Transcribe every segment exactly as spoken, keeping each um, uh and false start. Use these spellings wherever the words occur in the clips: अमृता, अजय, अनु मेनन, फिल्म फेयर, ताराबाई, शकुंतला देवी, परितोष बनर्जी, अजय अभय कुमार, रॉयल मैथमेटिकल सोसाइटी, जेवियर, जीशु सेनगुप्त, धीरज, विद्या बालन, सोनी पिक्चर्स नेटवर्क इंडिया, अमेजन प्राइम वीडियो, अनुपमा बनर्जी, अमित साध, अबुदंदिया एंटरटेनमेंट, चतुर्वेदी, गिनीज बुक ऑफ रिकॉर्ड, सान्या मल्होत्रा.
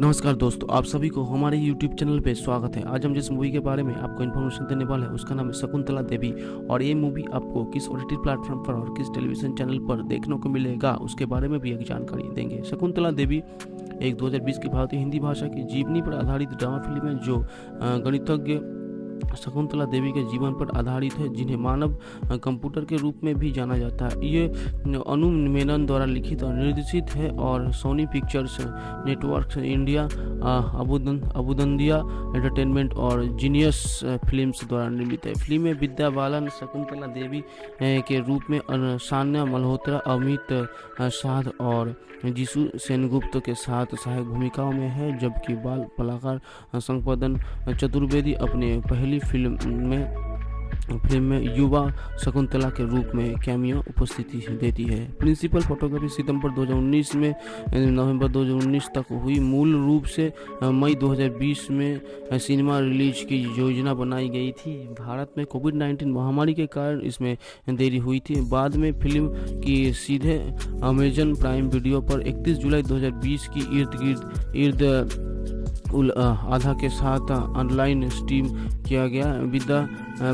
नमस्कार दोस्तों, आप सभी को हमारे यूट्यूब चैनल पे स्वागत है। आज हम जिस मूवी के बारे में आपको इन्फॉर्मेशन देने वाले हैं उसका नाम है शकुंतला देवी, और ये मूवी आपको किस ओटीटी प्लेटफॉर्म पर और किस टेलीविजन चैनल पर देखने को मिलेगा उसके बारे में भी एक जानकारी देंगे। शकुंतला देवी एक दो हज़ार बीस की भारतीय हिंदी भाषा की जीवनी पर आधारित ड्रामा फिल्म है जो गणितज्ञ शकुंतला देवी के जीवन पर आधारित है, जिन्हें मानव कंप्यूटर के रूप में भी जाना जाता है। ये अनु मेनन द्वारा लिखित और निर्देशित है और सोनी पिक्चर्स नेटवर्क इंडिया, अबुदंदिया एंटरटेनमेंट और जीनियस फिल्म्स द्वारा निर्मित है। फिल्म में विद्या बालन शकुंतला देवी के रूप में, सान्या मल्होत्रा अमित साध और जीशु सेनगुप्त के साथ सहायक भूमिकाओं में है, जबकि बाल कलाकार संपादन चतुर्वेदी अपने पहली फिल्म में फिल्म में युवा शकुंतला के रूप में कैमियो उपस्थिति देती है। प्रिंसिपल फोटोग्राफी सितंबर दो हज़ार उन्नीस में नवंबर दो हज़ार उन्नीस तक हुई। मूल रूप से मई दो हज़ार बीस में सिनेमा रिलीज की योजना बनाई गई थी। भारत में कोविड उन्नीस महामारी के कारण इसमें देरी हुई थी। बाद में फिल्म की सीधे अमेजन प्राइम वीडियो पर इकतीस जुलाई दो हज़ार बीस की इर्द गिर्द इर्द उल आधा के साथ ऑनलाइन स्ट्रीम किया गया। विद्या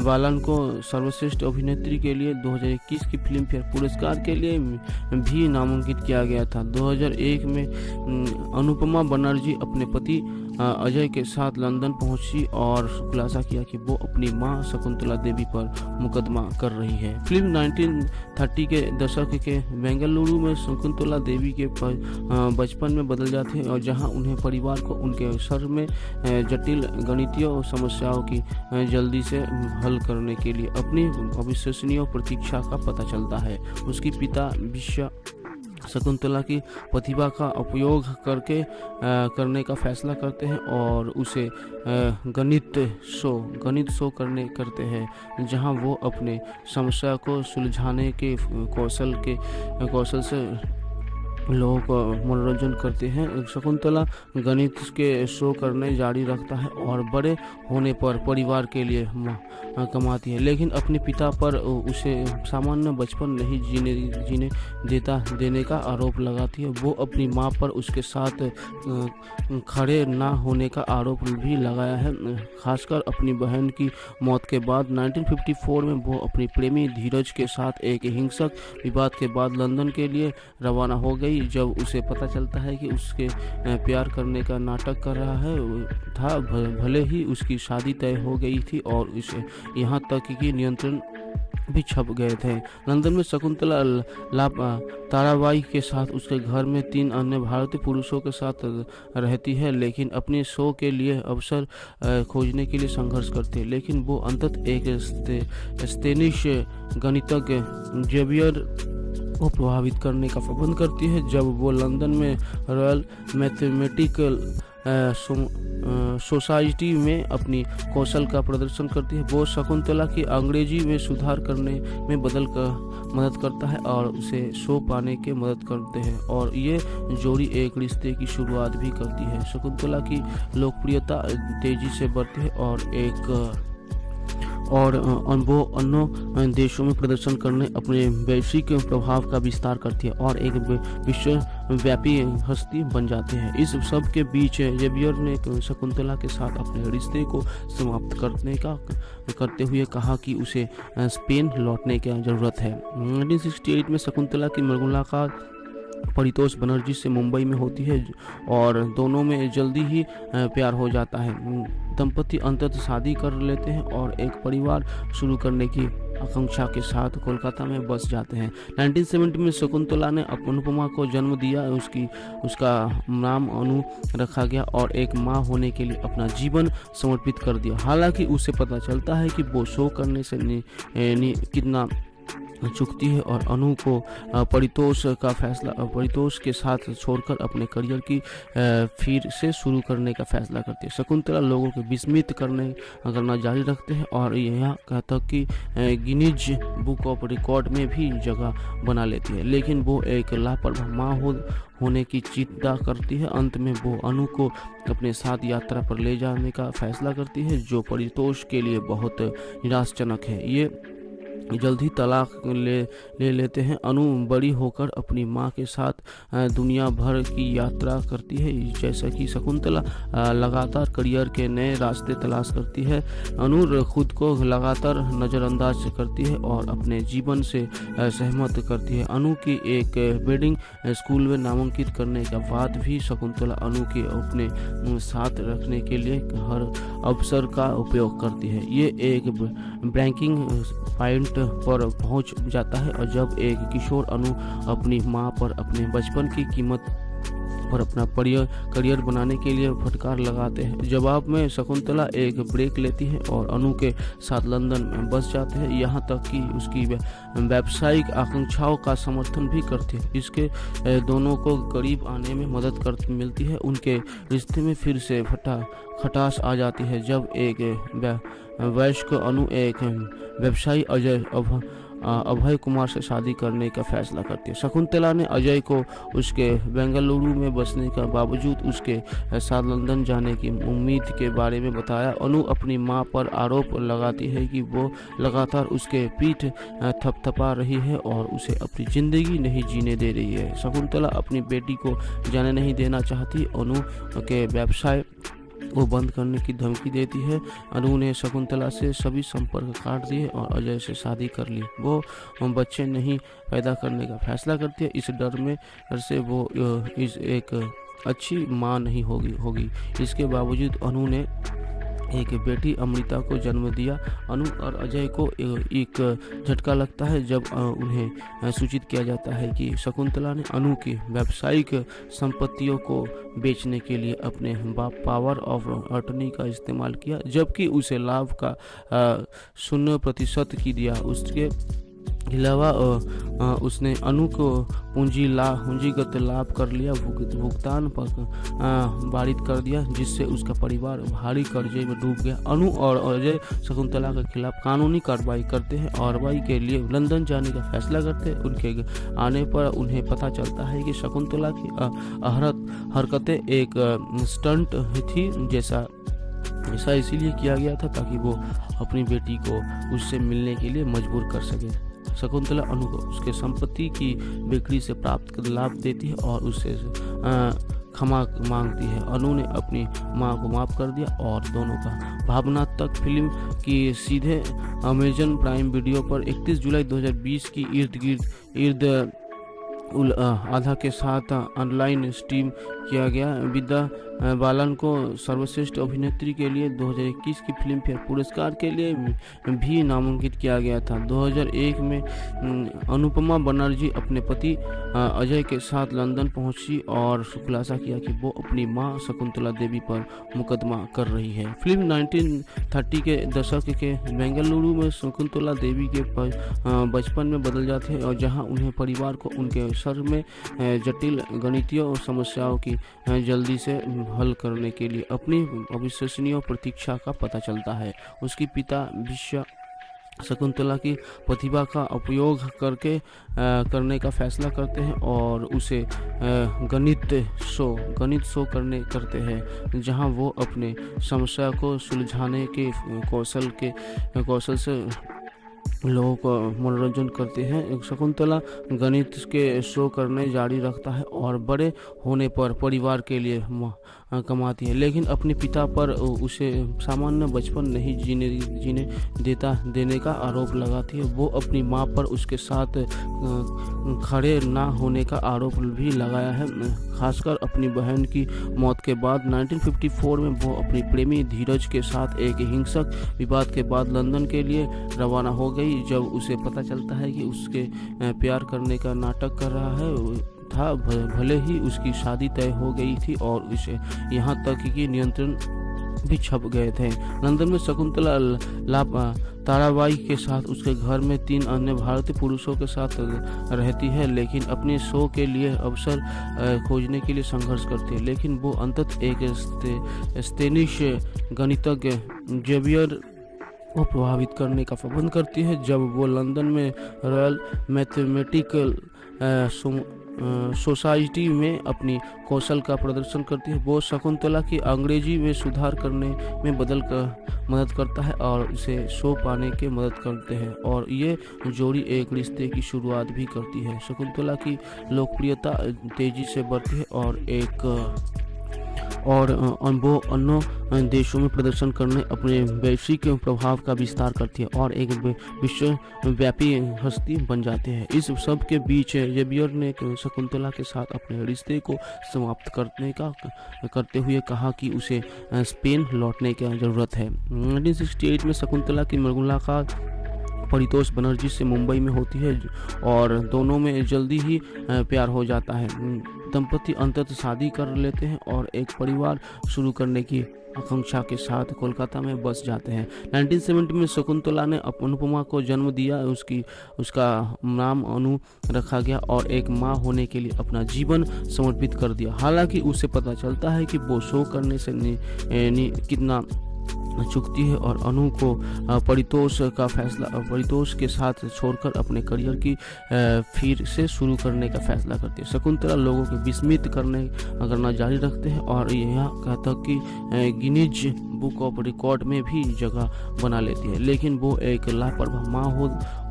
बालन को सर्वश्रेष्ठ अभिनेत्री के लिए दो हज़ार इक्कीस की फिल्म फेयर पुरस्कार के लिए भी नामांकित किया गया था। दो हज़ार एक में अनुपमा बनर्जी अपने पति अजय के साथ लंदन पहुंची और खुलासा किया कि वो अपनी मां शकुंतला देवी पर मुकदमा कर रही है। फिल्म उन्नीस तीस के दशक के बेंगलुरु में शकुंतला देवी के बचपन में बदल जाते हैं, और जहां उन्हें परिवार को उनके सर में जटिल गणितीय समस्याओं की जल्दी से हल करने के लिए अपनी अविश्वसनीय प्रतीक्षा का पता चलता है। उसके पिता विश्व शकुंतला की प्रतिभा का उपयोग करके आ, करने का फैसला करते हैं और उसे आ, गणित शो गणित शो करने करते हैं, जहां वो अपने समस्या को सुलझाने के कौशल के कौशल से लोगों को मनोरंजन करते हैं। शकुंतला गणित के शो करने जारी रखता है और बड़े होने पर परिवार के लिए कमाती है, लेकिन अपने पिता पर उसे सामान्य बचपन नहीं जीने जीने देता देने का आरोप लगाती है। वो अपनी मां पर उसके साथ खड़े ना होने का आरोप भी लगाया है, खासकर अपनी बहन की मौत के बाद। उन्नीस चौवन में वो अपनी प्रेमी धीरज के साथ एक हिंसक विवाद के बाद लंदन के लिए रवाना हो गई, जब उसे पता चलता है कि उसके प्यार करने का नाटक कर रहा है था। भले ही उसकी शादी तय हो गई थी और उसे यहाँ तक कि नियंत्रण भी छप गए थे। लंदन में शकुंतला ताराबाई के साथ उसके घर में तीन अन्य भारतीय पुरुषों के साथ रहती है, लेकिन अपने शो के लिए अवसर खोजने के लिए संघर्ष करती है, लेकिन वो अंततः एक स्पेनिश गणितज्ञ जेवियर को प्रभावित करने का प्रबंध करती है। जब वो लंदन में रॉयल मैथमेटिकल सोसाइटी में अपनी कौशल का प्रदर्शन करती है, वो शकुंतला की अंग्रेजी में सुधार करने में बदल कर मदद करता है और उसे शो पाने के मदद करते हैं, और ये जोड़ी एक रिश्ते की शुरुआत भी करती है। शकुंतला की लोकप्रियता तेजी से बढ़ती है और एक और वो अन्य देशों में प्रदर्शन करने अपने वैश्विक प्रभाव का विस्तार करती है और एक विश्वव्यापी हस्ती बन जाती है। इस सब के बीच जेवियर ने शकुंतला के साथ अपने रिश्ते को समाप्त करने का करते हुए कहा कि उसे स्पेन लौटने की जरूरत है। उन्नीस सौ अड़सठ में शकुंतला की मुलाकात परितोष बनर्जी से मुंबई में होती है और दोनों में जल्दी ही प्यार हो जाता है। दंपति अंततः शादी कर लेते हैं और एक परिवार शुरू करने की आकांक्षा के साथ कोलकाता में बस जाते हैं। उन्नीस सौ सत्तर में शकुंतला ने अनुपमा को जन्म दिया, उसकी उसका नाम अनु रखा गया और एक माँ होने के लिए अपना जीवन समर्पित कर दिया। हालांकि उसे पता चलता है कि वो शो करने से नि, नि, कितना चुकती है और अनु को परितोष का फैसला परितोष के साथ छोड़कर अपने करियर की फिर से शुरू करने का फैसला करती है। शकुंतला लोगों को विस्मित करने करना जारी रखते हैं और यह कहता कि गिनीज बुक ऑफ रिकॉर्ड में भी जगह बना लेती है, लेकिन वो एक लापरवाह माँ हो होने की चिंता करती है। अंत में वो अनु को अपने साथ यात्रा पर ले जाने का फैसला करती है, जो परितोष के लिए बहुत निराशाजनक है। ये जल्द ही तलाक ले ले लेते हैं। अनु बड़ी होकर अपनी माँ के साथ दुनिया भर की यात्रा करती है। जैसा कि शकुंतला लगातार करियर के नए रास्ते तलाश करती है, अनु खुद को लगातार नज़रअंदाज करती है और अपने जीवन से सहमत करती है। अनु की एक बोर्डिंग स्कूल में नामांकित करने के बाद भी शकुंतला अनु के अपने साथ रखने के लिए हर अवसर का उपयोग करती है। ये एक ब्रेकिंग पॉइंट पर पहुंच जाता है और जब एक किशोर अनु अपनी मां पर अपने बचपन की कीमत पर अपना करियर बनाने के लिए फटकार लगाते हैं। जवाब में शकुंतला एक ब्रेक लेती है और अनु के साथ लंदन में बस जाते हैं, यहां तक कि उसकी व्यावसायिक आकांक्षाओं का समर्थन भी करती है। इसके दोनों को करीब आने में मदद करती मिलती है। उनके रिश्ते में फिर से फटा खटास आ जाती है जब एक वयस्क अनु एक व्यवसायी अजय अभय कुमार से शादी करने का फैसला करती है। शकुंतला ने अजय को उसके बेंगलुरु में बसने का बावजूद उसके साथ लंदन जाने की उम्मीद के बारे में बताया। अनु अपनी मां पर आरोप लगाती है कि वो लगातार उसके पीठ थपथपा रही है और उसे अपनी ज़िंदगी नहीं जीने दे रही है। शकुंतला अपनी बेटी को जाने नहीं देना चाहती, अनु के व्यवसाय वो बंद करने की धमकी देती है। अनु ने शकुंतला से सभी संपर्क काट दिए और अजय से शादी कर ली। वो बच्चे नहीं पैदा करने का फैसला करती है, इस डर में डर से वो इस एक अच्छी माँ नहीं होगी होगी इसके बावजूद अनु ने एक बेटी अमृता को जन्म दिया। अनु और अजय को एक झटका लगता है जब उन्हें सूचित किया जाता है कि शकुंतला ने अनु की व्यावसायिक संपत्तियों को बेचने के लिए अपने पावर ऑफ अटर्नी का इस्तेमाल किया, जबकि उसे लाभ का शून्य प्रतिशत की दिया। उसके अलावा उसने अनु को पूंजी ला पूंजीगत लाभ कर लिया, भुगतान पर वारित कर दिया, जिससे उसका परिवार भारी कर्जे में डूब गया। अनु और अजय शकुंतला के खिलाफ कानूनी कार्रवाई करते हैं और कार्रवाई के लिए लंदन जाने का फैसला करते हैं। उनके आने पर उन्हें पता चलता है कि शकुंतला की अहरत हरकतें एक स्टंट थी, जैसा ऐसा इसीलिए किया गया था ताकि वो अपनी बेटी को उससे मिलने के लिए मजबूर कर सके। शकुंतला अनु को उसके संपत्ति की बिक्री से प्राप्त लाभ देती है और उससे क्षमा मांगती है। अनु ने अपनी मां को माफ कर दिया और दोनों का भावनात्मक फिल्म की सीधे अमेजन प्राइम वीडियो पर इकतीस जुलाई दो हज़ार बीस की इर्द गिर्द इर्द उल आधा के साथ ऑनलाइन स्ट्रीम किया गया। विद्या बालन को सर्वश्रेष्ठ अभिनेत्री के लिए दो हज़ार इक्कीस की फिल्म फेयर पुरस्कार के लिए भी नामांकित किया गया था। दो हज़ार एक में अनुपमा बनर्जी अपने पति अजय के साथ लंदन पहुंची और खुलासा किया कि वो अपनी मां शकुंतला देवी पर मुकदमा कर रही है। फिल्म उन्नीस तीस के दशक के बेंगलुरु में शकुंतला देवी के बचपन में बदल जाते हैं और जहाँ उन्हें परिवार को उनके सर में जटिल गणितीय समस्याओं की जल्दी से हल करने के लिए अपनी अविश्वसनीय प्रतीक्षा का पता चलता है। उसके पिता विश्व शकुंतला की प्रतिभा का उपयोग करके आ, करने का फैसला करते हैं और उसे आ, गणित शो गणित शो करने करते हैं जहां वो अपने समस्या को सुलझाने के कौशल के कौशल से लोगों को मनोरंजन करते हैं। शकुंतला गणित के शो करने जारी रखता है और बड़े होने पर परिवार के लिए कमाती है, लेकिन अपने पिता पर उसे सामान्य बचपन नहीं जीने जीने देता देने का आरोप लगाती है। वो अपनी मां पर उसके साथ खड़े ना होने का आरोप भी लगाया है, खासकर अपनी बहन की मौत के बाद। उन्नीस चौवन में वो अपने प्रेमी धीरज के साथ एक हिंसक विवाद के बाद लंदन के लिए रवाना हो गई। जब उसे पता चलता है कि उसके प्यार करने का नाटक कर रहा है था, भले ही उसकी शादी तय हो गई थी और उसे यहाँ तक कि नियंत्रण भी छप गए थे। लंदन में शकुंतला ताराबाई के साथ उसके घर में तीन अन्य भारतीय पुरुषों के साथ रहती है, लेकिन अपने शो के लिए अवसर खोजने के लिए संघर्ष करती है, लेकिन वो अंततः एक स्पेनिश गणितज्ञ जेवियर को प्रभावित करने का प्रबंध करती है। जब वो लंदन में रॉयल मैथमेटिकल सोसाइटी में अपनी कौशल का प्रदर्शन करती है, वो शकुंतला की अंग्रेजी में सुधार करने में बदल कर मदद करता है और उसे शो पाने के मदद करते हैं और ये जोड़ी एक रिश्ते की शुरुआत भी करती है। शकुंतला की लोकप्रियता तेजी से बढ़ती है और एक और वो अन्य देशों में प्रदर्शन करने अपने वैश्विक प्रभाव का विस्तार करती है और एक विश्वव्यापी हस्ती बन जाते हैं। इस सब के बीच जेवियर ने शकुंतला के साथ अपने रिश्ते को समाप्त करने का करते हुए कहा कि उसे स्पेन लौटने की ज़रूरत है। उन्नीस अड़सठ में शकुंतला की मुलाकात परितोष बनर्जी से मुंबई में होती है और दोनों में जल्दी ही प्यार हो जाता है। दंपति अंततः शादी कर लेते हैं और एक परिवार शुरू करने की आकांक्षा के साथ कोलकाता में बस जाते हैं। उन्नीस सौ सत्तर में शकुंतला ने अनुपमा को जन्म दिया। उसकी उसका नाम अनु रखा गया और एक मां होने के लिए अपना जीवन समर्पित कर दिया। हालांकि उसे पता चलता है कि वो शो करने से नि, नि, कितना चुकती है और अनु को परितोष का फैसला परितोष के साथ छोड़कर अपने करियर की फिर से शुरू करने का फैसला करती है। शकुंतला लोगों को विस्मित करने करना जारी रखते हैं और यह कहता कि गिनीज बुक ऑफ रिकॉर्ड में भी जगह बना लेती है, लेकिन वो एक लापरवाह माँ हो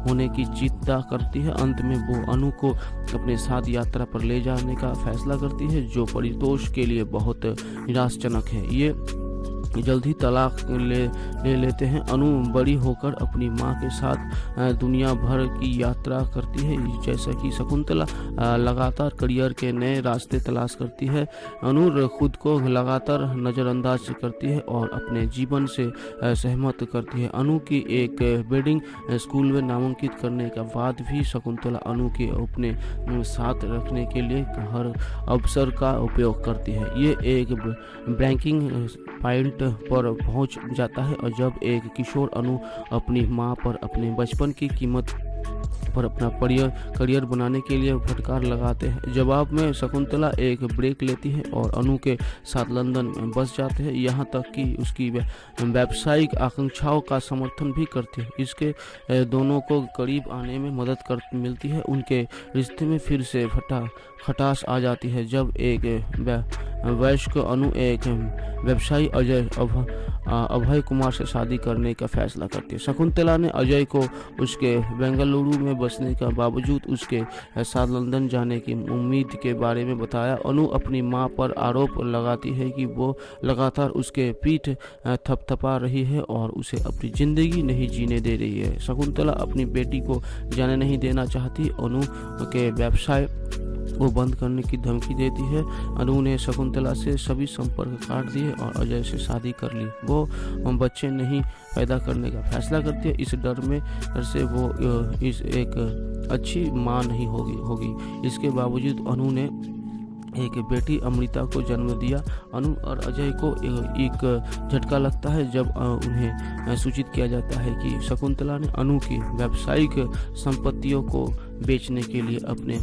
होने की जिद करती है। अंत में वो अनु को अपने साथ यात्रा पर ले जाने का फैसला करती है, जो परितोष के लिए बहुत निराशाजनक है। ये जल्द ही तलाक ले, ले लेते हैं। अनु बड़ी होकर अपनी मां के साथ दुनिया भर की यात्रा करती है। जैसा कि शकुंतला लगातार करियर के नए रास्ते तलाश करती है, अनु खुद को लगातार नज़रअंदाज करती है और अपने जीवन से सहमत करती है। अनु की एक बोर्डिंग स्कूल में नामांकित करने के बाद भी शकुंतला अनु के अपने साथ रखने के लिए हर अवसर का उपयोग करती है। ये एक ब्रेकिंग पॉइंट पर पहुंच जाता है और जब एक किशोर अनु अपनी मां पर अपने बचपन की कीमत पर अपना करियर बनाने के लिए फटकार लगाते हैं। जवाब में शकुंतला एक ब्रेक लेती है और अनु के साथ लंदन में बस जाते हैं, यहाँ तक कि उसकी व्यावसायिक आकांक्षाओं का समर्थन भी करती है। इसके दोनों को करीब आने में मदद कर मिलती है। उनके रिश्ते में फिर से फटा खटास आ जाती है जब एक वयस्क अनु एक व्यवसायी अजय अभय कुमार से शादी करने का फैसला करती है। शकुंतला ने अजय को उसके बेंगलुरु में बसने के बावजूद उसके साथ लंदन जाने की उम्मीद के बारे में बताया। अनु अपनी मां पर आरोप लगाती है कि वो लगातार उसके पीठ थपथपा रही है और उसे अपनी ज़िंदगी नहीं जीने दे रही है। शकुंतला अपनी बेटी को जाने नहीं देना चाहती। अनु के व्यवसाय वो बंद करने की धमकी देती है। अनु ने शकुंतला से सभी संपर्क काट दिए और अजय से शादी कर ली। वो बच्चे नहीं पैदा करने का फैसला करती है। इस डर में डर से वो इस एक अच्छी माँ नहीं होगी होगी इसके बावजूद अनु ने एक बेटी अमृता को जन्म दिया। अनु और अजय को एक झटका लगता है जब उन्हें सूचित किया जाता है कि शकुंतला ने अनु की व्यावसायिक संपत्तियों को बेचने के लिए अपने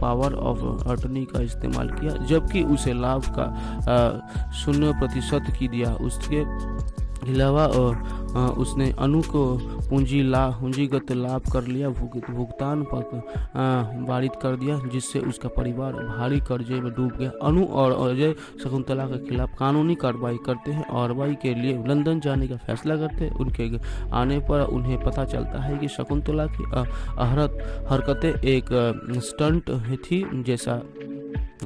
पावर ऑफ अटर्नी का इस्तेमाल किया, जबकि उसे लाभ का शून्य प्रतिशत की दिया। उसके अलावा उसने अनु को पूंजी ला पूंजीगत लाभ कर लिया, भुगतान पर वारित कर दिया, जिससे उसका परिवार भारी कर्जे में डूब गया। अनु और अजय शकुंतला के खिलाफ कानूनी कार्रवाई करते हैं और कार्रवाई के लिए लंदन जाने का फैसला करते हैं। उनके आने पर उन्हें पता चलता है कि शकुंतला की अहरत हरकतें एक स्टंट थी, जैसा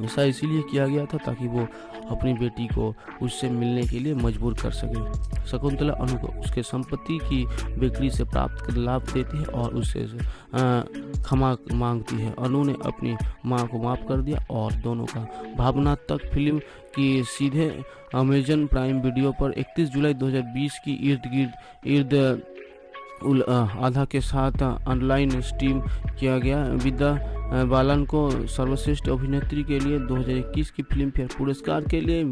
ऐसा इसीलिए किया गया था ताकि वो अपनी बेटी को उससे मिलने के लिए मजबूर कर सके। शकुंतला अनु को उसके संपत्ति की बिक्री से प्राप्त लाभ देती है और उससे क्षमा मांगती है। अनु ने अपनी मां को माफ कर दिया और दोनों का भावनात्मक फिल्म की सीधे अमेजन प्राइम वीडियो पर इकतीस जुलाई दो हज़ार बीस की इर्द गिर्द इर्द आधा के साथ ऑनलाइन स्ट्रीम किया गया। विद्या बालन को सर्वश्रेष्ठ अभिनेत्री के लिए दो हज़ार इक्कीस की फिल्म फेयर पुरस्कार के लिए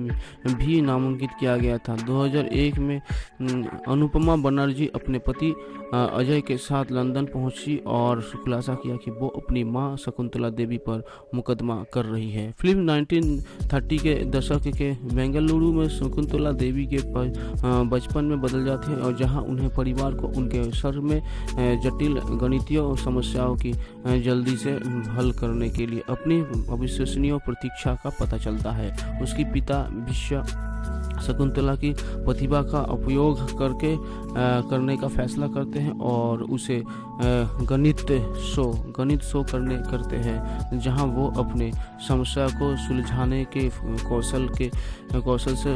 भी नामांकित किया गया था। दो हज़ार एक में अनुपमा बनर्जी अपने पति अजय के साथ लंदन पहुंची और खुलासा किया कि वो अपनी मां शकुंतला देवी पर मुकदमा कर रही है। फिल्म उन्नीस तीस के दशक के बेंगलुरु में शकुंतला देवी के बचपन में बदल जाते हैं और जहाँ उन्हें परिवार को उनके सर में जटिल गणितीय समस्याओं की जल्दी से हल करने के लिए अपनी अविश्वसनीय प्रतीक्षा का पता चलता है। उसकी पिता विश्व शकुंतला की प्रतिभा का उपयोग करके आ, करने का फैसला करते हैं और उसे आ, गणित शो गणित शो करने करते हैं जहां वो अपने समस्या को सुलझाने के कौशल के कौशल से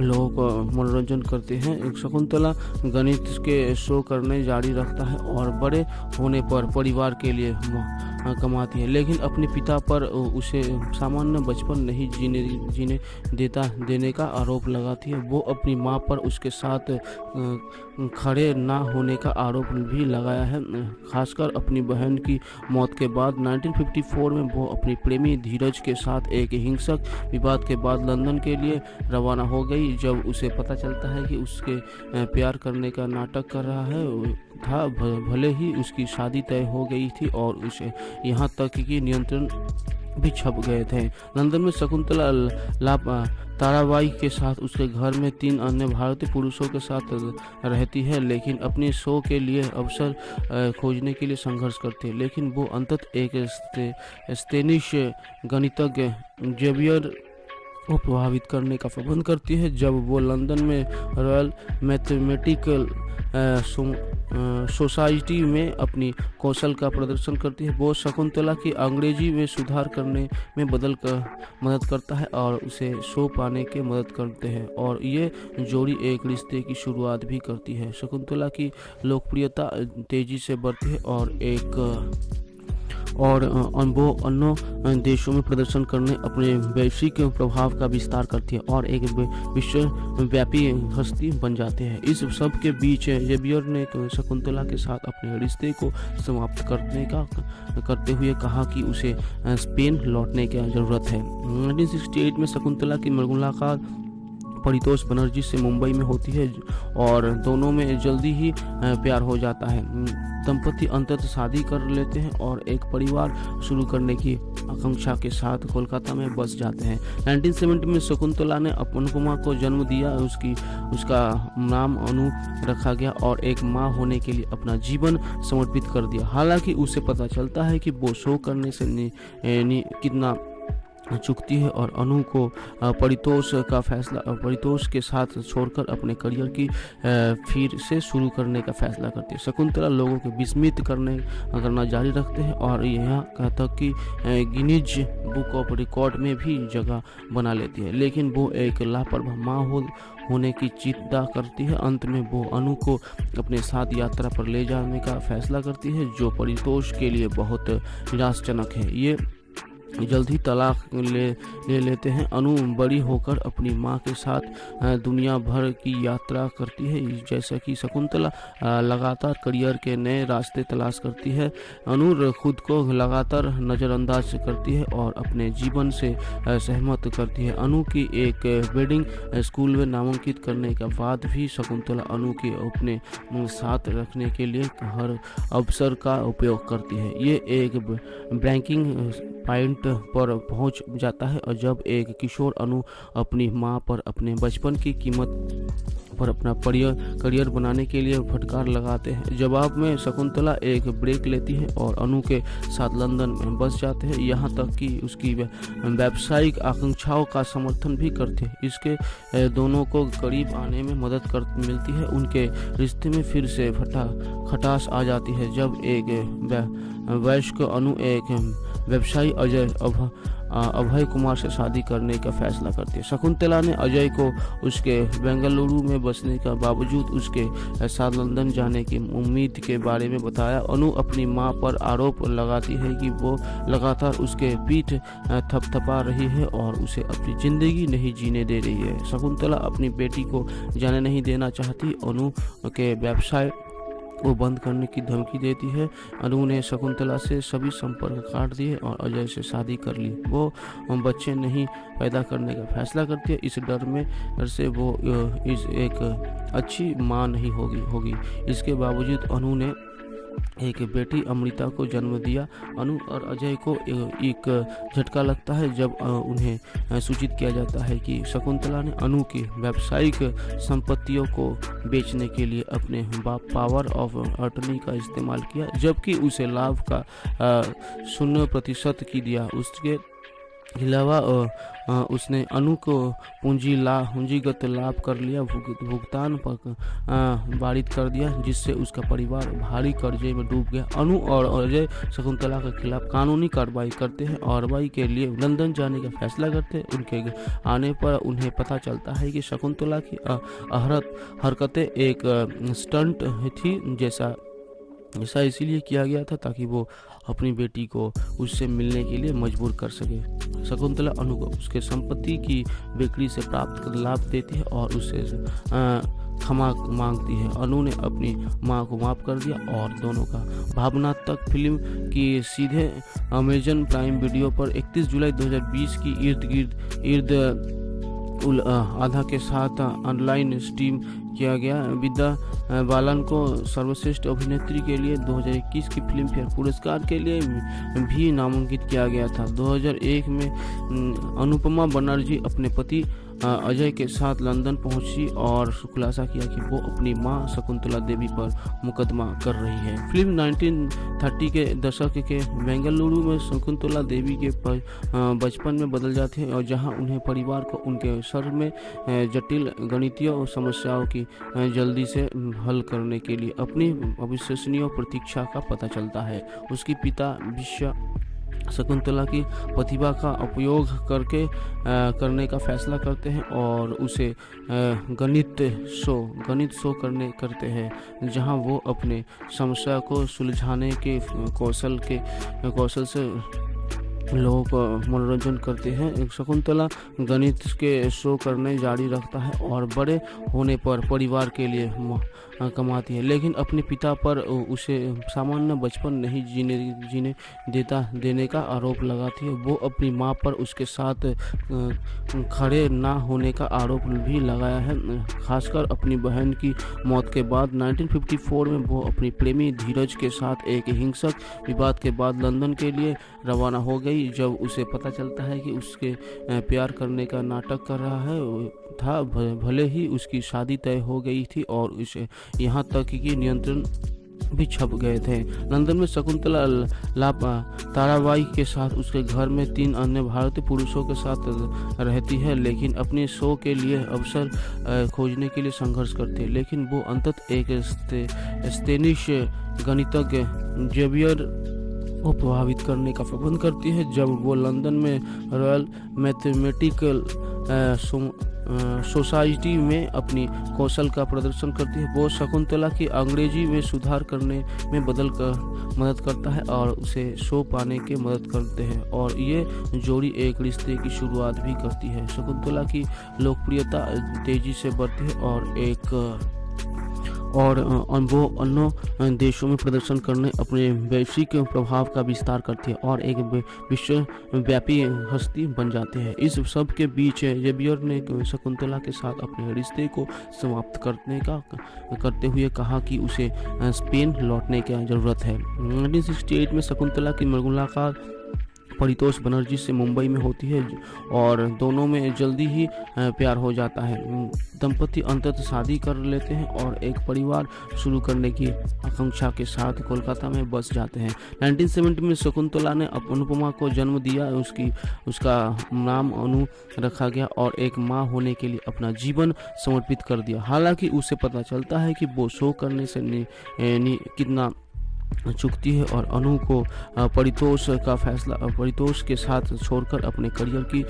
लोगों का मनोरंजन करते हैं। शकुंतला गणित के शो करने जारी रखता है और बड़े होने पर परिवार के लिए कमाती है, लेकिन अपने पिता पर उसे सामान्य बचपन नहीं जीने जीने देता देने का आरोप लगाती है। वो अपनी मां पर उसके साथ खड़े ना होने का आरोप भी लगाया है, खासकर अपनी बहन की मौत के बाद। उन्नीस चौवन में वो अपने प्रेमी धीरज के साथ एक हिंसक विवाद के बाद लंदन के लिए रवाना हो गई। जब उसे पता चलता है कि उसके प्यार करने का नाटक कर रहा है था, भले ही उसकी शादी तय हो गई थी और उसे यहाँ तक कि नियंत्रण भी छप गए थे। लंदन में शकुंतला लाप ताराबाई के साथ उसके घर में तीन अन्य भारतीय पुरुषों के साथ रहती है, लेकिन अपने शो के लिए अवसर खोजने के लिए संघर्ष करती है। लेकिन वो अंततः एक स्पेनिश गणितज्ञ जेवियर को प्रभावित करने का प्रबंध करती है। जब वो लंदन में रॉयल मैथमेटिकल सोसाइटी में अपनी कौशल का प्रदर्शन करती है, वो शकुंतला की अंग्रेजी में सुधार करने में बदल कर मदद करता है और उसे शो पाने के मदद करते हैं और ये जोड़ी एक रिश्ते की शुरुआत भी करती है। शकुंतला की लोकप्रियता तेजी से बढ़ती है और एक और वो अन्य देशों में प्रदर्शन करने अपने वैश्विक प्रभाव का विस्तार करती है और एक विश्वव्यापी हस्ती बन जाते हैं। इस सब के बीच जेवियर ने शकुंतला के साथ अपने रिश्ते को समाप्त करने का करते हुए कहा कि उसे स्पेन लौटने की जरूरत है। उन्नीस अड़सठ में शकुंतला की मुलाकात परितोष बनर्जी से मुंबई में होती है और दोनों में जल्दी ही प्यार हो जाता है। दंपति अंततः शादी कर लेते हैं और एक परिवार शुरू करने की आकांक्षा के साथ कोलकाता में बस जाते हैं। उन्नीस सत्तर में शकुंतला ने अनुपमा को जन्म दिया। उसकी उसका नाम अनु रखा गया और एक माँ होने के लिए अपना जीवन समर्पित कर दिया। हालांकि उसे पता चलता है कि वो शो करने से नि, नि, कितना चुकती है और अनु को परितोष का फैसला परितोष के साथ छोड़कर अपने करियर की फिर से शुरू करने का फैसला करती है। शकुंतला लोगों को विस्मित करने करना जारी रखते हैं और यहाँ तक कि गिनीज बुक ऑफ रिकॉर्ड में भी जगह बना लेती है, लेकिन वो एक लापरवाह माँ हो होने की चिंता करती है। अंत में वो अनु को अपने साथ यात्रा पर ले जाने का फैसला करती है, जो परितोष के लिए बहुत निराशाजनक है। ये जल्द ही तलाक ले ले लेते हैं। अनु बड़ी होकर अपनी मां के साथ दुनिया भर की यात्रा करती है। जैसा कि शकुंतला लगातार करियर के नए रास्ते तलाश करती है, अनु खुद को लगातार नज़रअंदाज करती है और अपने जीवन से सहमत करती है। अनु की एक बोर्डिंग स्कूल में नामांकित करने के बाद भी शकुंतला अनु के अपने साथ रखने के लिए हर अवसर का उपयोग करती है। ये एक ब्रेकिंग पॉइंट पर पहुंच जाता है और जब एक किशोर अनु अपनी मां पर अपने बचपन की कीमत पर अपना करियर बनाने के लिए फटकार लगाते हैं। जवाब में शकुंतला एक ब्रेक लेती है और अनु के साथ लंदन में बस जाते हैं, यहाँ तक कि उसकी व्यावसायिक आकांक्षाओं का समर्थन भी करते हैं। इसके दोनों को करीब आने में मदद कर मिलती है। उनके रिश्ते में फिर से फटा खटास आ जाती है जब एक वयस्क अनु एक व्यवसायी अजय अभा अभय कुमार से शादी करने का फैसला करती है। शकुंतला ने अजय को उसके बेंगलुरु में बसने का बावजूद उसके साथ लंदन जाने की उम्मीद के बारे में बताया। अनु अपनी मां पर आरोप लगाती है कि वो लगातार उसके पीठ थपथपा रही है और उसे अपनी ज़िंदगी नहीं जीने दे रही है। शकुंतला अपनी बेटी को जाने नहीं देना चाहती, अनु के व्यवसाय वो बंद करने की धमकी देती है। अनु ने शकुंतला से सभी संपर्क काट दिए और अजय से शादी कर ली। वो बच्चे नहीं पैदा करने का फैसला करती है, इस डर में डर से वो इस एक अच्छी माँ नहीं होगी होगी इसके बावजूद अनु ने एक बेटी अमृता को जन्म दिया। अनु और अजय को एक झटका लगता है जब उन्हें सूचित किया जाता है कि शकुंतला ने अनु की व्यावसायिक संपत्तियों को बेचने के लिए अपने पावर ऑफ अटर्नी का इस्तेमाल किया, जबकि उसे लाभ का शून्य प्रतिशत की दिया। उसके अलावा उसने अनु को पूंजी ला पूंजीगत लाभ कर लिया, भुगतान पर वारित कर दिया, जिससे उसका परिवार भारी कर्जे में डूब गया। अनु और अजय शकुंतला के खिलाफ कानूनी कार्रवाई करते हैं और कार्रवाई के लिए लंदन जाने का फैसला करते हैं। उनके आने पर उन्हें पता चलता है कि शकुंतला की अहरत हरकतें एक स्टंट थी, जैसा ऐसा इसीलिए किया गया था ताकि वो अपनी बेटी को उससे मिलने के लिए मजबूर कर सके। शकुंतला अनु को उसके संपत्ति की बिक्री से प्राप्त लाभ देती है और उसे क्षमा मांगती है। अनु ने अपनी मां को माफ कर दिया और दोनों का भावनात्मक फिल्म की सीधे अमेजन प्राइम वीडियो पर इकतीस जुलाई दो हज़ार बीस की इर्द गिर्द इर्द आधा के साथ ऑनलाइन स्ट्रीम किया गया। विद्या बालन को सर्वश्रेष्ठ अभिनेत्री के लिए दो हज़ार इक्कीस की फिल्म फेयर पुरस्कार के लिए भी नामांकित किया गया था। दो हज़ार एक में अनुपमा बनर्जी अपने पति अजय के साथ लंदन पहुंची और खुलासा किया कि वो अपनी मां शकुंतला देवी पर मुकदमा कर रही है। फिल्म उन्नीस तीस के दशक के बेंगलुरु में शकुंतला देवी के बचपन में बदल जाते हैं और जहां उन्हें परिवार को उनके सर में जटिल गणितीय और समस्याओं की जल्दी से हल करने के लिए अपनी अविश्वसनीय प्रतीक्षा का पता चलता है। उसके पिता विश्व शकुंतला की प्रतिभा का उपयोग करके आ, करने का फैसला करते हैं और उसे आ, गणित शो गणित शो करने करते हैं जहां वो अपने समस्या को सुलझाने के कौशल के कौशल से लोगों का मनोरंजन करते हैं। शकुंतला गणित के शो करने जारी रखता है और बड़े होने पर परिवार के लिए कमाती है, लेकिन अपने पिता पर उसे सामान्य बचपन नहीं जीने जीने देता देने का आरोप लगाती है। वो अपनी मां पर उसके साथ खड़े ना होने का आरोप भी लगाया है, खासकर अपनी बहन की मौत के बाद। उन्नीस चौवन में वो अपनी प्रेमी धीरज के साथ एक हिंसक विवाद के बाद लंदन के लिए रवाना हो गई, जब उसे पता चलता है कि उसके प्यार करने का नाटक कर रहा है था। भले ही उसकी शादी तय हो गई थी और उसे यहाँ तक कि नियंत्रण भी छप गए थे। लंदन में शकुंतला लापा ताराबाई के साथ उसके घर में तीन अन्य भारतीय पुरुषों के साथ रहती है, लेकिन अपने शो के लिए अवसर खोजने के लिए संघर्ष करते हैं, लेकिन वो अंततः एक स्पेनिश गणितज्ञ जेवियर को प्रभावित करने का प्रबंध करती है। जब वो लंदन में रॉयल मैथमेटिकल सोसाइटी में अपनी कौशल का प्रदर्शन करती है। वो शकुंतला की अंग्रेजी में सुधार करने में बदल कर मदद करता है और उसे शो पाने के मदद करते हैं और ये जोड़ी एक रिश्ते की शुरुआत भी करती है। शकुंतला की लोकप्रियता तेजी से बढ़ती है और एक और वो अन्य देशों में प्रदर्शन करने अपने वैश्विक प्रभाव का विस्तार करती है और एक विश्वव्यापी हस्ती बन जाते हैं। इस सब के बीच जेवियर ने शकुंतला के साथ अपने रिश्ते को समाप्त करने का करते हुए कहा कि उसे स्पेन लौटने की ज़रूरत है। उन्नीस सौ अड़सठ में शकुंतला की मुलाकात परितोष बनर्जी से मुंबई में होती है और दोनों में जल्दी ही प्यार हो जाता है। दंपति अंततः शादी कर लेते हैं और एक परिवार शुरू करने की आकांक्षा के साथ कोलकाता में बस जाते हैं। उन्नीस सौ सत्तर में शकुंतला ने अनुपमा को जन्म दिया। उसकी उसका नाम अनु रखा गया और एक माँ होने के लिए अपना जीवन समर्पित कर दिया। हालांकि उसे पता चलता है कि वो शो करने से नि, नि, कितना चुकती है और अनु को परितोष का फैसला परितोष के साथ छोड़कर अपने करियर की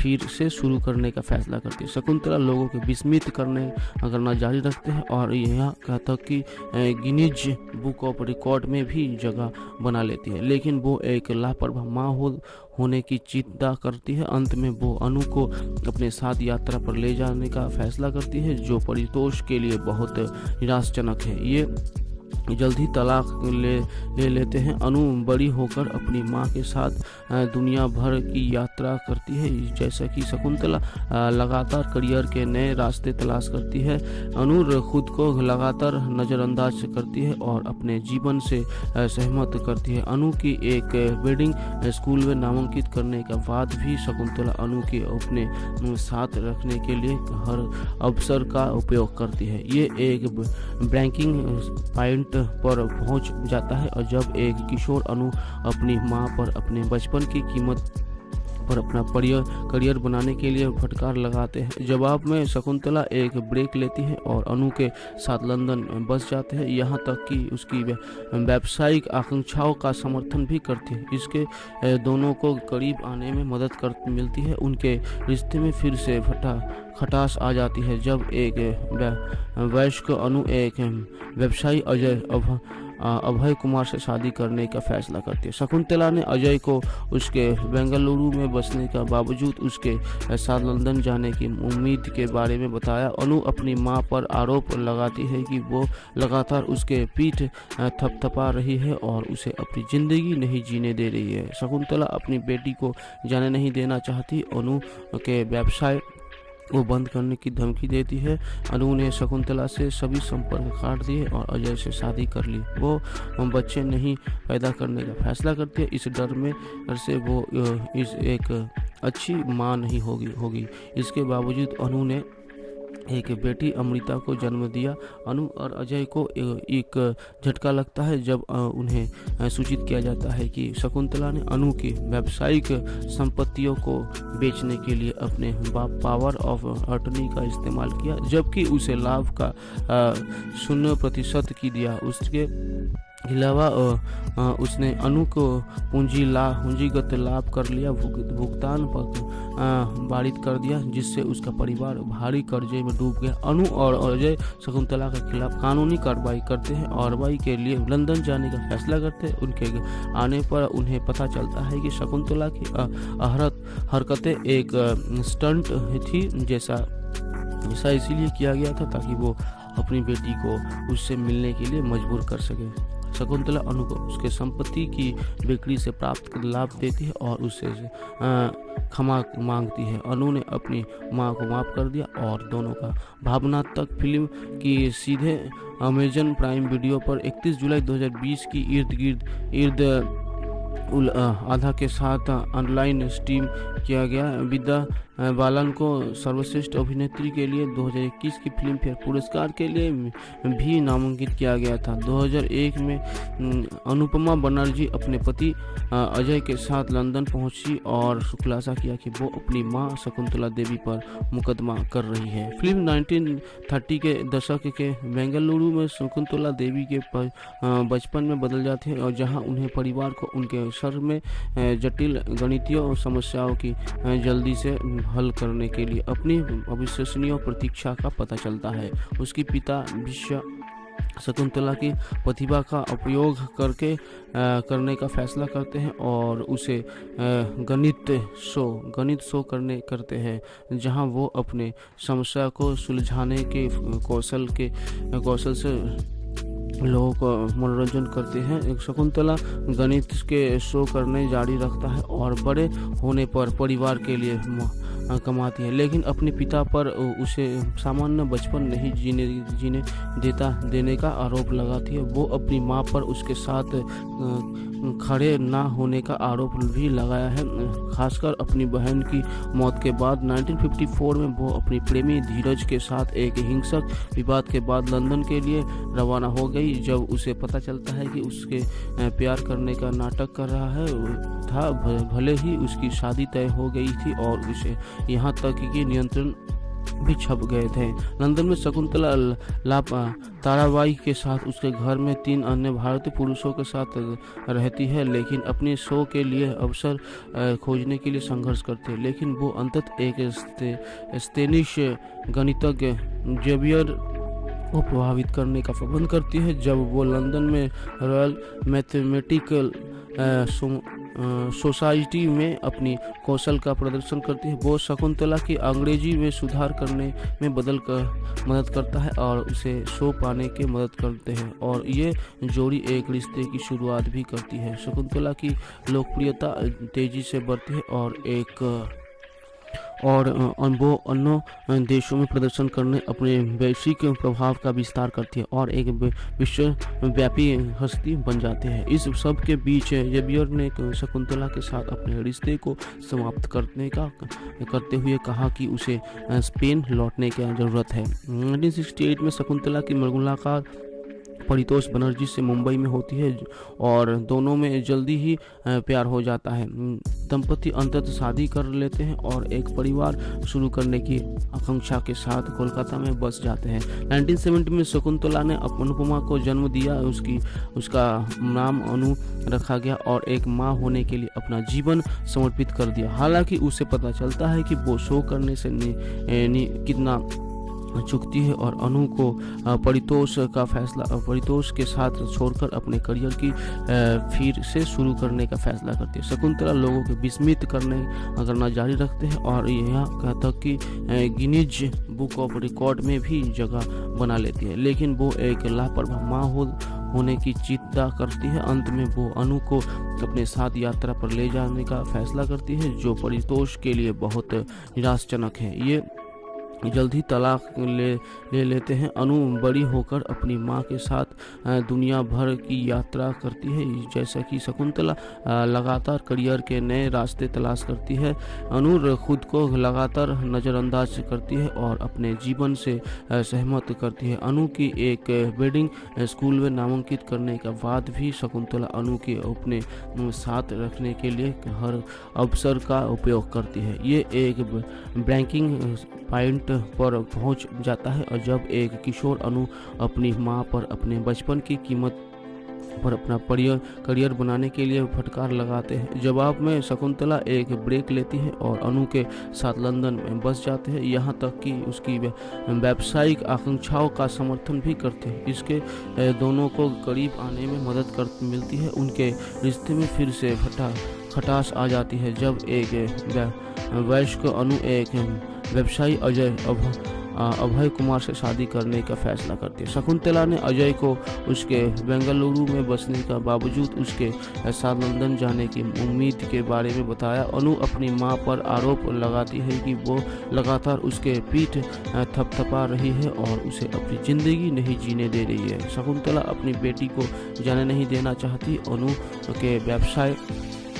फिर से शुरू करने का फैसला करती है। शकुंतला लोगों के विस्मित करने करना जारी रखते हैं और यह कहता कि गिनीज बुक ऑफ रिकॉर्ड में भी जगह बना लेती है, लेकिन वो एक लापरवाह माँ हो होने की चिंता करती है। अंत में वो अनु को अपने साथ यात्रा पर ले जाने का फैसला करती है, जो परितोष के लिए बहुत निराशाजनक है। ये जल्दी तलाक ले ले लेते हैं। अनु बड़ी होकर अपनी माँ के साथ दुनिया भर की यात्रा करती है। जैसा कि शकुंतला लगातार करियर के नए रास्ते तलाश करती है, अनु खुद को लगातार नज़रअंदाज करती है और अपने जीवन से सहमत करती है। अनु की एक वेडिंग स्कूल में नामांकित करने के बाद भी शकुंतला अनु के अपने साथ रखने के लिए हर अवसर का उपयोग करती है। ये एक ब्रेकिंग पॉइंट पर पहुंच जाता है और जब एक किशोर अनु अपनी मां पर अपने बचपन की कीमत पर अपना करियर बनाने के लिए फटकार लगाते हैं। जवाब में शकुंतला एक ब्रेक लेती है और अनु के साथ लंदन बस जाते हैं, यहाँ तक कि उसकी व्यावसायिक आकांक्षाओं का समर्थन भी करती है। इसके दोनों को करीब आने में मदद कर मिलती है। उनके रिश्ते में फिर से फटा खटास आ जाती है जब एक वयस्क अनु एक व्यवसायी अजय अभ अभय कुमार से शादी करने का फैसला करती है। शकुंतला ने अजय को उसके बेंगलुरु में बसने का बावजूद उसके साथ लंदन जाने की उम्मीद के बारे में बताया। अनु अपनी मां पर आरोप लगाती है कि वो लगातार उसके पीठ थपथपा रही है और उसे अपनी ज़िंदगी नहीं जीने दे रही है। शकुंतला अपनी बेटी को जाने नहीं देना चाहती, अनु के व्यवसाय वो बंद करने की धमकी देती है। अनु ने शकुंतला से सभी संपर्क काट दिए और अजय से शादी कर ली। वो बच्चे नहीं पैदा करने का फैसला करती है, इस डर में डर से वो इस एक अच्छी माँ नहीं होगी होगी इसके बावजूद अनु ने एक बेटी अमृता को जन्म दिया। अनु और अजय को एक झटका लगता है जब उन्हें सूचित किया जाता है कि शकुंतला ने अनु की व्यावसायिक संपत्तियों को बेचने के लिए अपने पावर ऑफ अटर्नी का इस्तेमाल किया, जबकि उसे लाभ का शून्य प्रतिशत की दिया। उसके अलावा उसने अनु को पूंजी ला पूंजीगत लाभ कर लिया, भुगतान पर बारित कर दिया, जिससे उसका परिवार भारी कर्जे में डूब गया। अनु और अजय शकुंतला के खिलाफ कानूनी कार्रवाई करते हैं और कार्रवाई के लिए लंदन जाने का फैसला करते हैं। उनके आने पर उन्हें पता चलता है कि शकुंतला की अहरत हरकतें एक स्टंट थी, जैसा ऐसा इसीलिए किया गया था ताकि वो अपनी बेटी को उससे मिलने के लिए मजबूर कर सके। शकुंतला अनु को उसके संपत्ति की बिक्री से प्राप्त लाभ देती है और उससे क्षमा मांगती है। अनु ने अपनी मां को माफ कर दिया और दोनों का भावनात्मक फिल्म की सीधे अमेजन प्राइम वीडियो पर इकतीस जुलाई दो हज़ार बीस की इर्द गिर्द इर्द आधा के साथ ऑनलाइन स्ट्रीम किया गया। विद्या बालन को सर्वश्रेष्ठ अभिनेत्री के लिए दो हज़ार इक्कीस की फिल्म फेयर पुरस्कार के लिए भी नामांकित किया गया था। दो हज़ार एक में अनुपमा बनर्जी अपने पति अजय के साथ लंदन पहुंची और खुलासा किया कि वो अपनी मां शकुंतला देवी पर मुकदमा कर रही है। फिल्म उन्नीस सौ तीस के दशक के बेंगलुरु में शकुंतला देवी के बचपन में बदल जाते हैं और जहाँ उन्हें परिवार को उनके शर में जटिल गणितीय समस्याओं की जल्दी से हल करने के लिए अपनी अविश्वसनीय प्रतीक्षा का पता चलता है। उसके पिता विश्व शकुंतला की प्रतिभा का उपयोग करके आ, करने का फैसला करते हैं और उसे आ, गणित शो गणित शो करने करते हैं, जहां वो अपने समस्या को सुलझाने के कौशल के कौशल से लोगों का मनोरंजन करते हैं। शकुंतला गणित के शो करने जारी रखता है और बड़े होने पर परिवार के लिए कमाती है, लेकिन अपने पिता पर उसे सामान्य बचपन नहीं जीने जीने देता देने का आरोप लगाती है। वो अपनी माँ पर उसके साथ खड़े ना होने का आरोप भी लगाया है, खासकर अपनी बहन की मौत के बाद। उन्नीस सौ चौवन में वो अपनी प्रेमी धीरज के साथ एक हिंसक विवाद के बाद लंदन के लिए रवाना हो गई। जब उसे पता चलता है कि उसके प्यार करने का नाटक कर रहा है था, भले ही उसकी शादी तय हो गई थी और उसे यहाँ तक कि नियंत्रण भी छप गए थे। लंदन में शकुंतला लाप ताराबाई के साथ उसके घर में तीन अन्य भारतीय पुरुषों के साथ रहती है, लेकिन अपने शो के लिए अवसर खोजने के लिए संघर्ष करती है। लेकिन वो अंततः एक स्पेनिश गणितज्ञ जेवियर को प्रभावित करने का प्रबंध करती है। जब वो लंदन में रॉयल मैथमेटिकल सोसाइटी में अपनी कौशल का प्रदर्शन करती है, वो शकुंतला की अंग्रेजी में सुधार करने में बदल कर मदद करता है और उसे शो पाने के मदद करते हैं, और ये जोड़ी एक रिश्ते की शुरुआत भी करती है। शकुंतला की लोकप्रियता तेजी से बढ़ती है और एक और वो अन्य देशों में प्रदर्शन करने अपने वैश्विक प्रभाव का विस्तार करती है और एक विश्वव्यापी हस्ती बन जाती है। इस सब के बीच जेवियर ने शकुंतला के साथ अपने रिश्ते को समाप्त करने का करते हुए कहा कि उसे स्पेन लौटने की ज़रूरत है। उन्नीस सौ अड़सठ में शकुंतला की मुलाकात परितोष बनर्जी से मुंबई में होती है और दोनों में जल्दी ही प्यार हो जाता है। दंपति अंततः शादी कर लेते हैं और एक परिवार शुरू करने की आकांक्षा के साथ कोलकाता में बस जाते हैं। उन्नीस सौ सत्तर में शकुंतला ने अनुपमा को जन्म दिया। उसकी उसका नाम अनु रखा गया और एक माँ होने के लिए अपना जीवन समर्पित कर दिया। हालांकि उसे पता चलता है कि वो शो करने से नि, नि, कितना चुकती है और अनु को परितोष का फैसला परितोष के साथ छोड़कर अपने करियर की फिर से शुरू करने का फैसला करती है। शकुंतला लोगों को विस्मित करने करना जारी रखते हैं और यहाँ तक कि गिनीज बुक ऑफ रिकॉर्ड में भी जगह बना लेती है, लेकिन वो एक लापरवाह माँ हो होने की चिंता करती है। अंत में वो अनु को अपने साथ यात्रा पर ले जाने का फैसला करती है, जो परितोष के लिए बहुत निराशाजनक है। ये जल्द ही तलाक ले ले लेते हैं। अनु बड़ी होकर अपनी माँ के साथ दुनिया भर की यात्रा करती है। जैसा कि शकुंतला लगातार करियर के नए रास्ते तलाश करती है, अनु खुद को लगातार नज़रअंदाज करती है और अपने जीवन से सहमत करती है। अनु की एक बोर्डिंग स्कूल में नामांकित करने के बाद भी शकुंतला अनु के अपने साथ रखने के लिए हर अवसर का उपयोग करती है। ये एक ब्रेकिंग पॉइंट पर पहुंच जाता है और जब एक किशोर अनु अपनी मां पर अपने बचपन की कीमत पर अपना करियर बनाने के लिए फटकार लगाते हैं। जवाब में शकुंतला एक ब्रेक लेती है और अनु के साथ लंदन में बस जाते हैं, यहाँ तक कि उसकी व्यावसायिक आकांक्षाओं का समर्थन भी करते हैं। इसके दोनों को करीब आने में मदद कर मिलती है। उनके रिश्ते में फिर से फटा खटास आ जाती है जब एक वयस्क अनु एक व्यवसायी अजय अभय कुमार से शादी करने का फैसला करती है। शकुंतला ने अजय को उसके बेंगलुरु में बसने का बावजूद उसके साथ लंदन जाने की उम्मीद के बारे में बताया। अनु अपनी मां पर आरोप लगाती है कि वो लगातार उसके पीठ थपथपा रही है और उसे अपनी ज़िंदगी नहीं जीने दे रही है। शकुंतला अपनी बेटी को जाने नहीं देना चाहती, अनु के व्यवसाय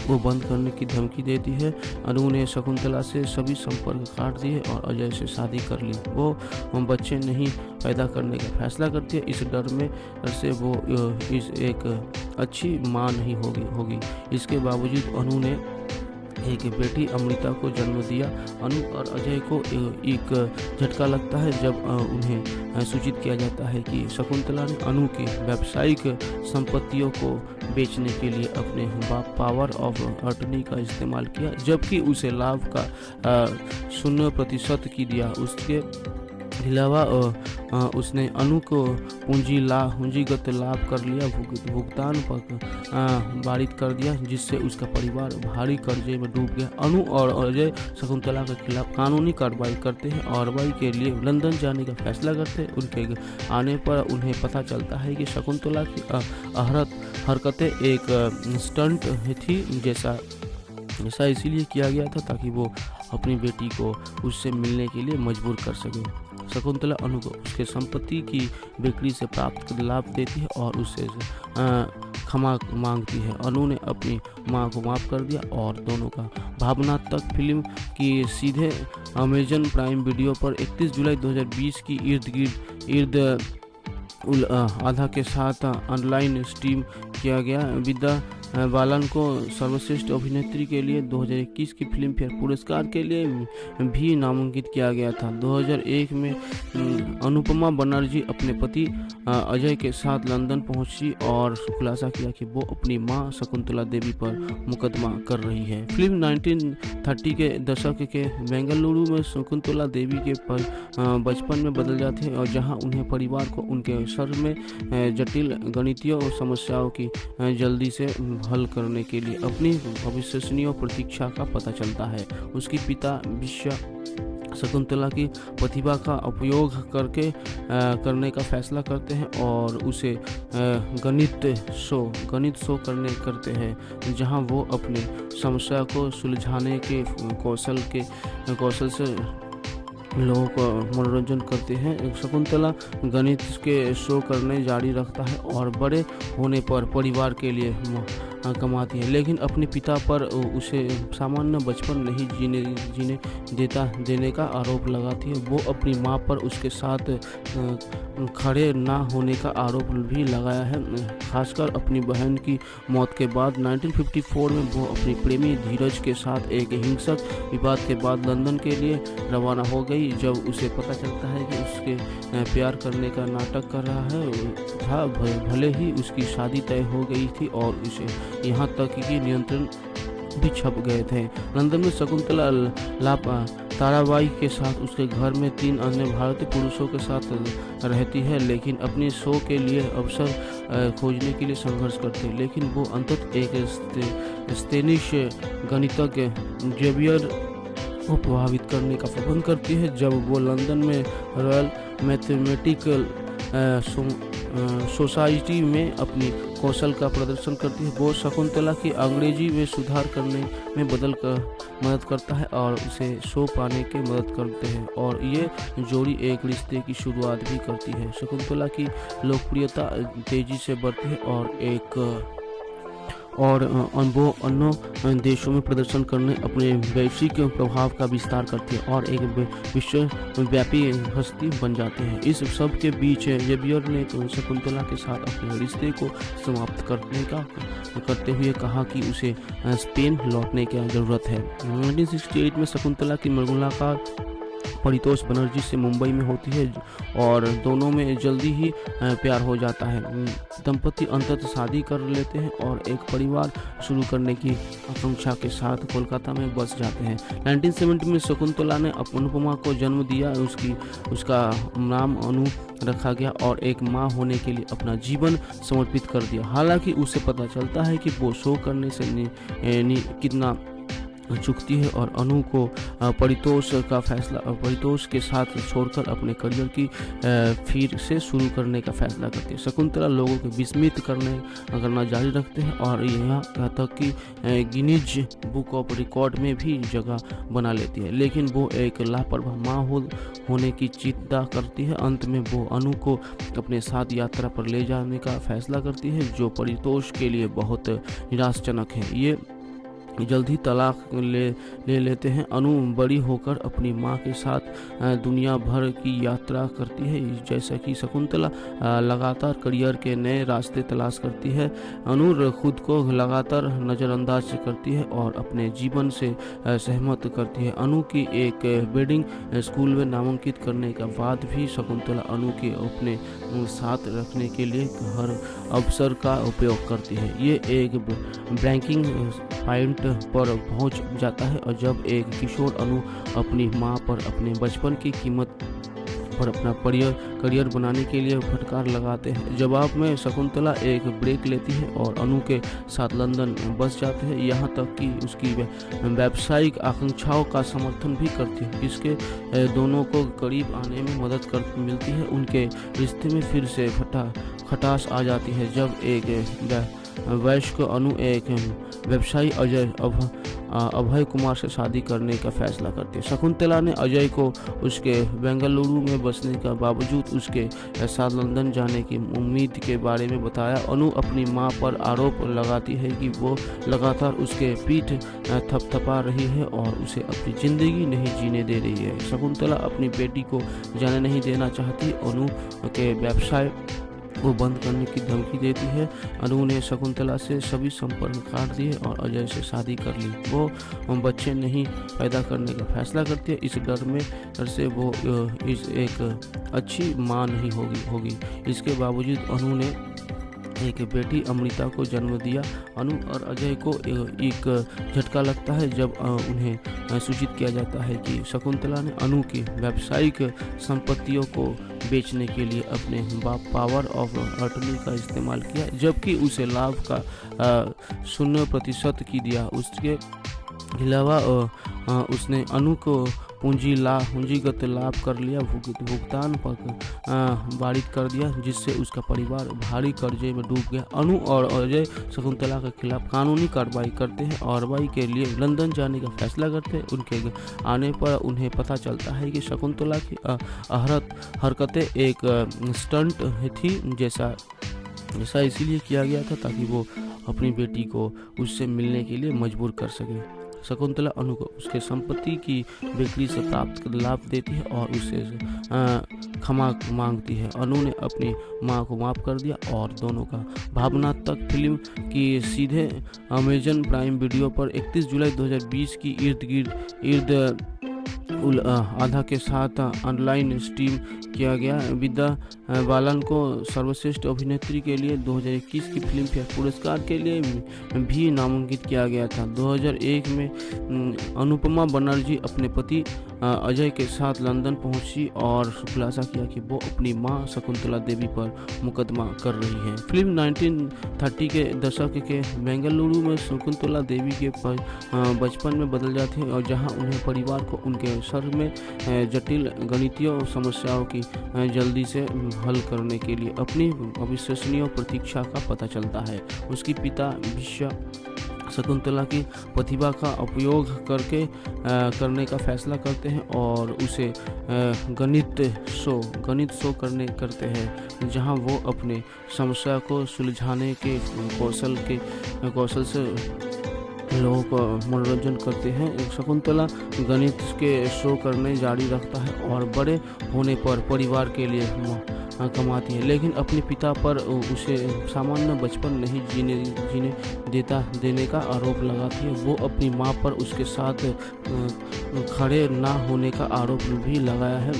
वो बंद करने की धमकी देती है। अनु ने शकुंतला से सभी संपर्क काट दिए और अजय से शादी कर ली। वो बच्चे नहीं पैदा करने का फैसला करती है, इस डर में से वो इस एक अच्छी माँ नहीं होगी होगी इसके बावजूद अनु ने एक बेटी अमृता को जन्म दिया। अनु और अजय को एक झटका लगता है जब उन्हें सूचित किया जाता है कि शकुंतला ने अनु की व्यावसायिक संपत्तियों को बेचने के लिए अपने पावर ऑफ अटर्नी का इस्तेमाल किया, जबकि उसे लाभ का शून्य प्रतिशत की दिया। उसके अलावा उसने अनु को पूंजी ला पूंजीगत लाभ कर लिया, भुगतान पर वारित कर दिया, जिससे उसका परिवार भारी कर्जे में डूब गया। अनु और अजय शकुंतला के खिलाफ कानूनी कार्रवाई करते हैं और कार्रवाई के लिए लंदन जाने का फैसला करते हैं। उनके आने पर उन्हें पता चलता है कि शकुंतला की अहरत हरकतें एक स्टंट थी, जैसा ऐसा इसीलिए किया गया था ताकि वो अपनी बेटी को उससे मिलने के लिए मजबूर कर सके। शकुंतला अनु को उसके संपत्ति की बिक्री से प्राप्त लाभ देती है और उसे क्षमा मांगती है। अनु ने अपनी मां को माफ़ कर दिया और दोनों का भावनात्मक फिल्म की सीधे अमेजन प्राइम वीडियो पर इकतीस जुलाई दो हज़ार बीस की इर्द गिर्द इर्द उल आधा के साथ ऑनलाइन स्ट्रीम किया गया। विद्या बालन को सर्वश्रेष्ठ अभिनेत्री के लिए दो हज़ार इक्कीस की फिल्म फेयर पुरस्कार के लिए भी नामांकित किया गया था। दो हज़ार एक में अनुपमा बनर्जी अपने पति अजय के साथ लंदन पहुंची और खुलासा किया कि वो अपनी मां शकुंतला देवी पर मुकदमा कर रही है। फिल्म उन्नीस तीस के दशक के बेंगलुरु में शकुंतला देवी के बचपन में बदल जाते हैं और जहाँ उन्हें परिवार को उनके सर में जटिल गणितीय और समस्याओं की जल्दी से हल करने के लिए अपनी अविश्वसनीय प्रतीक्षा का पता चलता है। उसके पिता विश्व शकुंतला की प्रतिभा का उपयोग करके आ, करने का फैसला करते हैं और उसे आ, गणित शो गणित शो करने करते हैं, जहां वो अपने समस्या को सुलझाने के कौशल के कौशल से लोगों का मनोरंजन करते हैं। शकुंतला गणित के शो करने जारी रखता है और बड़े होने पर परिवार के लिए कमाती है, लेकिन अपने पिता पर उसे सामान्य बचपन नहीं जीने जीने देता देने का आरोप लगाती है। वो अपनी मां पर उसके साथ खड़े ना होने का आरोप भी लगाया है, खासकर अपनी बहन की मौत के बाद। उन्नीस चौवन में वो अपने प्रेमी धीरज के साथ एक हिंसक विवाद के बाद लंदन के लिए रवाना हो गई। जब उसे पता चलता है कि उसके प्यार करने का नाटक कर रहा है था, भले ही उसकी शादी तय हो गई थी और उसे यहाँ तक कि नियंत्रण भी छप गए थे। लंदन में शकुंतला लापा ताराबाई के साथ उसके घर में तीन अन्य भारतीय पुरुषों के साथ रहती है, लेकिन अपने शो के लिए अवसर खोजने के लिए संघर्ष करती है। लेकिन वो अंततः एक स्पेनिश गणितज्ञ जेवियर को प्रभावित करने का प्रबंध करती है। जब वो लंदन में रॉयल मैथमेटिकल सोसाइटी में अपनी कौशल का प्रदर्शन करती है, वो शकुंतला की अंग्रेजी में सुधार करने में बदल कर मदद करता है और उसे शो पाने के मदद करते हैं और ये जोड़ी एक रिश्ते की शुरुआत भी करती है। शकुंतला की लोकप्रियता तेजी से बढ़ती है और एक और वो अन्य देशों में प्रदर्शन करने अपने वैश्विक प्रभाव का विस्तार करती है और एक विश्वव्यापी हस्ती बन जाती है। इस सब के बीच जेवियर ने शकुंतला के साथ अपने रिश्ते को समाप्त करने का करते हुए कहा कि उसे स्पेन लौटने की ज़रूरत है। उन्नीस अड़सठ में शकुंतला की मुलाकात परितोष बनर्जी से मुंबई में होती है और दोनों में जल्दी ही प्यार हो जाता है। दंपति अंततः शादी कर लेते हैं और एक परिवार शुरू करने की आकांक्षा के साथ कोलकाता में बस जाते हैं। उन्नीस सौ सत्तर में शकुंतला ने अनुपमा को जन्म दिया। उसकी उसका नाम अनु रखा गया और एक माँ होने के लिए अपना जीवन समर्पित कर दिया। हालांकि उसे पता चलता है कि वो शो करने से नि, नि, कितना चुकती है और अनु को परितोष का फैसला परितोष के साथ छोड़कर अपने करियर की फिर से शुरू करने का फैसला करती है। शकुंतला लोगों को विस्मित करने करना जारी रखते हैं और यहाँ तक कि गिनीज बुक ऑफ रिकॉर्ड में भी जगह बना लेती है, लेकिन वो एक लापरवाह माँ हो, होने की चिंता करती है। अंत में वो अनु को अपने साथ यात्रा पर ले जाने का फैसला करती है, जो परितोष के लिए बहुत निराशाजनक है। ये जल्द ही तलाक ले ले लेते हैं। अनु बड़ी होकर अपनी माँ के साथ दुनिया भर की यात्रा करती है। जैसा कि शकुंतला लगातार करियर के नए रास्ते तलाश करती है, अनु खुद को लगातार नज़रअंदाज करती है और अपने जीवन से सहमत करती है। अनु की एक बोर्डिंग स्कूल में नामांकित करने के बाद भी शकुंतला अनु के अपने साथ रखने के लिए हर अवसर का उपयोग करती है। ये एक ब्रेकिंग पॉइंट पर पहुंच जाता है और जब एक किशोर अनु अपनी मां पर अपने बचपन की कीमत पर अपना करियर बनाने के लिए फटकार लगाते हैं। जवाब में शकुंतला एक ब्रेक लेती है और अनु के साथ लंदन बस जाते हैं, यहाँ तक कि उसकी व्यावसायिक आकांक्षाओं का समर्थन भी करती है। इसके दोनों को करीब आने में मदद कर मिलती है। उनके रिश्ते में फिर से फटा खटास आ जाती है जब एक वयस्क अनु एक व्यवसायी अजय अभ अभय कुमार से शादी करने का फैसला करती है। शकुंतला ने अजय को उसके बेंगलुरु में बसने का बावजूद उसके साथ लंदन जाने की उम्मीद के बारे में बताया। अनु अपनी मां पर आरोप लगाती है कि वो लगातार उसके पीठ थपथपा रही है और उसे अपनी ज़िंदगी नहीं जीने दे रही है। शकुंतला अपनी बेटी को जाने नहीं देना चाहती, अनु के व्यवसाय वो बंद करने की धमकी देती है। अनु ने शकुंतला से सभी संपर्क काट दिए और अजय से शादी कर ली। वो बच्चे नहीं पैदा करने का फैसला करती है, इस डर में डर से वो इस एक अच्छी मां नहीं होगी होगी इसके बावजूद अनु ने एक बेटी अमृता को जन्म दिया। अनु और अजय को एक झटका लगता है जब उन्हें सूचित किया जाता है कि शकुंतला ने अनु की व्यावसायिक संपत्तियों को बेचने के लिए अपने पावर ऑफ अटर्नी का इस्तेमाल किया, जबकि उसे लाभ का शून्य प्रतिशत की दिया। उसके अलावा उसने अनु को पूंजी ला पूंजीगत लाभ कर लिया, भुगतान पर बारित कर दिया, जिससे उसका परिवार भारी कर्जे में डूब गया। अनु और अजय शकुंतला के खिलाफ कानूनी कार्रवाई करते हैं और कार्रवाई के लिए लंदन जाने का फैसला करते हैं। उनके आने पर उन्हें पता चलता है कि शकुंतला की अहरत हरकतें एक स्टंट थी, जैसा ऐसा इसीलिए किया गया था ताकि वो अपनी बेटी को उससे मिलने के लिए मजबूर कर सके। शकुंतला अनु को उसके संपत्ति की बिक्री से प्राप्त लाभ देती है और उसे क्षमा मांगती है। अनु ने अपनी मां को माफ़ कर दिया और दोनों का भावनात्मक फिल्म की सीधे अमेजन प्राइम वीडियो पर इकतीस जुलाई दो हज़ार बीस की इर्द गिर्द इर्द आधा के साथ ऑनलाइन स्ट्रीम किया गया। विद्या बालन को सर्वश्रेष्ठ अभिनेत्री के लिए दो हज़ार इक्कीस की फिल्म फेयर पुरस्कार के लिए भी नामांकित किया गया था। दो हज़ार एक में अनुपमा बनर्जी अपने पति अजय के साथ लंदन पहुंची और खुलासा किया कि वो अपनी मां शकुंतला देवी पर मुकदमा कर रही है। फिल्म उन्नीस तीस के दशक के बेंगलुरु में शकुंतला देवी के बचपन में बदल जाते हैं और जहां उन्हें परिवार को उनके सर में जटिल गणितीय समस्याओं की जल्दी से हल करने के लिए अपनी अविश्वसनीय प्रतीक्षा का पता चलता है। उसके पिता विश्व शकुंतला की प्रतिभा का उपयोग करके आ, करने का फैसला करते हैं और उसे आ, गणित शो गणित शो करने करते हैं जहां वो अपने समस्या को सुलझाने के कौशल के कौशल से लोगों का मनोरंजन करते हैं। शकुंतला गणित के शो करने जारी रखता है और बड़े होने पर परिवार के लिए कमाती है, लेकिन अपने पिता पर उसे सामान्य बचपन नहीं जीने जीने देता देने का आरोप लगाती है। वो अपनी मां पर उसके साथ खड़े ना होने का आरोप भी लगाया है,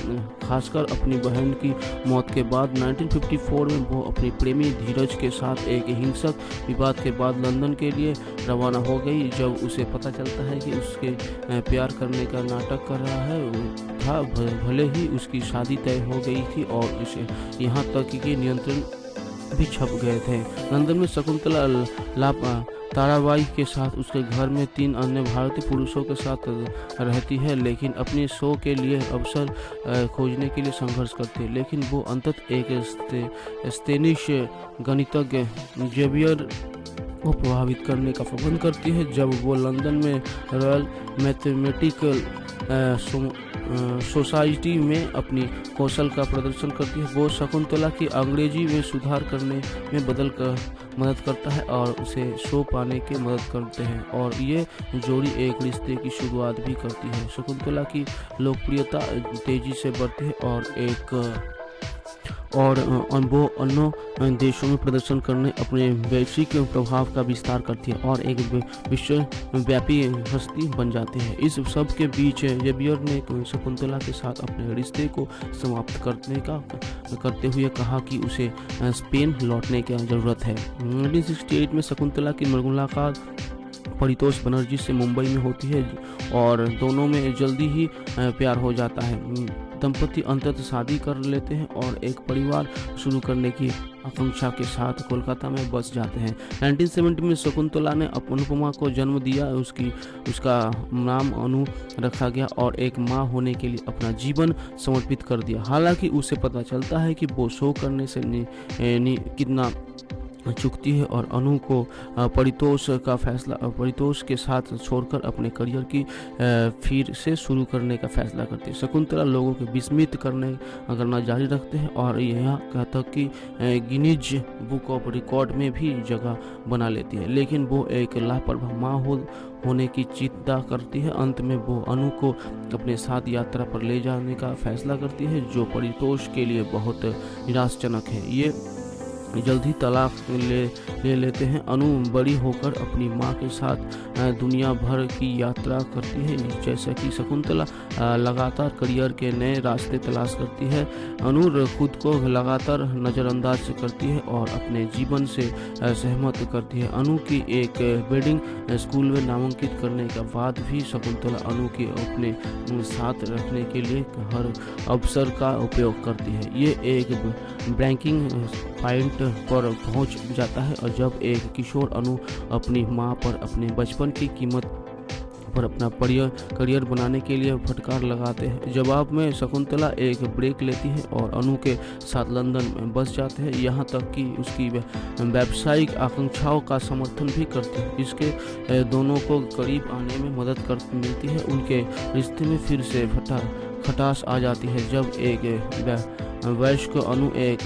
खासकर अपनी बहन की मौत के बाद। उन्नीस चौवन में वो अपने प्रेमी धीरज के साथ एक हिंसक विवाद के बाद लंदन के लिए रवाना हो गई। जब उसे पता चलता है कि उसके प्यार करने का नाटक कर रहा है था, भले ही उसकी शादी तय हो गई थी और उसे यहाँ तक कि नियंत्रण भी छप गए थे। लंदन में शकुंतला लापा ताराबाई के साथ उसके घर में तीन अन्य भारतीय पुरुषों के साथ रहती है, लेकिन अपने शो के लिए अवसर खोजने के लिए संघर्ष करती है, लेकिन वो अंततः एक स्पेनिश गणितज्ञ जेवियर को प्रभावित करने का प्रबंध करती है। जब वो लंदन में रॉयल मैथमेटिकल सोसाइटी में अपनी कौशल का प्रदर्शन करती है। वो शकुंतला की अंग्रेजी में सुधार करने में बदल कर मदद करता है और उसे शो पाने के मदद करते हैं और ये जोड़ी एक रिश्ते की शुरुआत भी करती है। शकुंतला की लोकप्रियता तेजी से बढ़ती है और एक और वो अन्य देशों में प्रदर्शन करने अपने वैश्विक प्रभाव का विस्तार करती है और एक विश्वव्यापी हस्ती बन जाती है। इस सब के बीच जेवियर ने शकुंतला के साथ अपने रिश्ते को समाप्त करने का करते हुए कहा कि उसे स्पेन लौटने की ज़रूरत है। उन्नीस सौ अड़सठ में शकुंतला की मुलाकात परितोष बनर्जी से मुंबई में होती है और दोनों में जल्दी ही प्यार हो जाता है। दंपति अंततः शादी कर लेते हैं और एक परिवार शुरू करने की आकांक्षा के साथ कोलकाता में बस जाते हैं। उन्नीस सौ सत्तर में शकुंतला ने अनुपमा को जन्म दिया। उसकी उसका नाम अनु रखा गया और एक माँ होने के लिए अपना जीवन समर्पित कर दिया। हालांकि उसे पता चलता है कि वो शो करने से नि, नि, कितना चुकती है और अनु को परितोष का फैसला परितोष के साथ छोड़कर अपने करियर की फिर से शुरू करने का फैसला करती है। शकुंतला लोगों के विस्मित करने करना जारी रखते हैं और यहाँ तक कि गिनीज बुक ऑफ रिकॉर्ड में भी जगह बना लेती है, लेकिन वो एक लापरवाह माँ हो होने की चिंता करती है। अंत में वो अनु को अपने साथ यात्रा पर ले जाने का फैसला करती है, जो परितोष के लिए बहुत निराशाजनक है। ये जल्दी तलाक ले, ले लेते हैं। अनु बड़ी होकर अपनी माँ के साथ दुनिया भर की यात्रा करती है। जैसा कि शकुंतला लगातार करियर के नए रास्ते तलाश करती है, अनु खुद को लगातार नज़रअंदाज करती है और अपने जीवन से सहमत करती है। अनु की एक बोर्डिंग स्कूल में नामांकित करने के बाद भी शकुंतला अनु के अपने साथ रखने के लिए हर अवसर का उपयोग करती है। ये एक ब्रेकिंग पॉइंट पर पहुंच जाता है और जब एक किशोर अनु अपनी मां पर अपने बचपन की कीमत पर अपना करियर बनाने के लिए फटकार लगाते हैं। जवाब में शकुंतला एक ब्रेक लेती है और अनु के साथ लंदन में बस जाते हैं, यहाँ तक कि उसकी व्यावसायिक आकांक्षाओं का समर्थन भी करते हैं। इसके दोनों को करीब आने में मदद कर मिलती है। उनके रिश्ते में फिर से फटा खटास आ जाती है जब एक वयस्क अनु एक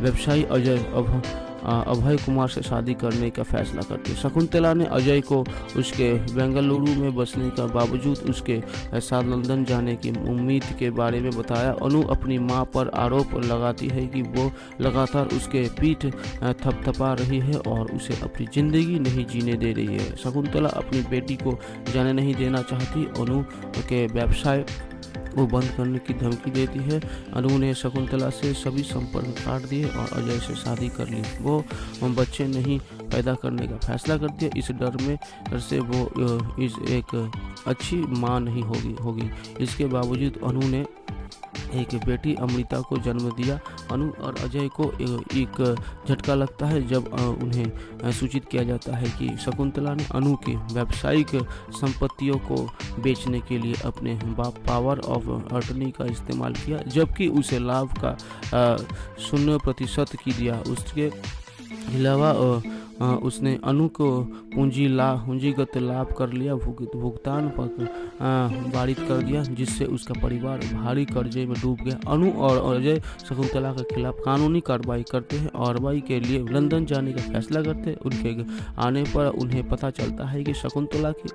व्यवसायी अजय अभ अभय कुमार से शादी करने का फैसला करती है। शकुंतला ने अजय को उसके बेंगलुरु में बसने का बावजूद उसके साथ लंदन जाने की उम्मीद के बारे में बताया। अनु अपनी मां पर आरोप लगाती है कि वो लगातार उसके पीठ थपथपा रही है और उसे अपनी ज़िंदगी नहीं जीने दे रही है। शकुंतला अपनी बेटी को जाने नहीं देना चाहती। अनु के व्यवसाय वो बंद करने की धमकी देती है। अनु ने शकुंतला से सभी संपर्क काट दिए और अजय से शादी कर ली। वो बच्चे नहीं पैदा करने का फैसला करती है। इस डर में डर से वो इस एक अच्छी माँ नहीं होगी होगी इसके बावजूद अनु ने एक बेटी अमृता को जन्म दिया। अनु और अजय को एक झटका लगता है जब उन्हें सूचित किया जाता है कि शकुंतला ने अनु के व्यावसायिक संपत्तियों को बेचने के लिए अपने पावर ऑफ अटर्नी का इस्तेमाल किया, जबकि उसे लाभ का शून्य प्रतिशत की दिया। उसके अलावा आ, उसने अनु को पूंजी ला पूंजीगत लाभ कर लिया, भुगतान पर वारित कर दिया, जिससे उसका परिवार भारी कर्जे में डूब गया। अनु और अजय शकुंतला के खिलाफ कानूनी कार्रवाई करते हैं और कार्रवाई के लिए लंदन जाने का फैसला करते हैं। उनके आने पर उन्हें पता चलता है कि शकुंतला की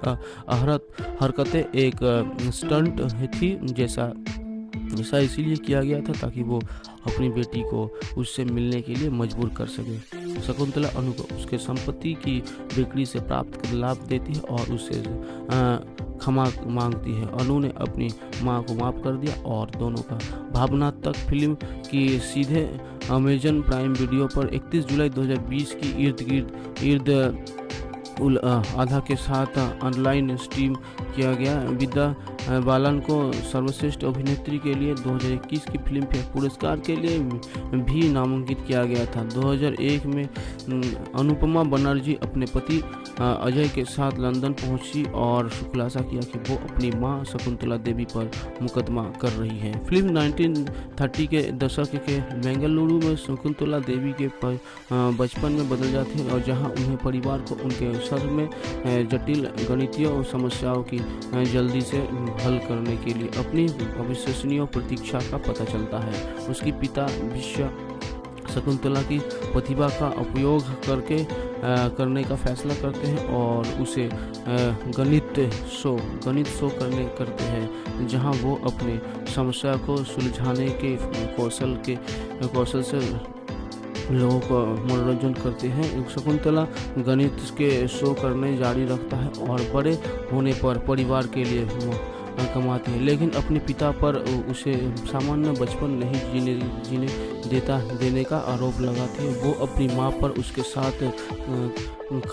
अहरत हरकतें एक स्टंट थी, जैसा ऐसा इसीलिए किया गया था ताकि वो अपनी बेटी को उससे मिलने के लिए मजबूर कर सके। शकुंतला अनु को उसके संपत्ति की बिक्री से प्राप्त लाभ देती है और उसे क्षमा मांगती है। अनु ने अपनी मां को माफ कर दिया और दोनों का भावनात्मक फिल्म की सीधे अमेजन प्राइम वीडियो पर इकतीस जुलाई दो हज़ार बीस की इर्द गिर्द इर्द आधा के साथ ऑनलाइन स्ट्रीम किया गया। विद्या बालन को सर्वश्रेष्ठ अभिनेत्री के लिए दो हज़ार इक्कीस की फिल्म फेयर पुरस्कार के लिए भी नामांकित किया गया था। दो हज़ार एक में अनुपमा बनर्जी अपने पति अजय के साथ लंदन पहुंची और खुलासा किया कि वो अपनी मां शकुंतला देवी पर मुकदमा कर रही है। फिल्म उन्नीस तीस के दशक के बेंगलुरु में शकुंतला देवी के बचपन में बदल जाते हैं और जहाँ उन्हें परिवार को उनके सर में जटिल गणितीय और समस्याओं की जल्दी से हल करने के लिए अपनी अविश्वसनीय प्रतीक्षा का पता चलता है। उसके पिता विश्व शकुंतला की प्रतिभा का उपयोग करके आ, करने का फैसला करते हैं और उसे आ, गणित शो गणित शो करने करते हैं जहां वो अपने समस्या को सुलझाने के कौशल के कौशल से लोगों को मनोरंजन करते हैं। शकुंतला गणित के शो करने जारी रखता है और बड़े होने पर परिवार के लिए कमाते हैं, लेकिन अपने पिता पर उसे सामान्य बचपन नहीं जीने जीने देता देने का आरोप लगाते हैं। वो अपनी मां पर उसके साथ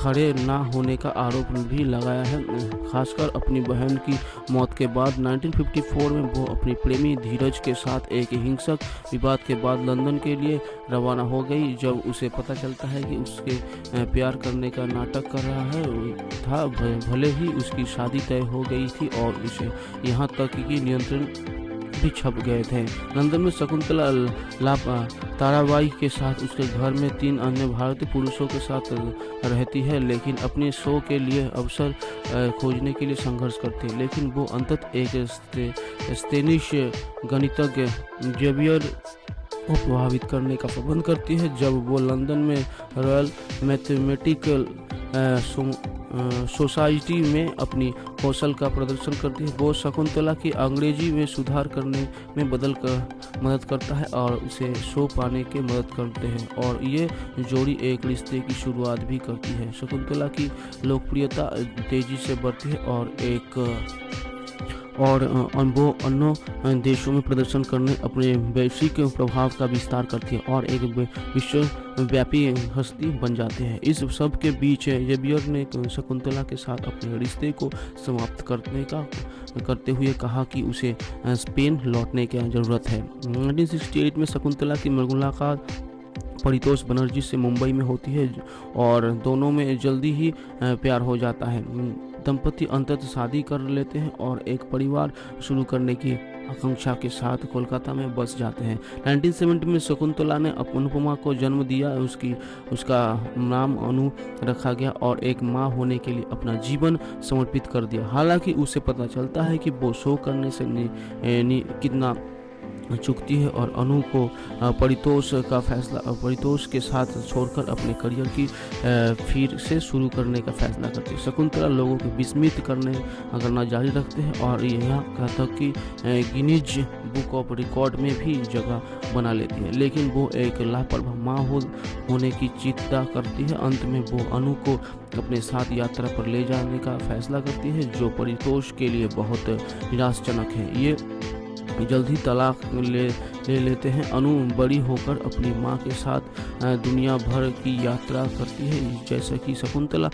खड़े ना होने का आरोप भी लगाया है, खासकर अपनी बहन की मौत के बाद। उन्नीस सौ चौवन में वो अपने प्रेमी धीरज के साथ एक हिंसक विवाद के बाद लंदन के लिए रवाना हो गई। जब उसे पता चलता है कि उसके प्यार करने का नाटक कर रहा है था, भले ही उसकी शादी तय हो गई थी और उसे यहाँ तक कि नियंत्रण भी छप गए थे। लंदन में शकुंतला ताराबाई के साथ उसके घर में तीन अन्य भारतीय पुरुषों के साथ रहती है, लेकिन अपने शो के लिए अवसर खोजने के लिए संघर्ष करती है। लेकिन वो अंततः एक स्पेनिश गणितज्ञ जेवियर को प्रभावित करने का प्रबंध करती है। जब वो लंदन में रॉयल मैथमेटिकल सोसाइटी में अपनी कौशल का प्रदर्शन करती है, वो शकुंतला की अंग्रेजी में सुधार करने में बदल कर मदद करता है और उसे शो पाने के मदद करते हैं और ये जोड़ी एक रिश्ते की शुरुआत भी करती है। शकुंतला की लोकप्रियता तेजी से बढ़ती है और एक और वो अन्य देशों में प्रदर्शन करने अपने वैश्विक प्रभाव का विस्तार करती है और एक विश्वव्यापी हस्ती बन जाते हैं। इस सब के बीच जेवियर ने शकुंतला के साथ अपने रिश्ते को समाप्त करने का करते हुए कहा कि उसे स्पेन लौटने की ज़रूरत है। उन्नीस सौ अड़सठ में शकुंतला की मुलाकात परितोष बनर्जी से मुंबई में होती है और दोनों में जल्दी ही प्यार हो जाता है। दंपति अंततः शादी कर लेते हैं और एक परिवार शुरू करने की आकांक्षा के साथ कोलकाता में बस जाते हैं। उन्नीस सौ सत्तर में शकुंतला ने अनुपमा को जन्म दिया। उसकी उसका नाम अनु रखा गया और एक माँ होने के लिए अपना जीवन समर्पित कर दिया। हालांकि उसे पता चलता है कि वो शो करने से नि, नि, कितना चुकती है और अनु को परितोष का फैसला परितोष के साथ छोड़कर अपने करियर की फिर से शुरू करने का फैसला करते हैं। शकुंतला लोगों को विस्मित करने करना जारी रखते हैं और यहाँ तक कि गिनीज बुक ऑफ रिकॉर्ड में भी जगह बना लेती है, लेकिन वो एक लापरवाह माँ हो, होने की चिंता करती है। अंत में वो अनु को अपने साथ यात्रा पर ले जाने का फैसला करती है, जो परितोष के लिए बहुत निराशाजनक है। ये जल्द ही तलाक ले, ले लेते हैं। अनु बड़ी होकर अपनी माँ के साथ दुनिया भर की यात्रा करती है। जैसा कि शकुंतला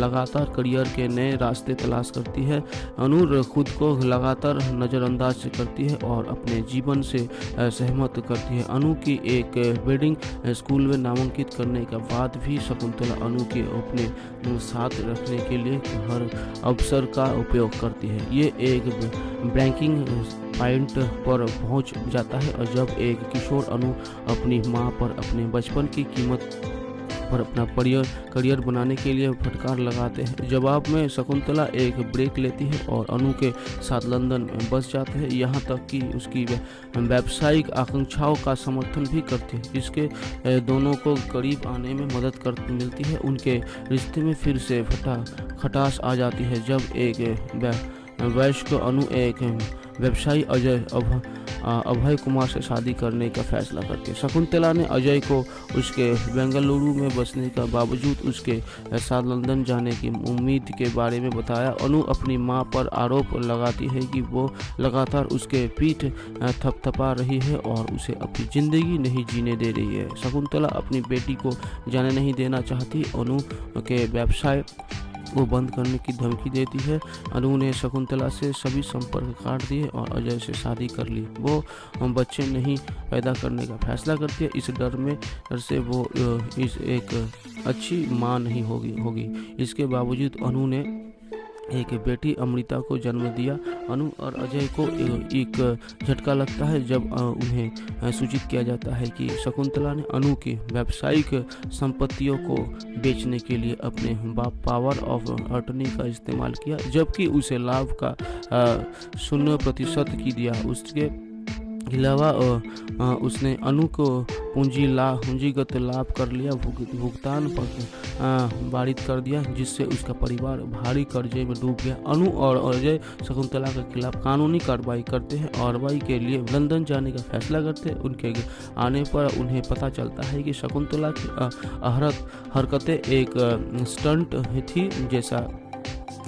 लगातार करियर के नए रास्ते तलाश करती है, अनु खुद को लगातार नज़रअंदाज करती है और अपने जीवन से सहमत करती है। अनु की एक बोर्डिंग स्कूल में नामांकित करने के बाद भी शकुंतला अनु के अपने साथ रखने के लिए हर अवसर का उपयोग करती है। ये एक ब्रेकिंग पॉइंट पर पहुंच जाता है और जब एक किशोर अनु अपनी मां पर अपने बचपन की कीमत पर अपना परियर करियर बनाने के लिए फटकार लगाते हैं। जवाब में शकुंतला एक ब्रेक लेती है और अनु के साथ लंदन में बस जाते हैं, यहाँ तक कि उसकी व्यावसायिक आकांक्षाओं का समर्थन भी करते हैं, जिसके दोनों को करीब आने में मदद कर मिलती है। उनके रिश्ते में फिर से फटा खटास आ जाती है जब एक वयस्क अनु एक व्यवसायी अजय अभ अभय कुमार से शादी करने का फैसला करते हैं। शकुंतला ने अजय को उसके बेंगलुरु में बसने का बावजूद उसके साथ लंदन जाने की उम्मीद के बारे में बताया। अनु अपनी मां पर आरोप लगाती है कि वो लगातार उसके पीठ थपथपा रही है और उसे अपनी ज़िंदगी नहीं जीने दे रही है। शकुंतला अपनी बेटी को जाने नहीं देना चाहती, अनु के व्यवसाय वो बंद करने की धमकी देती है। अनु ने शकुंतला से सभी संपर्क काट दिए और अजय से शादी कर ली। वो बच्चे नहीं पैदा करने का फैसला करती है, इस डर में डर से वो इस एक अच्छी माँ नहीं होगी होगी। इसके बावजूद अनु ने एक बेटी अमृता को जन्म दिया। अनु और अजय को एक झटका लगता है जब उन्हें सूचित किया जाता है कि शकुंतला ने अनु की व्यावसायिक संपत्तियों को बेचने के लिए अपने पावर ऑफ अटर्नी का इस्तेमाल किया, जबकि उसे लाभ का शून्य प्रतिशत की दिया। उसके अलावा उसने अनु को पूंजी ला पूंजीगत लाभ कर लिया, भुगतान पर बारित कर दिया, जिससे उसका परिवार भारी कर्जे में डूब गया। अनु और अजय शकुंतला के खिलाफ कानूनी कार्रवाई करते हैं और कार्रवाई के लिए लंदन जाने का फैसला करते हैं। उनके आने पर उन्हें पता चलता है कि शकुंतला की अहरत हरकतें एक स्टंट थी, जैसा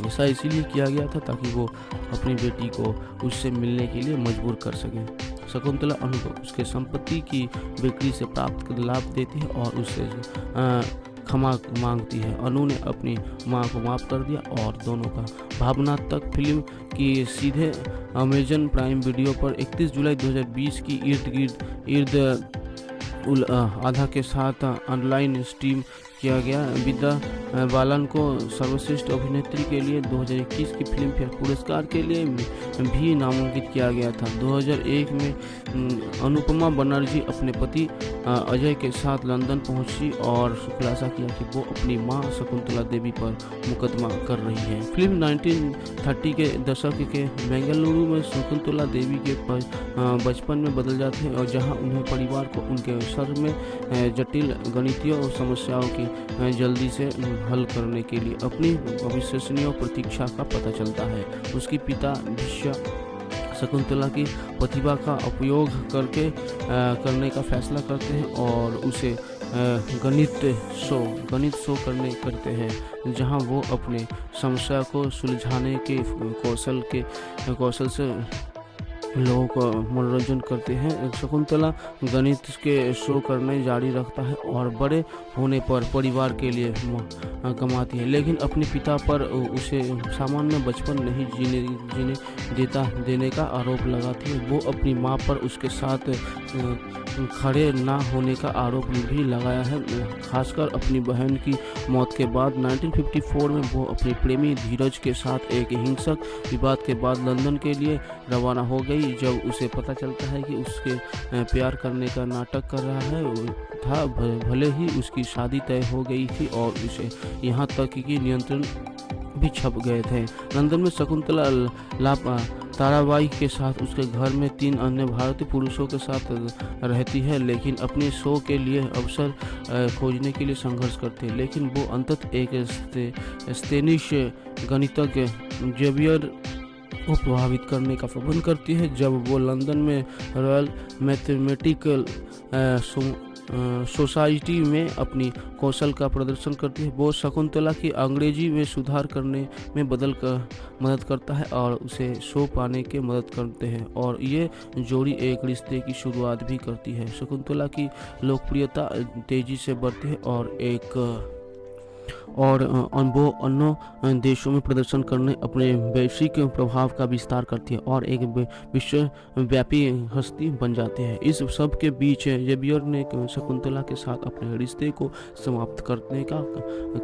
ऐसा इसीलिए किया गया था ताकि वो अपनी बेटी को उससे मिलने के लिए मजबूर कर सकें। शकुंतला अनुभव उसके संपत्ति की बिक्री से प्राप्त लाभ देती है और उससे क्षमा मांगती है। अनु ने अपनी मां को माफ कर दिया और दोनों का भावनात्मक फिल्म की सीधे अमेजन प्राइम वीडियो पर इकतीस जुलाई दो हज़ार बीस की इर्द गिर्द इर्द आधा के साथ ऑनलाइन स्ट्रीम किया गया। विद्या बालन को सर्वश्रेष्ठ अभिनेत्री के लिए दो हज़ार इक्कीस की फिल्म फेयर पुरस्कार के लिए भी नामांकित किया गया था। दो हज़ार एक में अनुपमा बनर्जी अपने पति अजय के साथ लंदन पहुंची और खुलासा किया कि वो अपनी मां शकुंतला देवी पर मुकदमा कर रही है। फिल्म उन्नीस तीस के दशक के बेंगलुरु में शकुंतला देवी के बचपन में बदल जाते हैं और जहाँ उन्हें परिवार को उनके सर में जटिल गणितीय और समस्याओं की जल्दी से हल करने के लिए अपनी अविश्वसनीय प्रतीक्षा का पता चलता है। उसके पिता विश्व शकुंतला की प्रतिभा का उपयोग करके आ, करने का फैसला करते हैं और उसे गणित शो गणित शो करने करते हैं, जहां वो अपने समस्या को सुलझाने के कौशल के कौशल से लोगों का मनोरंजन करते हैं। शकुंतला गणित के शो करने जारी रखता है और बड़े होने पर परिवार के लिए कमाती है, लेकिन अपने पिता पर उसे सामान्य बचपन नहीं जीने जीने देता देने का आरोप लगाती है। वो अपनी मां पर उसके साथ खड़े ना होने का आरोप भी लगाया है, खासकर अपनी बहन की मौत के बाद। उन्नीस चौवन में वो अपने प्रेमी धीरज के साथ एक हिंसक विवाद के बाद लंदन के लिए रवाना हो गई, जब उसे पता चलता है कि उसके प्यार करने का नाटक कर रहा है था, भले ही उसकी शादी तय हो गई थी और उसे यहाँ तक कि नियंत्रण भी छप गए थे। लंदन में शकुंतला लापा ताराबाई के साथ उसके घर में तीन अन्य भारतीय पुरुषों के साथ रहती है, लेकिन अपने शो के लिए अवसर खोजने के लिए संघर्ष करते हैं, लेकिन वो अंततः एक स्पेनिश गणितज्ञ जेवियर को प्रभावित करने का प्रबंध करती है। जब वो लंदन में रॉयल मैथमेटिकल सोसाइटी में अपनी कौशल का प्रदर्शन करती है, वो शकुंतला की अंग्रेजी में सुधार करने में बदल कर मदद करता है और उसे शो पाने के मदद करते हैं, और ये जोड़ी एक रिश्ते की शुरुआत भी करती है। शकुंतला की लोकप्रियता तेजी से बढ़ती है और एक और वो अन्य देशों में प्रदर्शन करने अपने वैश्विक प्रभाव का विस्तार करती है और एक विश्वव्यापी हस्ती बन जाती है। इस सब के बीच जेवियर ने शकुंतला के साथ अपने रिश्ते को समाप्त करने का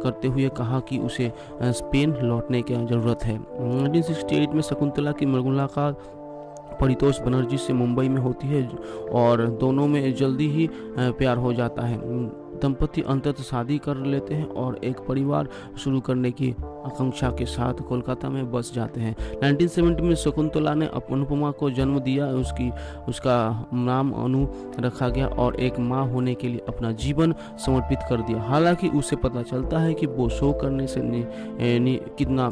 करते हुए कहा कि उसे स्पेन लौटने की जरूरत है। उन्नीस अड़सठ में शकुंतला की मुलाकात परितोष बनर्जी से मुंबई में होती है और दोनों में जल्दी ही प्यार हो जाता है। दंपति अंततः शादी कर लेते हैं और एक परिवार शुरू करने की आकांक्षा के साथ कोलकाता में बस जाते हैं। उन्नीस सत्तर में शकुंतला ने अनुपमा को जन्म दिया, उसकी उसका नाम अनु रखा गया और एक माँ होने के लिए अपना जीवन समर्पित कर दिया। हालांकि उसे पता चलता है कि वो शो करने से नि, नि, कितना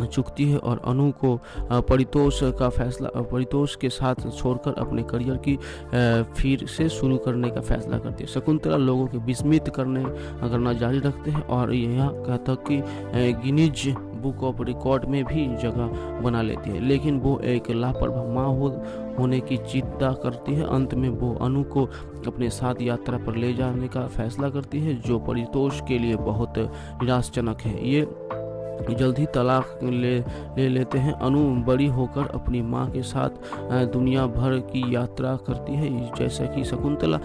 चुकती है और अनु को परितोष का फैसला परितोष के साथ छोड़कर अपने करियर की फिर से शुरू करने का फैसला करती है। शकुंतला लोगों के विस्मित करने करना जारी रखते हैं और यह कहता कि गिनीज बुक ऑफ रिकॉर्ड में भी जगह बना लेती है, लेकिन वो एक लापरवाह माँ हो होने की चिंता करती है। अंत में वो अनु को अपने साथ यात्रा पर ले जाने का फैसला करती है, जो परितोष के लिए बहुत निराशाजनक है। ये जल्द ही तलाक ले ले लेते हैं। अनु बड़ी होकर अपनी मां के साथ दुनिया भर की यात्रा करती है। जैसा कि शकुंतला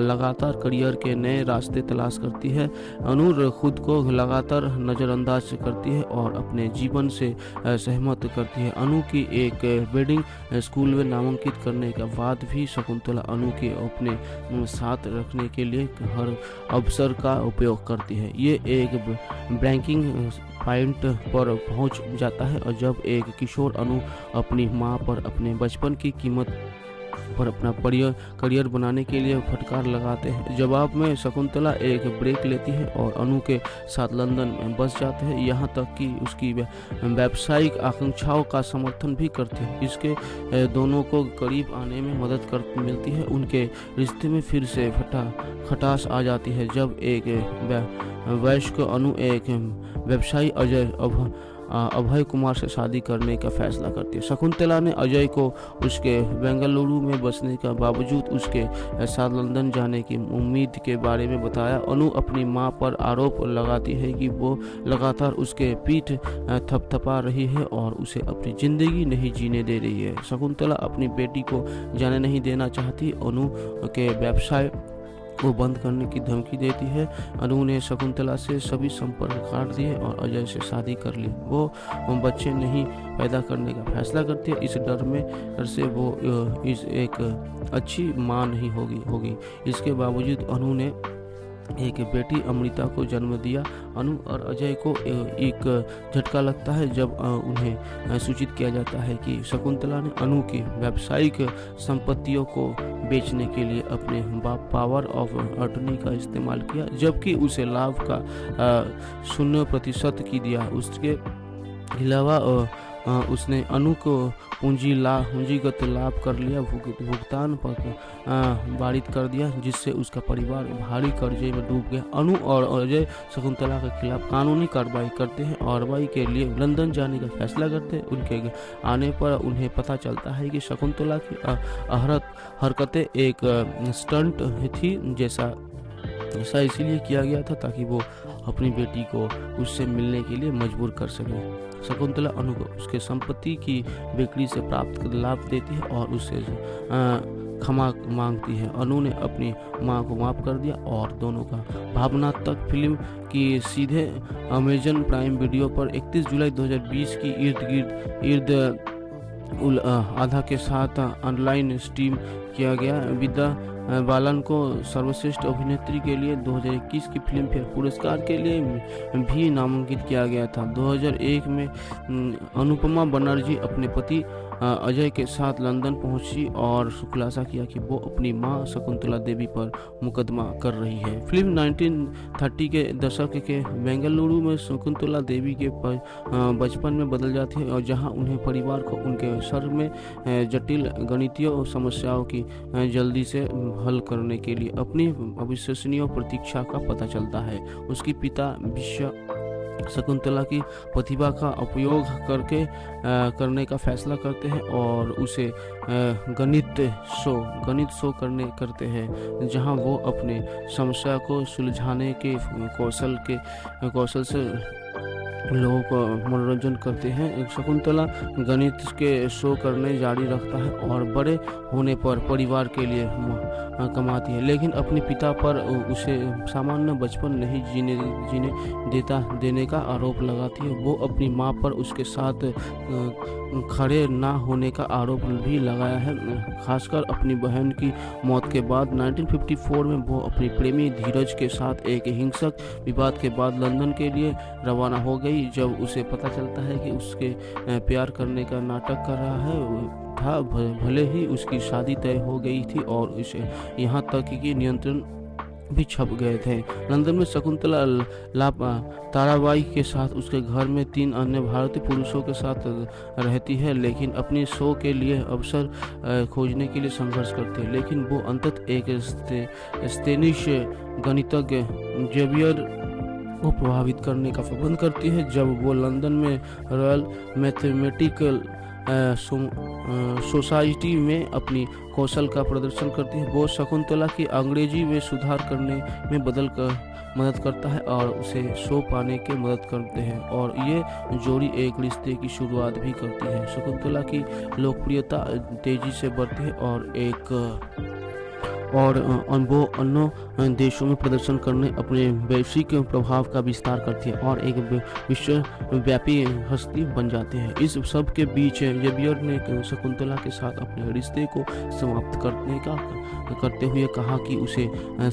लगातार करियर के नए रास्ते तलाश करती है, अनु खुद को लगातार नज़रअंदाज करती है और अपने जीवन से सहमत करती है। अनु की एक बोर्डिंग स्कूल में नामांकित करने के बाद भी शकुंतला अनु के अपने साथ रखने के लिए हर अवसर का उपयोग करती है। ये एक ब्रेकिंग पॉइंट पर पहुंच जाता है और जब एक किशोर अनु अपनी मां पर अपने बचपन की कीमत पर अपना करियर बनाने के लिए फटकार लगाते हैं। जवाब में शकुंतला एक ब्रेक लेती है और अनु के साथ लंदन में बस जाते हैं, यहाँ तक कि उसकी व्यावसायिक आकांक्षाओं का समर्थन भी करती है। इसके दोनों को करीब आने में मदद कर मिलती है। उनके रिश्ते में फिर से फटा खटास आ जाती है जब एक वयस्क अनु एक व्यवसायी अजय अभय कुमार से शादी करने का फैसला करती है। शकुंतला ने अजय को उसके बेंगलुरु में बसने का बावजूद उसके साथ लंदन जाने की उम्मीद के बारे में बताया। अनु अपनी मां पर आरोप लगाती है कि वो लगातार उसके पीठ थपथपा रही है और उसे अपनी ज़िंदगी नहीं जीने दे रही है। शकुंतला अपनी बेटी को जाने नहीं देना चाहती, अनु के व्यवसाय को बंद करने की धमकी देती है। अनु ने शकुंतला से सभी संपर्क काट दिए और अजय से शादी कर ली। वो बच्चे नहीं पैदा करने का फैसला करती है, इस डर में डर से वो इस एक अच्छी मां नहीं होगी होगी इसके बावजूद अनु ने एक बेटी अमृता को जन्म दिया। अनु और अजय को एक झटका लगता है जब उन्हें सूचित किया जाता है कि शकुंतला ने अनु की व्यावसायिक संपत्तियों को बेचने के लिए अपने पावर ऑफ अटर्नी का इस्तेमाल किया, जबकि उसे लाभ का शून्य प्रतिशत की दिया। उसके अलावा उसने अनु को पूंजी लाभ पूंजीगत लाभ कर लिया, भुगतान पर वारित कर दिया, जिससे उसका परिवार भारी कर्जे में डूब गया। अनु और अजय शकुंतला के खिलाफ कानूनी कार्रवाई करते हैं और कार्रवाई के लिए लंदन जाने का फैसला करते हैं। उनके आने पर उन्हें पता चलता है कि शकुंतला की अहरत हरकतें एक स्टंट थी, जैसा ऐसा इसीलिए किया गया था ताकि वो अपनी बेटी को उससे मिलने के लिए मजबूर कर सके। शकुंतला अनु को उसके संपत्ति की बिक्री से प्राप्त लाभ देती है और उसे क्षमा मांगती है। अनु ने अपनी मां को माफ कर दिया और दोनों का भावनात्मक फिल्म की सीधे अमेजन प्राइम वीडियो पर इकतीस जुलाई दो हज़ार बीस की इर्द गिर्द इर्द आधा के साथ ऑनलाइन स्ट्रीम किया गया। विद्या बालन को सर्वश्रेष्ठ अभिनेत्री के लिए दो हज़ार इक्कीस की फिल्म फेयर पुरस्कार के लिए भी नामांकित किया गया था। दो हज़ार एक में अनुपमा बनर्जी अपने पति अजय के साथ लंदन पहुंची और खुलासा किया कि वो अपनी मां शकुंतला देवी पर मुकदमा कर रही है। फिल्म उन्नीस तीस के दशक के बेंगलुरु में शकुंतला देवी के बचपन में बदल जाती है और जहां उन्हें परिवार को उनके सर में जटिल गणितीय समस्याओं की जल्दी से हल करने के लिए अपनी अविश्वसनीय प्रतीक्षा का पता चलता है। उसके पिता विश्व शकुंतला की प्रतिभा का उपयोग करके आ, करने का फैसला करते हैं और उसे आ, गणित शो गणित शो करने करते हैं जहां वो अपने समस्या को सुलझाने के कौशल के कौशल से लोगों को मनोरंजन करते हैं। शकुंतला गणित के शो करने जारी रखता है और बड़े होने पर परिवार के लिए कमाती है, लेकिन अपने पिता पर उसे सामान्य बचपन नहीं जीने जीने देता देने का आरोप लगाती है। वो अपनी मां पर उसके साथ खड़े ना होने का आरोप भी लगाया है, खासकर अपनी बहन की मौत के बाद। उन्नीस चौवन में वो अपने प्रेमी धीरज के साथ एक हिंसक विवाद के बाद लंदन के लिए रवाना हो गई। जब उसे पता चलता है कि उसके प्यार करने का नाटक कर रहा है था, भले ही उसकी शादी तय हो गई थी और उसे यहाँ तक कि नियंत्रण भी छप गए थे। लंदन में शकुंतला ताराबाई के साथ उसके घर में तीन अन्य भारतीय पुरुषों के साथ रहती है, लेकिन अपनी शो के लिए अवसर खोजने के लिए संघर्ष करती है, लेकिन वो अंततः एक स्पेनिश गणितज्ञ जेवियर को प्रभावित करने का प्रबंध करती है। जब वो लंदन में रॉयल मैथमेटिकल सोसाइटी में अपनी कौशल का प्रदर्शन करती है, वो शकुंतला की अंग्रेजी में सुधार करने में बदल कर मदद करता है और उसे सो पाने के मदद करते हैं और ये जोड़ी एक रिश्ते की शुरुआत भी करती है। शकुंतला की लोकप्रियता तेजी से बढ़ती है और एक और वो अन्य देशों में प्रदर्शन करने अपने वैश्विक प्रभाव का विस्तार करती है और एक विश्वव्यापी हस्ती बन जाती है। इस सब के बीच जेवियर ने शकुंतला के साथ अपने रिश्ते को समाप्त करने का करते हुए कहा कि उसे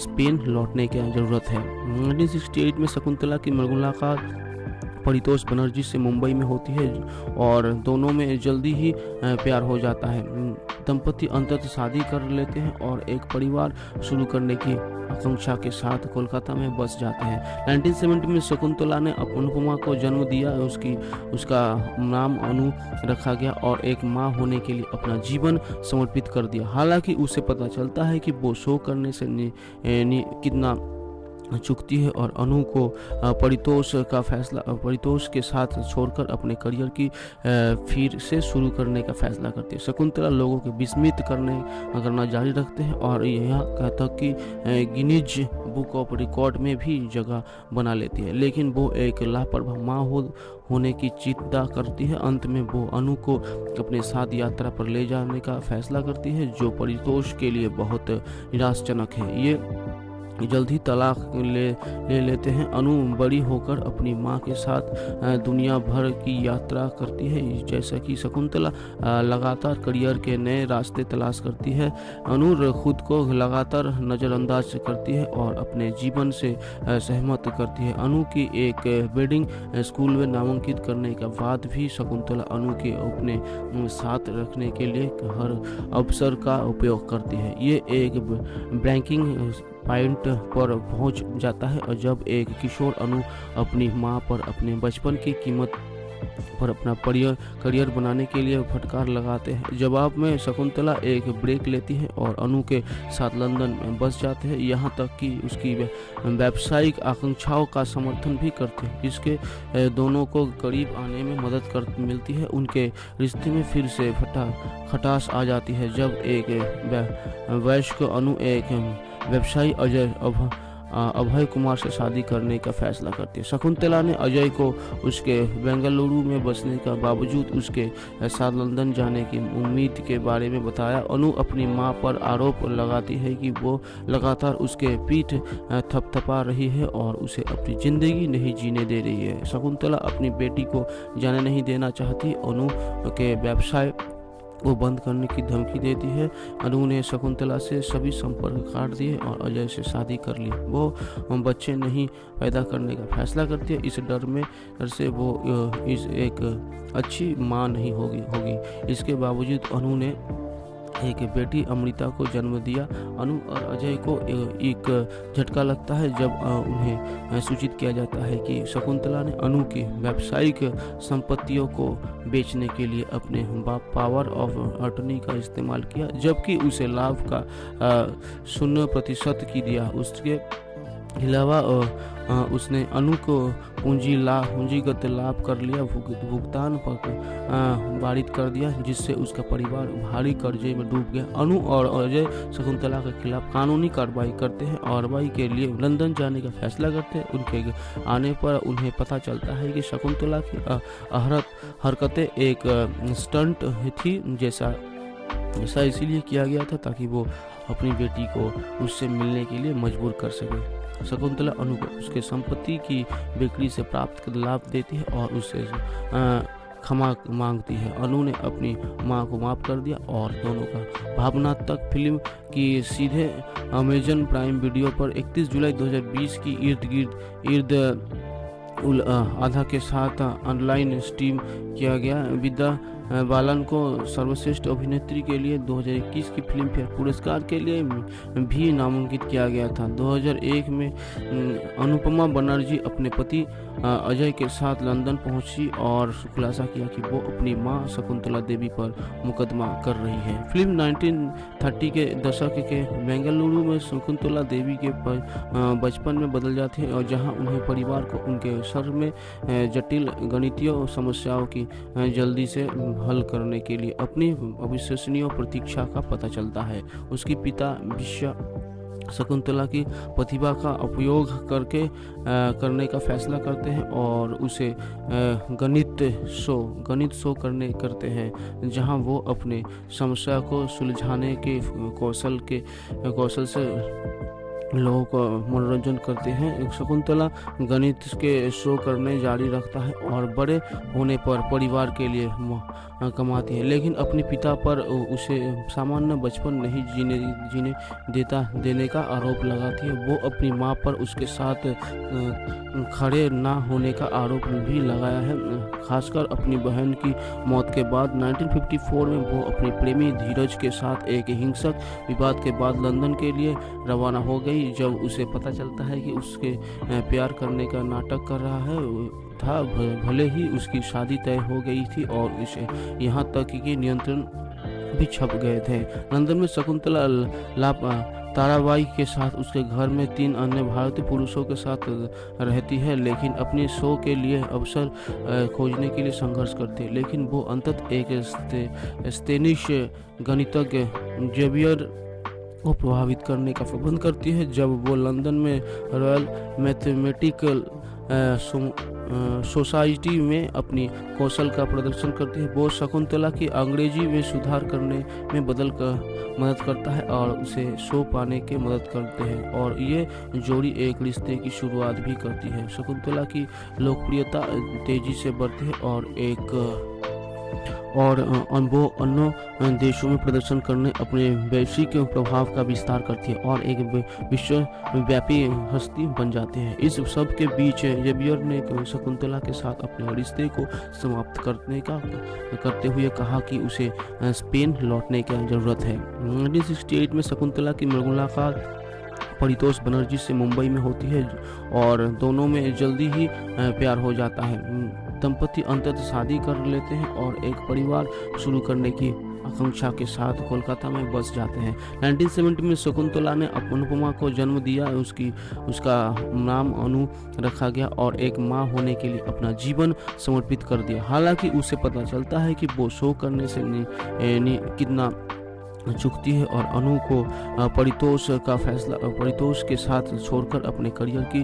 स्पेन लौटने की ज़रूरत है। उन्नीस सौ अड़सठ में शकुंतला की मुलाकात परितोष बनर्जी से मुंबई में होती है और दोनों में जल्दी ही प्यार हो जाता है। दंपति अंततः शादी कर लेते हैं और एक परिवार शुरू करने की आकांक्षा के साथ कोलकाता में बस जाते हैं। उन्नीस सौ सत्तर में शकुंतला ने अनुपमा को जन्म दिया। उसकी उसका नाम अनु रखा गया और एक माँ होने के लिए अपना जीवन समर्पित कर दिया। हालांकि उसे पता चलता है कि वो शो करने से नि, नि, कितना चुकती है और अनु को परितोष का फैसला परितोष के साथ छोड़कर अपने करियर की फिर से शुरू करने का फैसला करती है। शकुंतला लोगों के विस्मित करने करना जारी रखते हैं और यह कहता कि गिनीज बुक ऑफ रिकॉर्ड में भी जगह बना लेती है, लेकिन वो एक लापरवाह माँ हो होने की चिंता करती है। अंत में वो अनु को अपने साथ यात्रा पर ले जाने का फैसला करती है, जो परितोष के लिए बहुत निराशाजनक है। ये जल्द ही तलाक ले ले लेते हैं। अनु बड़ी होकर अपनी माँ के साथ दुनिया भर की यात्रा करती है। जैसा कि शकुंतला लगातार करियर के नए रास्ते तलाश करती है, अनु खुद को लगातार नज़रअंदाज करती है और अपने जीवन से सहमत करती है। अनु की एक बोर्डिंग स्कूल में नामांकित करने के बाद भी शकुंतला अनु के अपने साथ रखने के लिए हर अवसर का उपयोग करती है। ये एक ब्रेकिंग पॉइंट पर पहुंच जाता है और जब एक किशोर अनु अपनी मां पर अपने बचपन की कीमत पर अपना करियर बनाने के लिए फटकार लगाते हैं। जवाब में शकुंतला एक ब्रेक लेती है और अनु के साथ लंदन में बस जाते हैं, यहाँ तक कि उसकी व्यावसायिक आकांक्षाओं का समर्थन भी करते हैं, जिसके दोनों को करीब आने में मदद कर मिलती है। उनके रिश्ते में फिर से फटा खटास आ जाती है जब एक वयस्क अनु एक व्यवसायी अजय अब अभय कुमार से शादी करने का फैसला करती है। शकुंतला ने अजय को उसके बेंगलुरु में बसने का बावजूद उसके साथ लंदन जाने की उम्मीद के बारे में बताया। अनु अपनी मां पर आरोप लगाती है कि वो लगातार उसके पीठ थपथपा रही है और उसे अपनी ज़िंदगी नहीं जीने दे रही है। शकुंतला अपनी बेटी को जाने नहीं देना चाहती, अनु के व्यवसाय वो बंद करने की धमकी देती है। अनु ने शकुंतला से सभी संपर्क काट दिए और अजय से शादी कर ली। वो बच्चे नहीं पैदा करने का फैसला करती है, इस डर में डर से वो इस एक अच्छी माँ नहीं होगी होगी इसके बावजूद अनु ने एक बेटी अमृता को जन्म दिया। अनु और अजय को एक झटका लगता है जब उन्हें सूचित किया जाता है कि शकुंतला ने अनु की व्यावसायिक संपत्तियों को बेचने के लिए अपने पावर ऑफ अटॉर्नी का इस्तेमाल किया, जबकि उसे लाभ का शून्य प्रतिशत की दिया। उसके अलावा उसने अनु को पूंजी लाभ पूंजीगत लाभ कर लिया, भुगतान पर वारित कर दिया, जिससे उसका परिवार भारी कर्जे में डूब गया। अनु और अजय शकुंतला के खिलाफ कानूनी कार्रवाई करते हैं और कार्रवाई के लिए लंदन जाने का फैसला करते हैं। उनके आने पर उन्हें पता चलता है कि शकुंतला की हरकतें एक स्टंट थी, जैसा ऐसा इसीलिए किया गया था ताकि वो अपनी बेटी को उससे मिलने के लिए मजबूर कर सके। शकुंतला अनु को उसके संपत्ति की बिक्री से प्राप्त लाभ देती है और उसे क्षमा मांगती है। अनु ने अपनी मां को माफ कर दिया और दोनों का भावनात्मक फिल्म की सीधे अमेजन प्राइम वीडियो पर इकतीस जुलाई दो हज़ार बीस की इर्द गिर्द इर्द आधा के साथ ऑनलाइन स्ट्रीम किया गया। विद्या बालन को सर्वश्रेष्ठ अभिनेत्री के लिए दो हज़ार इक्कीस की फिल्म फेयर पुरस्कार के लिए भी नामांकित किया गया था। दो हज़ार एक में अनुपमा बनर्जी अपने पति अजय के साथ लंदन पहुंची और खुलासा किया कि वो अपनी मां शकुंतला देवी पर मुकदमा कर रही है। फिल्म उन्नीस सौ तीस के दशक के बेंगलुरु में शकुंतला देवी के बचपन में बदल जाती है और जहां उन्हें परिवार को उनके सर में जटिल गणितीय समस्याओं की जल्दी से हल करने के लिए अपनी अविश्वसनीय प्रतीक्षा का पता चलता है। उसके पिता विश्व शकुंतला की प्रतिभा का उपयोग करके आ, करने का फैसला करते हैं और उसे आ, गणित शो गणित शो करने करते हैं, जहां वो अपने समस्या को सुलझाने के कौशल के कौशल से लोगों का मनोरंजन करते हैं। शकुंतला गणित के शो करने जारी रखता है और बड़े होने पर परिवार के लिए कमाती है, लेकिन अपने पिता पर उसे सामान्य बचपन नहीं जीने जीने देता देने का आरोप लगाती है। वो अपनी माँ पर उसके साथ खड़े ना होने का आरोप भी लगाया है, खासकर अपनी बहन की मौत के बाद। उन्नीस सौ चौवन में वो अपने प्रेमी धीरज के साथ एक हिंसक विवाद के बाद लंदन के लिए रवाना हो गई, जब उसे पता चलता है कि उसके प्यार करने का नाटक कर रहा है था। भले ही उसकी शादी तय हो गई थी और इसे यहाँ तक कि नियंत्रण भी छप गए थे। लंदन में शकुंतला लाप ताराबाई के साथ उसके घर में तीन अन्य भारतीय पुरुषों के साथ रहती है, लेकिन अपने शो के लिए अवसर खोजने के लिए संघर्ष करती है। लेकिन वो अंततः एक स्पेनिश गणितज्ञ जेवियर को प्रभावित करने का प्रबंध करती है। जब वो लंदन में रॉयल मैथमेटिकल सोसाइटी में अपनी कौशल का प्रदर्शन करती है, वो शकुंतला की अंग्रेजी में सुधार करने में बदल कर मदद करता है और उसे शो पाने के मदद करते हैं, और ये जोड़ी एक रिश्ते की शुरुआत भी करती है। शकुंतला की लोकप्रियता तेजी से बढ़ती है और एक और वो अन्य देशों में प्रदर्शन करने अपने वैश्विक प्रभाव का विस्तार करती है और एक विश्वव्यापी हस्ती बन जाती है। इस सब के बीच जेवियर ने शकुंतला के साथ अपने रिश्ते को समाप्त करने का करते हुए कहा कि उसे स्पेन लौटने की जरूरत है। उन्नीस सौ अड़सठ में शकुंतला की मुलाकात परितोष बनर्जी से मुंबई में होती है और दोनों में जल्दी ही प्यार हो जाता है। दंपति अंततः शादी कर लेते हैं और एक परिवार शुरू करने की आकांक्षा के साथ कोलकाता में बस जाते हैं। उन्नीस सौ सत्तर में शकुंतला ने अनुपमा को जन्म दिया, उसकी उसका नाम अनु रखा गया और एक माँ होने के लिए अपना जीवन समर्पित कर दिया। हालांकि उसे पता चलता है कि वो शो करने से नि, नि, कितना चुकती है और अनु को परितोष का फैसला परितोष के साथ छोड़कर अपने करियर की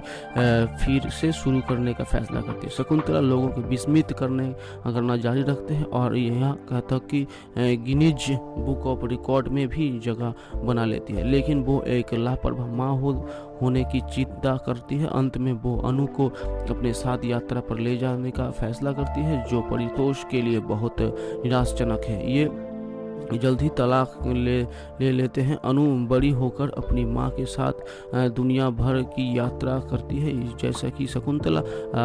फिर से शुरू करने का फैसला करती है। शकुंतला लोगों को विस्मित करने करना जारी रखते हैं और यहाँ कहता कि गिनीज बुक ऑफ रिकॉर्ड में भी जगह बना लेती है, लेकिन वो एक लापरवाह माँ हो होने की चिंता करती है। अंत में वो अनु को अपने साथ यात्रा पर ले जाने का फैसला करती है, जो परितोष के लिए बहुत निराशाजनक है। ये जल्द ही तलाक ले ले लेते हैं। अनु बड़ी होकर अपनी माँ के साथ दुनिया भर की यात्रा करती है। जैसा कि शकुंतला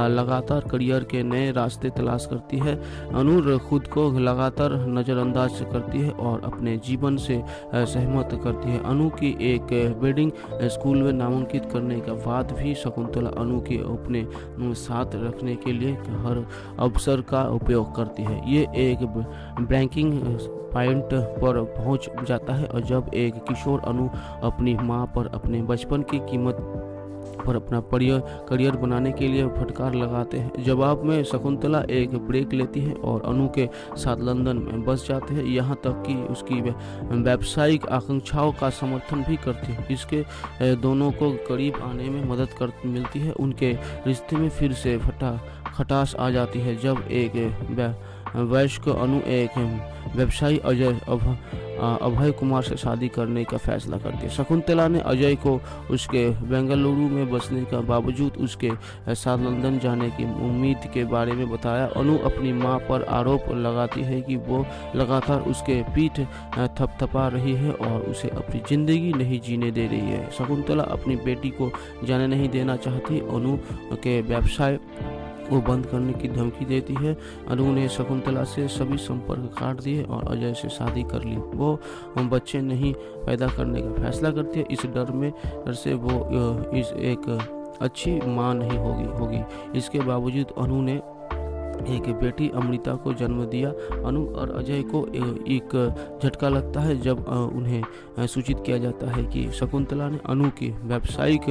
लगातार करियर के नए रास्ते तलाश करती है, अनु खुद को लगातार नज़रअंदाज करती है और अपने जीवन से सहमत करती है। अनु की एक बोर्डिंग स्कूल में नामांकित करने के बाद भी शकुंतला अनु के अपने साथ रखने के लिए हर अवसर का उपयोग करती है। ये एक ब्रेकिंग पॉइंट पर पहुंच जाता है और जब एक किशोर अनु अपनी मां पर अपने बचपन की कीमत पर अपना करियर बनाने के लिए फटकार लगाते हैं। जवाब में शकुंतला एक ब्रेक लेती है और अनु के साथ लंदन में बस जाते हैं, यहाँ तक कि उसकी व्यावसायिक आकांक्षाओं का समर्थन भी करती है। इसके दोनों को करीब आने में मदद कर मिलती है। उनके रिश्ते में फिर से फटा खटास आ जाती है, जब एक वयस्क अनु एक व्यवसायी अजय अभय कुमार से शादी करने का फैसला करती है। शकुंतला ने अजय को उसके बेंगलुरु में बसने के बावजूद उसके साथ लंदन जाने की उम्मीद के बारे में बताया। अनु अपनी मां पर आरोप लगाती है कि वो लगातार उसके पीठ थपथपा रही है और उसे अपनी ज़िंदगी नहीं जीने दे रही है। शकुंतला अपनी बेटी को जाने नहीं देना चाहती, अनु के व्यवसाय वो बंद करने की धमकी देती है। अनु ने शकुंतला से सभी संपर्क काट दिए और अजय से शादी कर ली। वो बच्चे नहीं पैदा करने का फैसला करती है, इस डर में डर से वो इस एक अच्छी माँ नहीं होगी होगी इसके बावजूद अनु ने एक बेटी अमृता को जन्म दिया। अनु और अजय को एक झटका लगता है जब उन्हें सूचित किया जाता है कि शकुंतला ने अनु की व्यावसायिक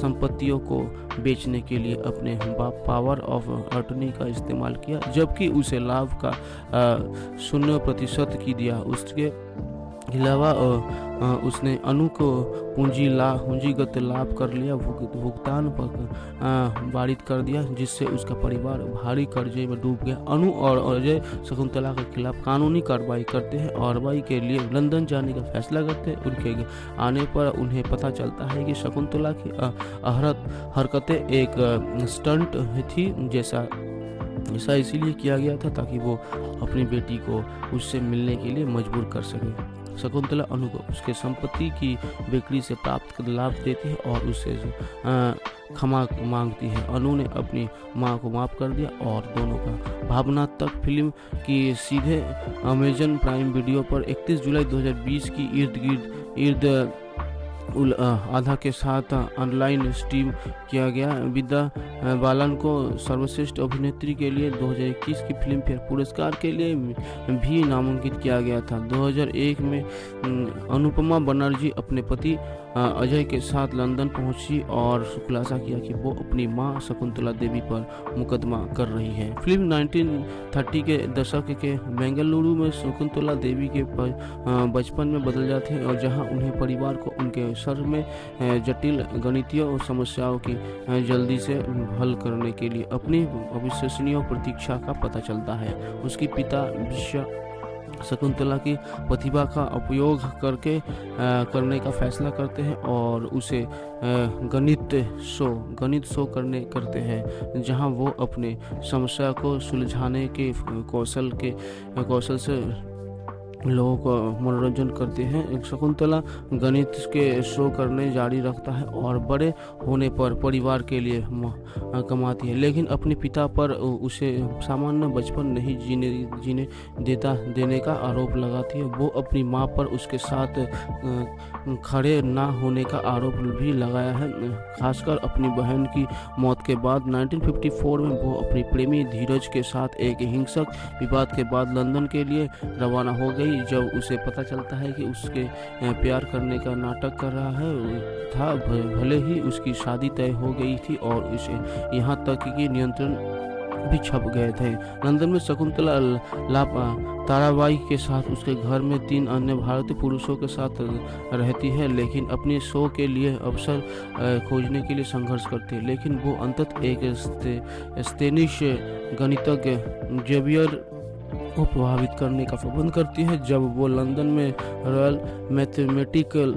संपत्तियों को बेचने के लिए अपने पावर ऑफ अटॉर्नी का इस्तेमाल किया, जबकि उसे लाभ का शून्य प्रतिशत की दिया। उसके अलावा उसने अनु को पूंजी लाभ पूंजीगत लाभ कर लिया, भुगतान पर वारित कर दिया, जिससे उसका परिवार भारी कर्जे में डूब गया। अनु और अजय शकुंतला के खिलाफ कानूनी कार्रवाई करते हैं और कार्रवाई के लिए लंदन जाने का फैसला करते हैं। उनके आने पर उन्हें पता चलता है कि शकुंतला की अहरत हरकतें एक स्टंट थी, जैसा ऐसा इसीलिए किया गया था ताकि वो अपनी बेटी को उससे मिलने के लिए मजबूर कर सके। शकुंतला अनु को उसके संपत्ति की बिक्री से प्राप्त लाभ देती है और उससे क्षमा मांगती है। अनु ने अपनी मां को माफ कर दिया और दोनों का भावनात्मक फिल्म की सीधे अमेजन प्राइम वीडियो पर इकतीस जुलाई दो हज़ार बीस की इर्द गिर्द इर्द आधा के साथ ऑनलाइन स्ट्रीम किया गया। विद्या बालन को सर्वश्रेष्ठ अभिनेत्री के लिए दो हज़ार इक्कीस की फिल्म फेयर पुरस्कार के लिए भी नामांकित किया गया था। दो हज़ार एक में अनुपमा बनर्जी अपने पति अजय के साथ लंदन पहुंची और खुलासा किया कि वो अपनी मां शकुंतला देवी पर मुकदमा कर रही है। फिल्म उन्नीस तीस के दशक के बेंगलुरु में शकुंतला देवी के बचपन में बदल जाते हैं और जहां उन्हें परिवार को उनके सर में जटिल गणितीय और समस्याओं की जल्दी से हल करने के लिए अपनी अविश्वसनीय प्रतीक्षा का पता चलता है। उसके पिता विश्व शकुंतला की प्रतिभा का उपयोग करके आ, करने का फैसला करते हैं और उसे आ, गणित शो गणित शो करने करते हैं, जहां वो अपने समस्या को सुलझाने के कौशल के कौशल से लोगों का मनोरंजन करते हैं। शकुंतला गणित के शो करने जारी रखता है और बड़े होने पर परिवार के लिए कमाती है, लेकिन अपने पिता पर उसे सामान्य बचपन नहीं जीने जीने देता देने का आरोप लगाती है। वो अपनी मां पर उसके साथ खड़े ना होने का आरोप भी लगाया है, खासकर अपनी बहन की मौत के बाद। उन्नीस चौवन में वो अपने प्रेमी धीरज के साथ एक हिंसक विवाद के बाद लंदन के लिए रवाना हो गई, जब उसे पता चलता है कि उसके प्यार करने का नाटक कर रहा है था। भले ही उसकी शादी तय हो गई थी और उसे यहाँ तक कि नियंत्रण भी छप गए थे। लंदन में शकुंतला ताराबाई के साथ उसके घर में तीन अन्य भारतीय पुरुषों के साथ रहती है, लेकिन अपने शो के लिए अवसर खोजने के लिए संघर्ष करती है, लेकिन वो अंततः एक स्पेनिश गणितज्ञ जेवियर को प्रभावित करने का प्रबंध करती है। जब वो लंदन में रॉयल मैथमेटिकल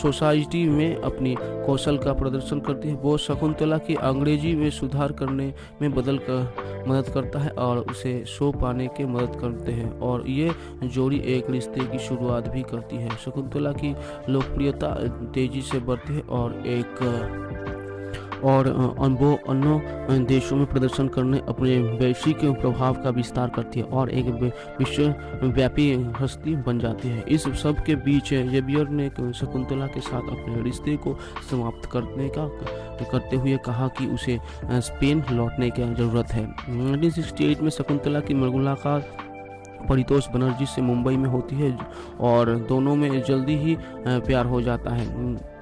सोसाइटी में अपनी कौशल का प्रदर्शन करती है, वो शकुंतला की अंग्रेजी में सुधार करने में बदल कर मदद करता है और उसे शो पाने के मदद करते हैं और ये जोड़ी एक रिश्ते की शुरुआत भी करती है। शकुंतला की लोकप्रियता तेजी से बढ़ती है और एक और वो अन्य देशों में प्रदर्शन करने अपने वैश्विक प्रभाव का विस्तार करती है और एक विश्वव्यापी हस्ती बन जाती है। इस सब के बीच जेवियर ने शकुंतला के साथ अपने रिश्ते को समाप्त करने का करते हुए कहा कि उसे स्पेन लौटने की ज़रूरत है। उन्नीस अड़सठ में शकुंतला की मुलाकात परितोष बनर्जी से मुंबई में होती है और दोनों में जल्दी ही प्यार हो जाता है।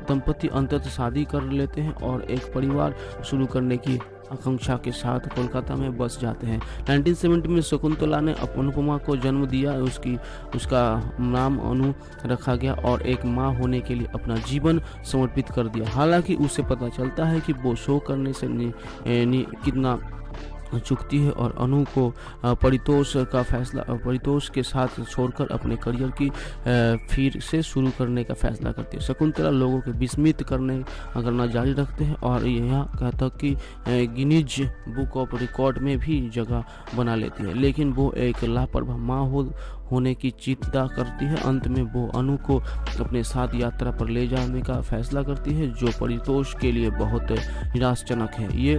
दंपति अंततः शादी कर लेते हैं और एक परिवार शुरू करने की आकांक्षा के साथ कोलकाता में बस जाते हैं। उन्नीस सौ सत्तर में शकुंतला ने अनुपमा को जन्म दिया, उसकी उसका नाम अनु रखा गया और एक मां होने के लिए अपना जीवन समर्पित कर दिया। हालांकि उसे पता चलता है कि वो शो करने से नि, नि, कितना चुकती है और अनु को परितोष का फैसला परितोष के साथ छोड़कर अपने करियर की फिर से शुरू करने का फैसला करती है। शकुंतला लोगों के विस्मित करने करना जारी रखते हैं और यहाँ तक कि गिनीज बुक ऑफ रिकॉर्ड में भी जगह बना लेती है, लेकिन वो एक लापरवाह माँ हो होने की चिंता करती है। अंत में वो अनु को अपने साथ यात्रा पर ले जाने का फैसला करती है, जो परितोष के लिए बहुत निराशाजनक है। ये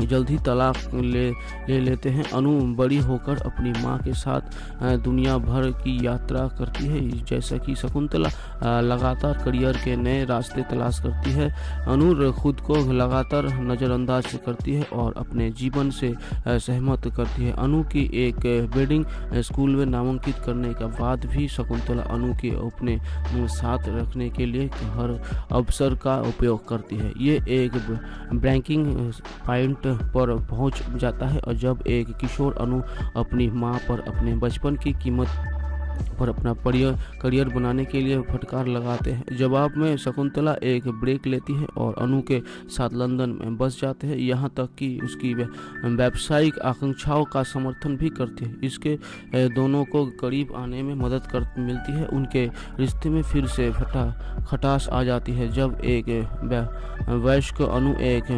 जल्दी तलाक ले ले लेते हैं। अनु बड़ी होकर अपनी मां के साथ दुनिया भर की यात्रा करती है, जैसा कि शकुंतला लगातार करियर के नए रास्ते तलाश करती है। अनु खुद को लगातार नज़रअंदाज करती है और अपने जीवन से सहमत करती है। अनु की एक बोर्डिंग स्कूल में नामांकित करने के बाद भी शकुंतला अनु के अपने साथ रखने के लिए हर अवसर का उपयोग करती है। ये एक ब्रेकिंग पॉइंट पर पहुंच जाता है और जब एक किशोर अनु अपनी मां पर अपने बचपन की कीमत पर अपना करियर बनाने के लिए फटकार लगाते हैं। जवाब में शकुंतला एक ब्रेक लेती है और अनु के साथ लंदन में बस जाते हैं, यहाँ तक कि उसकी व्यावसायिक आकांक्षाओं का समर्थन भी करती है। इसके दोनों को करीब आने में मदद कर मिलती है। उनके रिश्ते में फिर से फटा खटास आ जाती है जब एक वयस्क अनु एक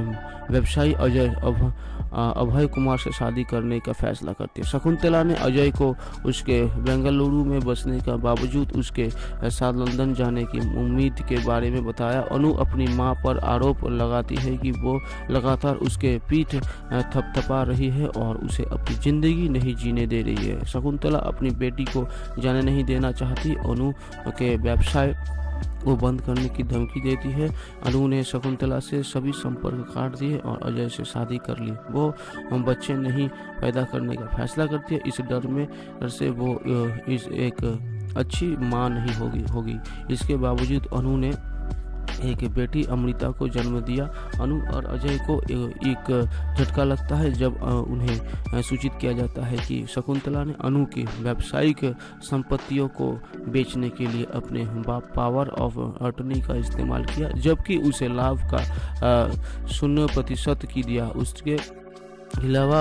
व्यवसायी अजय अभ अभय कुमार से शादी करने का फैसला करती है। शकुंतला ने अजय को उसके बेंगलुरु में बसने का बावजूद उसके साथ लंदन जाने की उम्मीद के बारे में बताया। अनु अपनी मां पर आरोप लगाती है कि वो लगातार उसके पीठ थपथपा रही है और उसे अपनी जिंदगी नहीं जीने दे रही है। शकुंतला अपनी बेटी को जाने नहीं देना चाहती, अनु के व्यवसाय वो बंद करने की धमकी देती है। अनु ने शकुंतला से सभी संपर्क काट दिए और अजय से शादी कर ली। वो बच्चे नहीं पैदा करने का फैसला करती है, इस डर में डर से वो इस एक अच्छी मां नहीं होगी होगी इसके बावजूद अनु ने एक बेटी अमृता को जन्म दिया। अनु और अजय को एक झटका लगता है जब उन्हें सूचित किया जाता है कि शकुंतला ने अनु की व्यावसायिक संपत्तियों को बेचने के लिए अपने पावर ऑफ अटर्नी का इस्तेमाल किया, जबकि उसे लाभ का शून्य प्रतिशत की दिया। उसके अलावा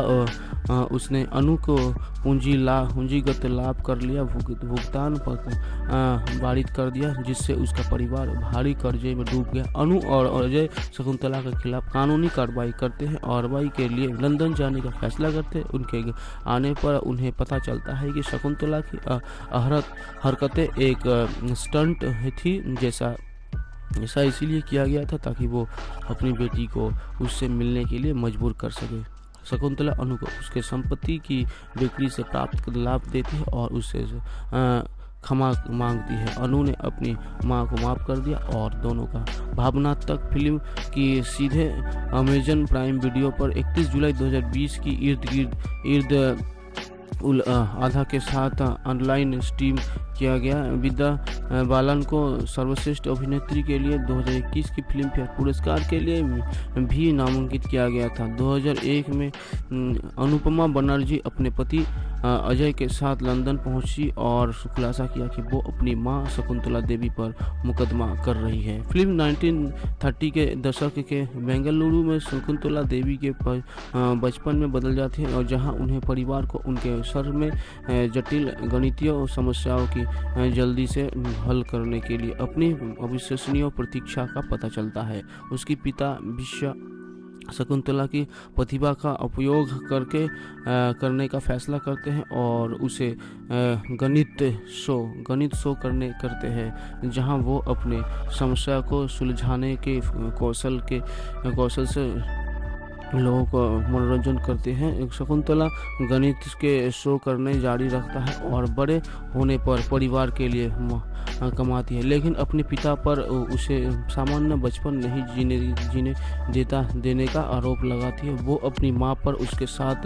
उसने अनु को पूंजी ला पूंजीगत लाभ कर लिया, भुगतान पर बारित कर दिया, जिससे उसका परिवार भारी कर्जे में डूब गया। अनु और अजय शकुंतला के खिलाफ कानूनी कार्रवाई करते हैं और कार्रवाई के लिए लंदन जाने का फैसला करते हैं। उनके आने पर उन्हें पता चलता है कि शकुंतला की अहरत हरकतें एक स्टंट थी, जैसा ऐसा इसीलिए किया गया था ताकि वो अपनी बेटी को उससे मिलने के लिए मजबूर कर सके। शकुंतला अनु को उसके संपत्ति की बिक्री से प्राप्त लाभ देती है और उससे क्षमा मांगती है। अनु ने अपनी मां को माफ कर दिया और दोनों का भावनात्मक फिल्म की सीधे अमेजन प्राइम वीडियो पर इकतीस जुलाई दो हज़ार बीस की इर्द गिर्द इर्द उल आधा के साथ ऑनलाइन स्ट्रीम किया गया। विद्या बालन को सर्वश्रेष्ठ अभिनेत्री के लिए दो हज़ार इक्कीस की फिल्म फेयर पुरस्कार के लिए भी नामांकित किया गया था। दो हज़ार एक में अनुपमा बनर्जी अपने पति अजय के साथ लंदन पहुंची और खुलासा किया कि वो अपनी मां शकुंतला देवी पर मुकदमा कर रही है। फिल्म उन्नीस तीस के दशक के बेंगलुरु में शकुंतला देवी के बचपन में बदल जाती है और जहाँ उन्हें परिवार को उनके सर में जटिल गणितीय समस्याओं की जल्दी से हल करने के लिए अपनी अविश्वसनीय प्रतीक्षा का पता चलता है। उसके पिता विश्व शकुंतला की प्रतिभा का उपयोग करके आ, करने का फैसला करते हैं और उसे आ, गणित शो गणित शो करने करते हैं जहां वो अपने समस्या को सुलझाने के कौशल के कौशल से लोगों को मनोरंजन करते हैं। शकुंतला गणित के शो करने जारी रखता है और बड़े होने पर परिवार के लिए कमाती है, लेकिन अपने पिता पर उसे सामान्य बचपन नहीं जीने जीने देता देने का आरोप लगाती है। वो अपनी मां पर उसके साथ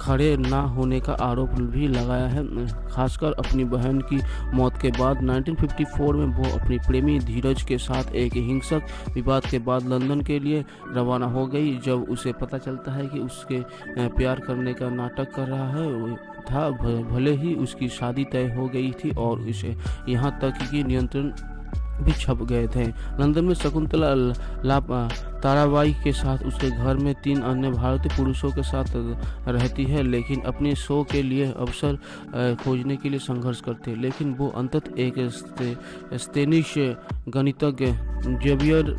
खड़े ना होने का आरोप भी लगाया है, खासकर अपनी बहन की मौत के बाद। उन्नीस चौवन में वो अपनी प्रेमी धीरज के साथ एक हिंसक विवाद के बाद लंदन के लिए रवाना हो गई, जब उसे पता चलता है कि उसके प्यार करने का नाटक कर रहा है था। भले ही उसकी शादी तय हो गई थी और उसे यहाँ तक कि नियंत्रण भी छप गए थे। लंदन में शकुंतला लाप ताराबाई के साथ उसके घर में तीन अन्य भारतीय पुरुषों के साथ रहती है, लेकिन अपने शो के लिए अवसर खोजने के लिए संघर्ष करते हैं। लेकिन वो अंततः एक स्पेनिश गणितज्ञ जेवियर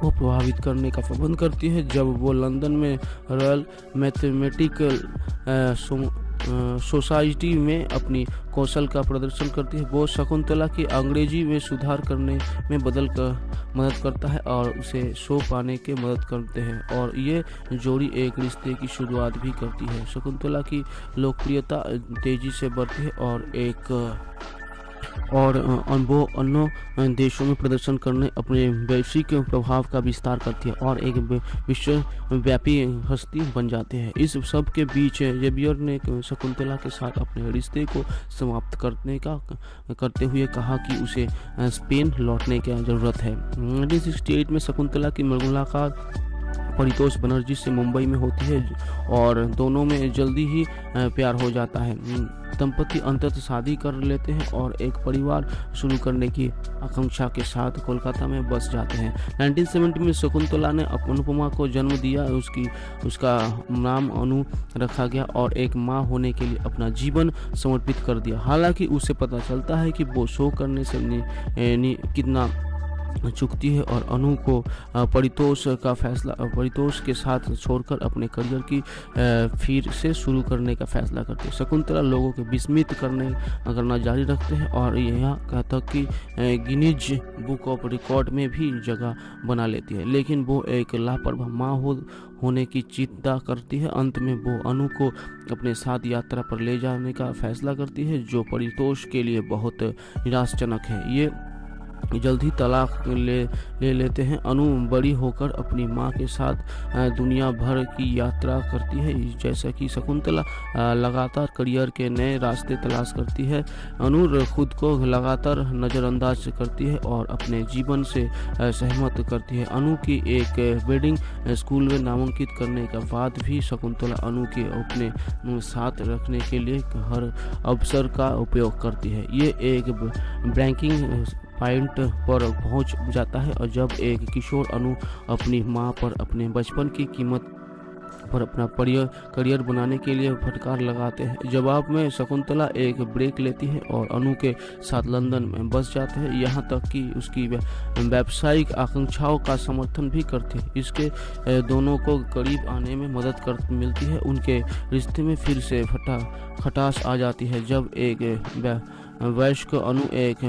को प्रभावित करने का प्रबंध करती है। जब वो लंदन में रॉयल मैथमेटिकल सोसाइटी में अपनी कौशल का प्रदर्शन करती है, वो शकुंतला की अंग्रेजी में सुधार करने में बदल कर मदद करता है और उसे शो पाने के मदद करते हैं और ये जोड़ी एक रिश्ते की शुरुआत भी करती है। शकुंतला की लोकप्रियता तेजी से बढ़ती है और एक और वो अन्य देशों में प्रदर्शन करने अपने वैश्विक प्रभाव का विस्तार करती है और एक विश्वव्यापी हस्ती बन जाते हैं। इस सब के बीच जेवियर ने शकुंतला के साथ अपने रिश्ते को समाप्त करने का करते हुए कहा कि उसे स्पेन लौटने की ज़रूरत है। उन्नीस अड़सठ में शकुंतला की मुलाकात परितोष बनर्जी से मुंबई में होती है और दोनों में जल्दी ही प्यार हो जाता है। दंपति अंततः शादी कर लेते हैं और एक परिवार शुरू करने की आकांक्षा के साथ कोलकाता में बस जाते हैं। उन्नीस सौ सत्तर में शकुंतला ने अनुपमा को जन्म दिया, उसकी उसका नाम अनु रखा गया और एक माँ होने के लिए अपना जीवन समर्पित कर दिया। हालांकि उसे पता चलता है कि वो शो करने से नि, नि, कितना चुकती है और अनु को परितोष का फैसला परितोष के साथ छोड़कर अपने करियर की फिर से शुरू करने का फैसला करते हैं। शकुंतला लोगों के विस्मित करने करना जारी रखते हैं और यहाँ कहता कि गिनीज बुक ऑफ रिकॉर्ड में भी जगह बना लेती है, लेकिन वो एक लापरवाह माँ हो होने की चिंता करती है। अंत में वो अनु को अपने साथ यात्रा पर ले जाने का फैसला करती है, जो परितोष के लिए बहुत निराशाजनक है। ये जल्द ही तलाक ले ले लेते हैं। अनु बड़ी होकर अपनी माँ के साथ दुनिया भर की यात्रा करती है। जैसा कि शकुंतला लगातार करियर के नए रास्ते तलाश करती है, अनु खुद को लगातार नज़रअंदाज करती है और अपने जीवन से सहमत करती है। अनु की एक वेडिंग स्कूल में नामांकित करने के बाद भी शकुंतला अनु के अपने साथ रखने के लिए हर अवसर का उपयोग करती है। ये एक ब्रेकिंग पॉइंट पर पहुंच जाता है और जब एक किशोर अनु अपनी मां पर अपने बचपन की कीमत पर अपना करियर बनाने के लिए फटकार लगाते हैं। जवाब में शकुंतला एक ब्रेक लेती है और अनु के साथ लंदन में बस जाते हैं, यहाँ तक कि उसकी व्यावसायिक आकांक्षाओं का समर्थन भी करते हैं। इसके दोनों को करीब आने में मदद कर मिलती है। उनके रिश्ते में फिर से फटा खटास आ जाती है जब एक वयस्क अनु एक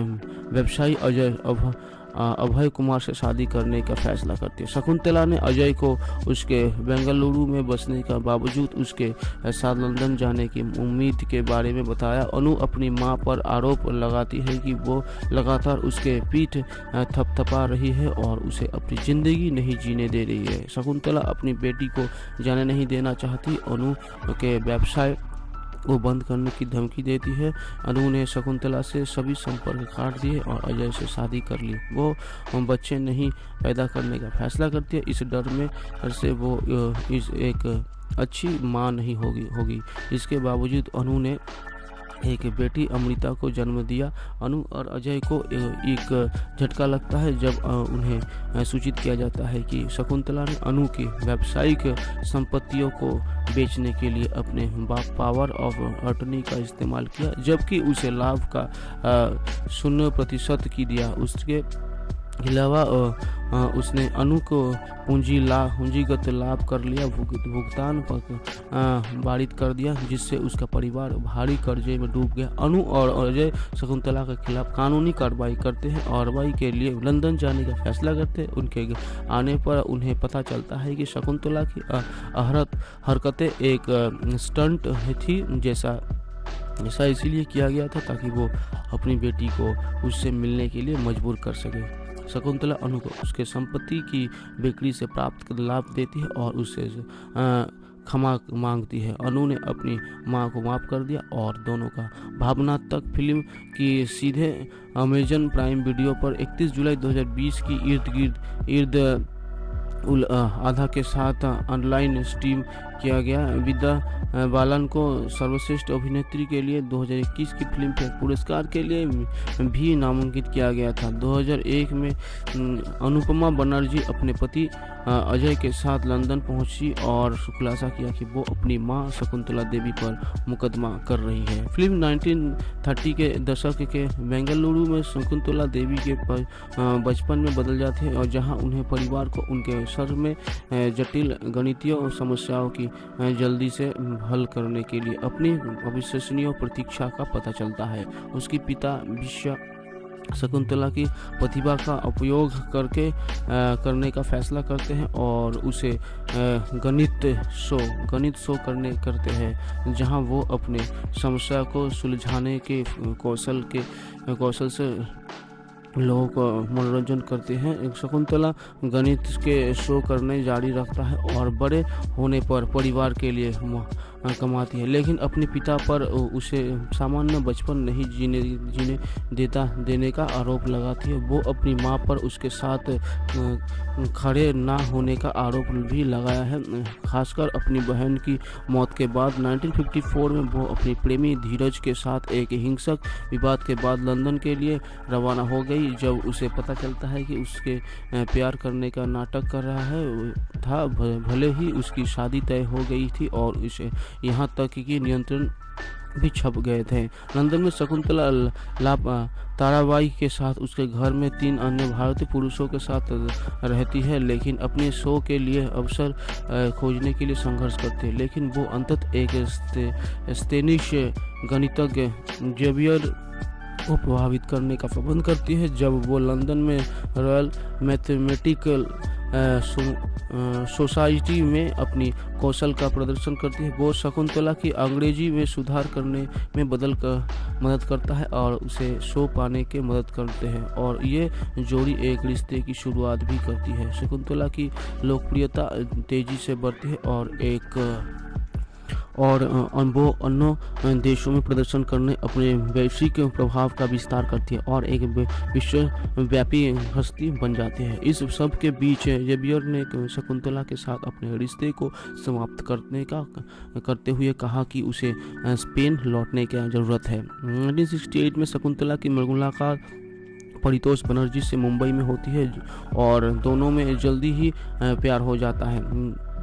व्यवसायी अजय अभ अभय कुमार से शादी करने का फैसला करती है। शकुंतला ने अजय को उसके बेंगलुरु में बसने का बावजूद उसके साथ लंदन जाने की उम्मीद के बारे में बताया। अनु अपनी मां पर आरोप लगाती है कि वो लगातार उसके पीठ थपथपा रही है और उसे अपनी ज़िंदगी नहीं जीने दे रही है। शकुंतला अपनी बेटी को जाने नहीं देना चाहती, अनु के व्यवसाय वो बंद करने की धमकी देती है। अनु ने शकुंतला से सभी संपर्क काट दिए और अजय से शादी कर ली। वो बच्चे नहीं पैदा करने का फैसला करती है, इस डर में से वो इस एक अच्छी माँ नहीं होगी होगी इसके बावजूद अनु ने एक बेटी अमृता को जन्म दिया। अनु और अजय को एक झटका लगता है जब उन्हें सूचित किया जाता है कि शकुंतला ने अनु की व्यावसायिक संपत्तियों को बेचने के लिए अपने पावर ऑफ अटर्नी का इस्तेमाल किया, जबकि उसे लाभ का शून्य प्रतिशत की दिया। उसके अलावा उसने अनु को पूंजी लाभ पूंजीगत लाभ कर लिया, भुगतान पारित कर दिया, जिससे उसका परिवार भारी कर्जे में डूब गया। अनु और अजय शकुंतला के खिलाफ कानूनी कार्रवाई करते हैं और कार्रवाई के लिए लंदन जाने का फैसला करते हैं। उनके आने पर उन्हें पता चलता है कि शकुंतला की अहरत हरकतें एक स्टंट थी, जैसा ऐसा इसीलिए किया गया था ताकि वो अपनी बेटी को उससे मिलने के लिए मजबूर कर सके। शकुंतला अनु को उसके संपत्ति की बिक्री से प्राप्त लाभ देती है और उसे क्षमा मांगती है। अनु ने अपनी मां को माफ कर दिया और दोनों का भावनात्मक फिल्म की सीधे अमेजन प्राइम वीडियो पर इकतीस जुलाई दो हज़ार बीस की इर्द गिर्द इर्द आधा के साथ ऑनलाइन स्ट्रीम किया गया। विद्या बालन को सर्वश्रेष्ठ अभिनेत्री के लिए दो हज़ार इक्कीस की फिल्म फेयर पुरस्कार के लिए भी नामांकित किया गया था। दो हज़ार एक में अनुपमा बनर्जी अपने पति अजय के साथ लंदन पहुंची और खुलासा किया कि वो अपनी मां शकुंतला देवी पर मुकदमा कर रही है। फिल्म उन्नीस तीस के दशक के बेंगलुरु में शकुंतला देवी के बचपन में बदल जाते हैं और जहाँ उन्हें परिवार को उनके सर में जटिल गणितीय समस्याओं की जल्दी से हल करने के लिए अपनी अविश्वसनीय प्रतीक्षा का पता चलता है। उसके पिता विश्व शकुंतला की प्रतिभा का उपयोग करके आ, करने का फैसला करते हैं और उसे आ, गणित शो गणित शो करने करते हैं, जहां वो अपने समस्या को सुलझाने के कौशल के कौशल से लोगों का मनोरंजन करते हैं। शकुंतला गणित के शो करने जारी रखता है और बड़े होने पर परिवार के लिए कमाती है, लेकिन अपने पिता पर उसे सामान्य बचपन नहीं जीने जीने देता देने का आरोप लगाती है। वो अपनी मां पर उसके साथ खड़े ना होने का आरोप भी लगाया है, खासकर अपनी बहन की मौत के बाद। उन्नीस सौ चौवन में वो अपने प्रेमी धीरज के साथ एक हिंसक विवाद के बाद लंदन के लिए रवाना हो गई। जब उसे पता चलता है कि उसके प्यार करने का नाटक कर रहा है था, भले ही उसकी शादी तय हो गई थी और उसे यहाँ तक कि नियंत्रण भी छप गए थे। लंदन में शकुंतला लाभ ताराबाई के साथ उसके घर में तीन अन्य भारतीय पुरुषों के साथ रहती है, लेकिन अपने शो के लिए अवसर खोजने के लिए संघर्ष करती है। लेकिन वो अंततः एक स्पेनिश गणितज्ञ जेवियर को प्रभावित करने का प्रबंध करती है। जब वो लंदन में रॉयल मैथमेटिकल सोसाइटी में अपनी कौशल का प्रदर्शन करती है, वो शकुंतला की अंग्रेजी में सुधार करने में बदल कर मदद करता है और उसे शो पाने के मदद करते हैं, और ये जोड़ी एक रिश्ते की शुरुआत भी करती है। शकुंतला की लोकप्रियता तेजी से बढ़ती है और एक और वो अन्य देशों में प्रदर्शन करने अपने वैश्विक प्रभाव का विस्तार करती है और एक विश्वव्यापी हस्ती बन जाती है। इस सब के बीच जेवियर ने शकुंतला के साथ अपने रिश्ते को समाप्त करने का करते हुए कहा कि उसे स्पेन लौटने की ज़रूरत है। उन्नीस सौ अड़सठ में शकुंतला की मुलाकात परितोष बनर्जी से मुंबई में होती है और दोनों में जल्दी ही प्यार हो जाता है।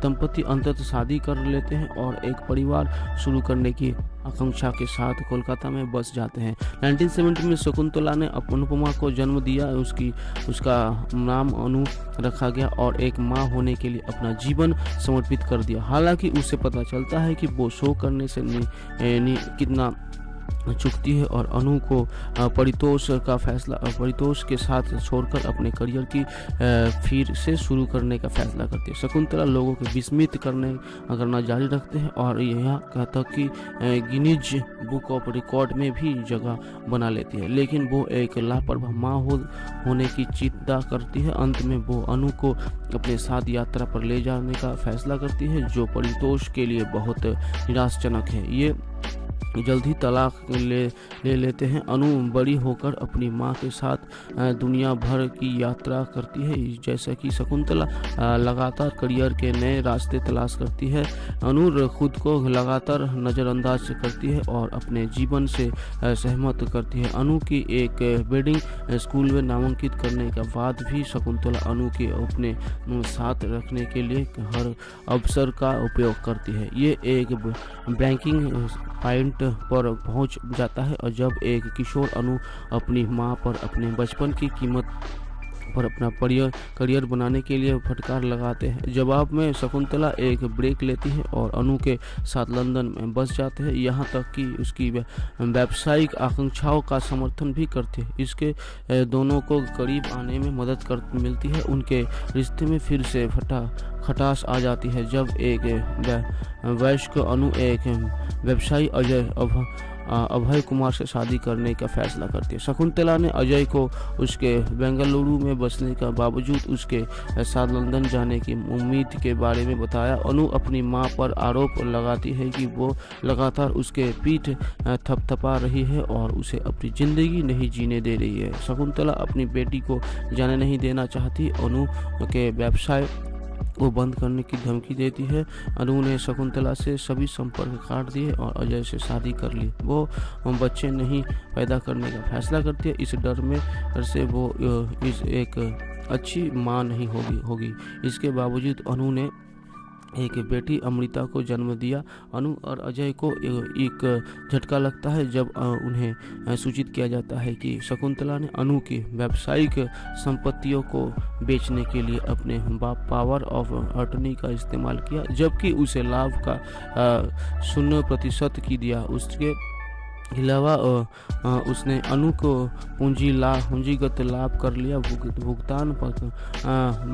दंपति अंततः शादी कर लेते हैं और एक परिवार शुरू करने की आकांक्षा के साथ कोलकाता में बस जाते हैं। उन्नीस सौ सत्तर में शकुंतला ने अनुपमा को जन्म दिया। उसकी उसका नाम अनु रखा गया और एक मां होने के लिए अपना जीवन समर्पित कर दिया। हालांकि उसे पता चलता है कि वो शो करने से नि, नि, कितना चुकती है और अनु को परितोष का फैसला परितोष के साथ छोड़कर अपने करियर की फिर से शुरू करने का फैसला करती है। शकुंतला लोगों को विस्मित करने करना जारी रखते हैं और यहाँ तक कि गिनीज बुक ऑफ रिकॉर्ड में भी जगह बना लेती है, लेकिन वो एक लापरवाह माँ हो, होने की चिंता करती है। अंत में वो अनु को अपने साथ यात्रा पर ले जाने का फैसला करती है, जो परितोष के लिए बहुत निराशाजनक है। ये जल्द ही तलाक ले ले लेते हैं। अनु बड़ी होकर अपनी माँ के साथ दुनिया भर की यात्रा करती है। जैसा कि शकुंतला लगातार करियर के नए रास्ते तलाश करती है, अनु खुद को लगातार नज़रअंदाज करती है और अपने जीवन से सहमत करती है। अनु की एक बोर्डिंग स्कूल में नामांकित करने के बाद भी शकुंतला अनु के अपने साथ रखने के लिए हर अवसर का उपयोग करती है। ये एक ब्रेकिंग पॉइंट पर पहुंच जाता है और जब एक किशोर अनु अपनी मां पर अपने बचपन की कीमत पर अपना करियर बनाने के लिए फटकार लगाते हैं। जवाब में शकुंतला एक ब्रेक लेती है और अनु के साथ लंदन में बस जाते हैं, यहाँ तक कि उसकी व्यावसायिक आकांक्षाओं का समर्थन भी करते हैं। इसके दोनों को करीब आने में मदद कर मिलती है। उनके रिश्ते में फिर से फटा खटास आ जाती है जब एक वयस्क अनु एक व्यवसायी अजय अभय कुमार से शादी करने का फैसला करती है। शकुंतला ने अजय को उसके बेंगलुरु में बसने का बावजूद उसके साथ लंदन जाने की उम्मीद के बारे में बताया। अनु अपनी मां पर आरोप लगाती है कि वो लगातार उसके पीठ थपथपा रही है और उसे अपनी ज़िंदगी नहीं जीने दे रही है। शकुंतला अपनी बेटी को जाने नहीं देना चाहती, अनु के व्यवसाय को बंद करने की धमकी देती है। अनु ने शकुंतला से सभी संपर्क काट दिए और अजय से शादी कर ली। वो बच्चे नहीं पैदा करने का फैसला करती है, इस डर में डर से वो इस एक अच्छी माँ नहीं होगी होगी इसके बावजूद अनु ने एक बेटी अमृता को जन्म दिया। अनु और अजय को एक झटका लगता है जब उन्हें सूचित किया जाता है कि शकुंतला ने अनु की व्यावसायिक संपत्तियों को बेचने के लिए अपने पावर ऑफ अटर्नी का इस्तेमाल किया, जबकि उसे लाभ का शून्य प्रतिशत की दिया। उसके अलावा उसने अनु को पूंजी लाभ पूंजीगत लाभ कर लिया, भुगतान पर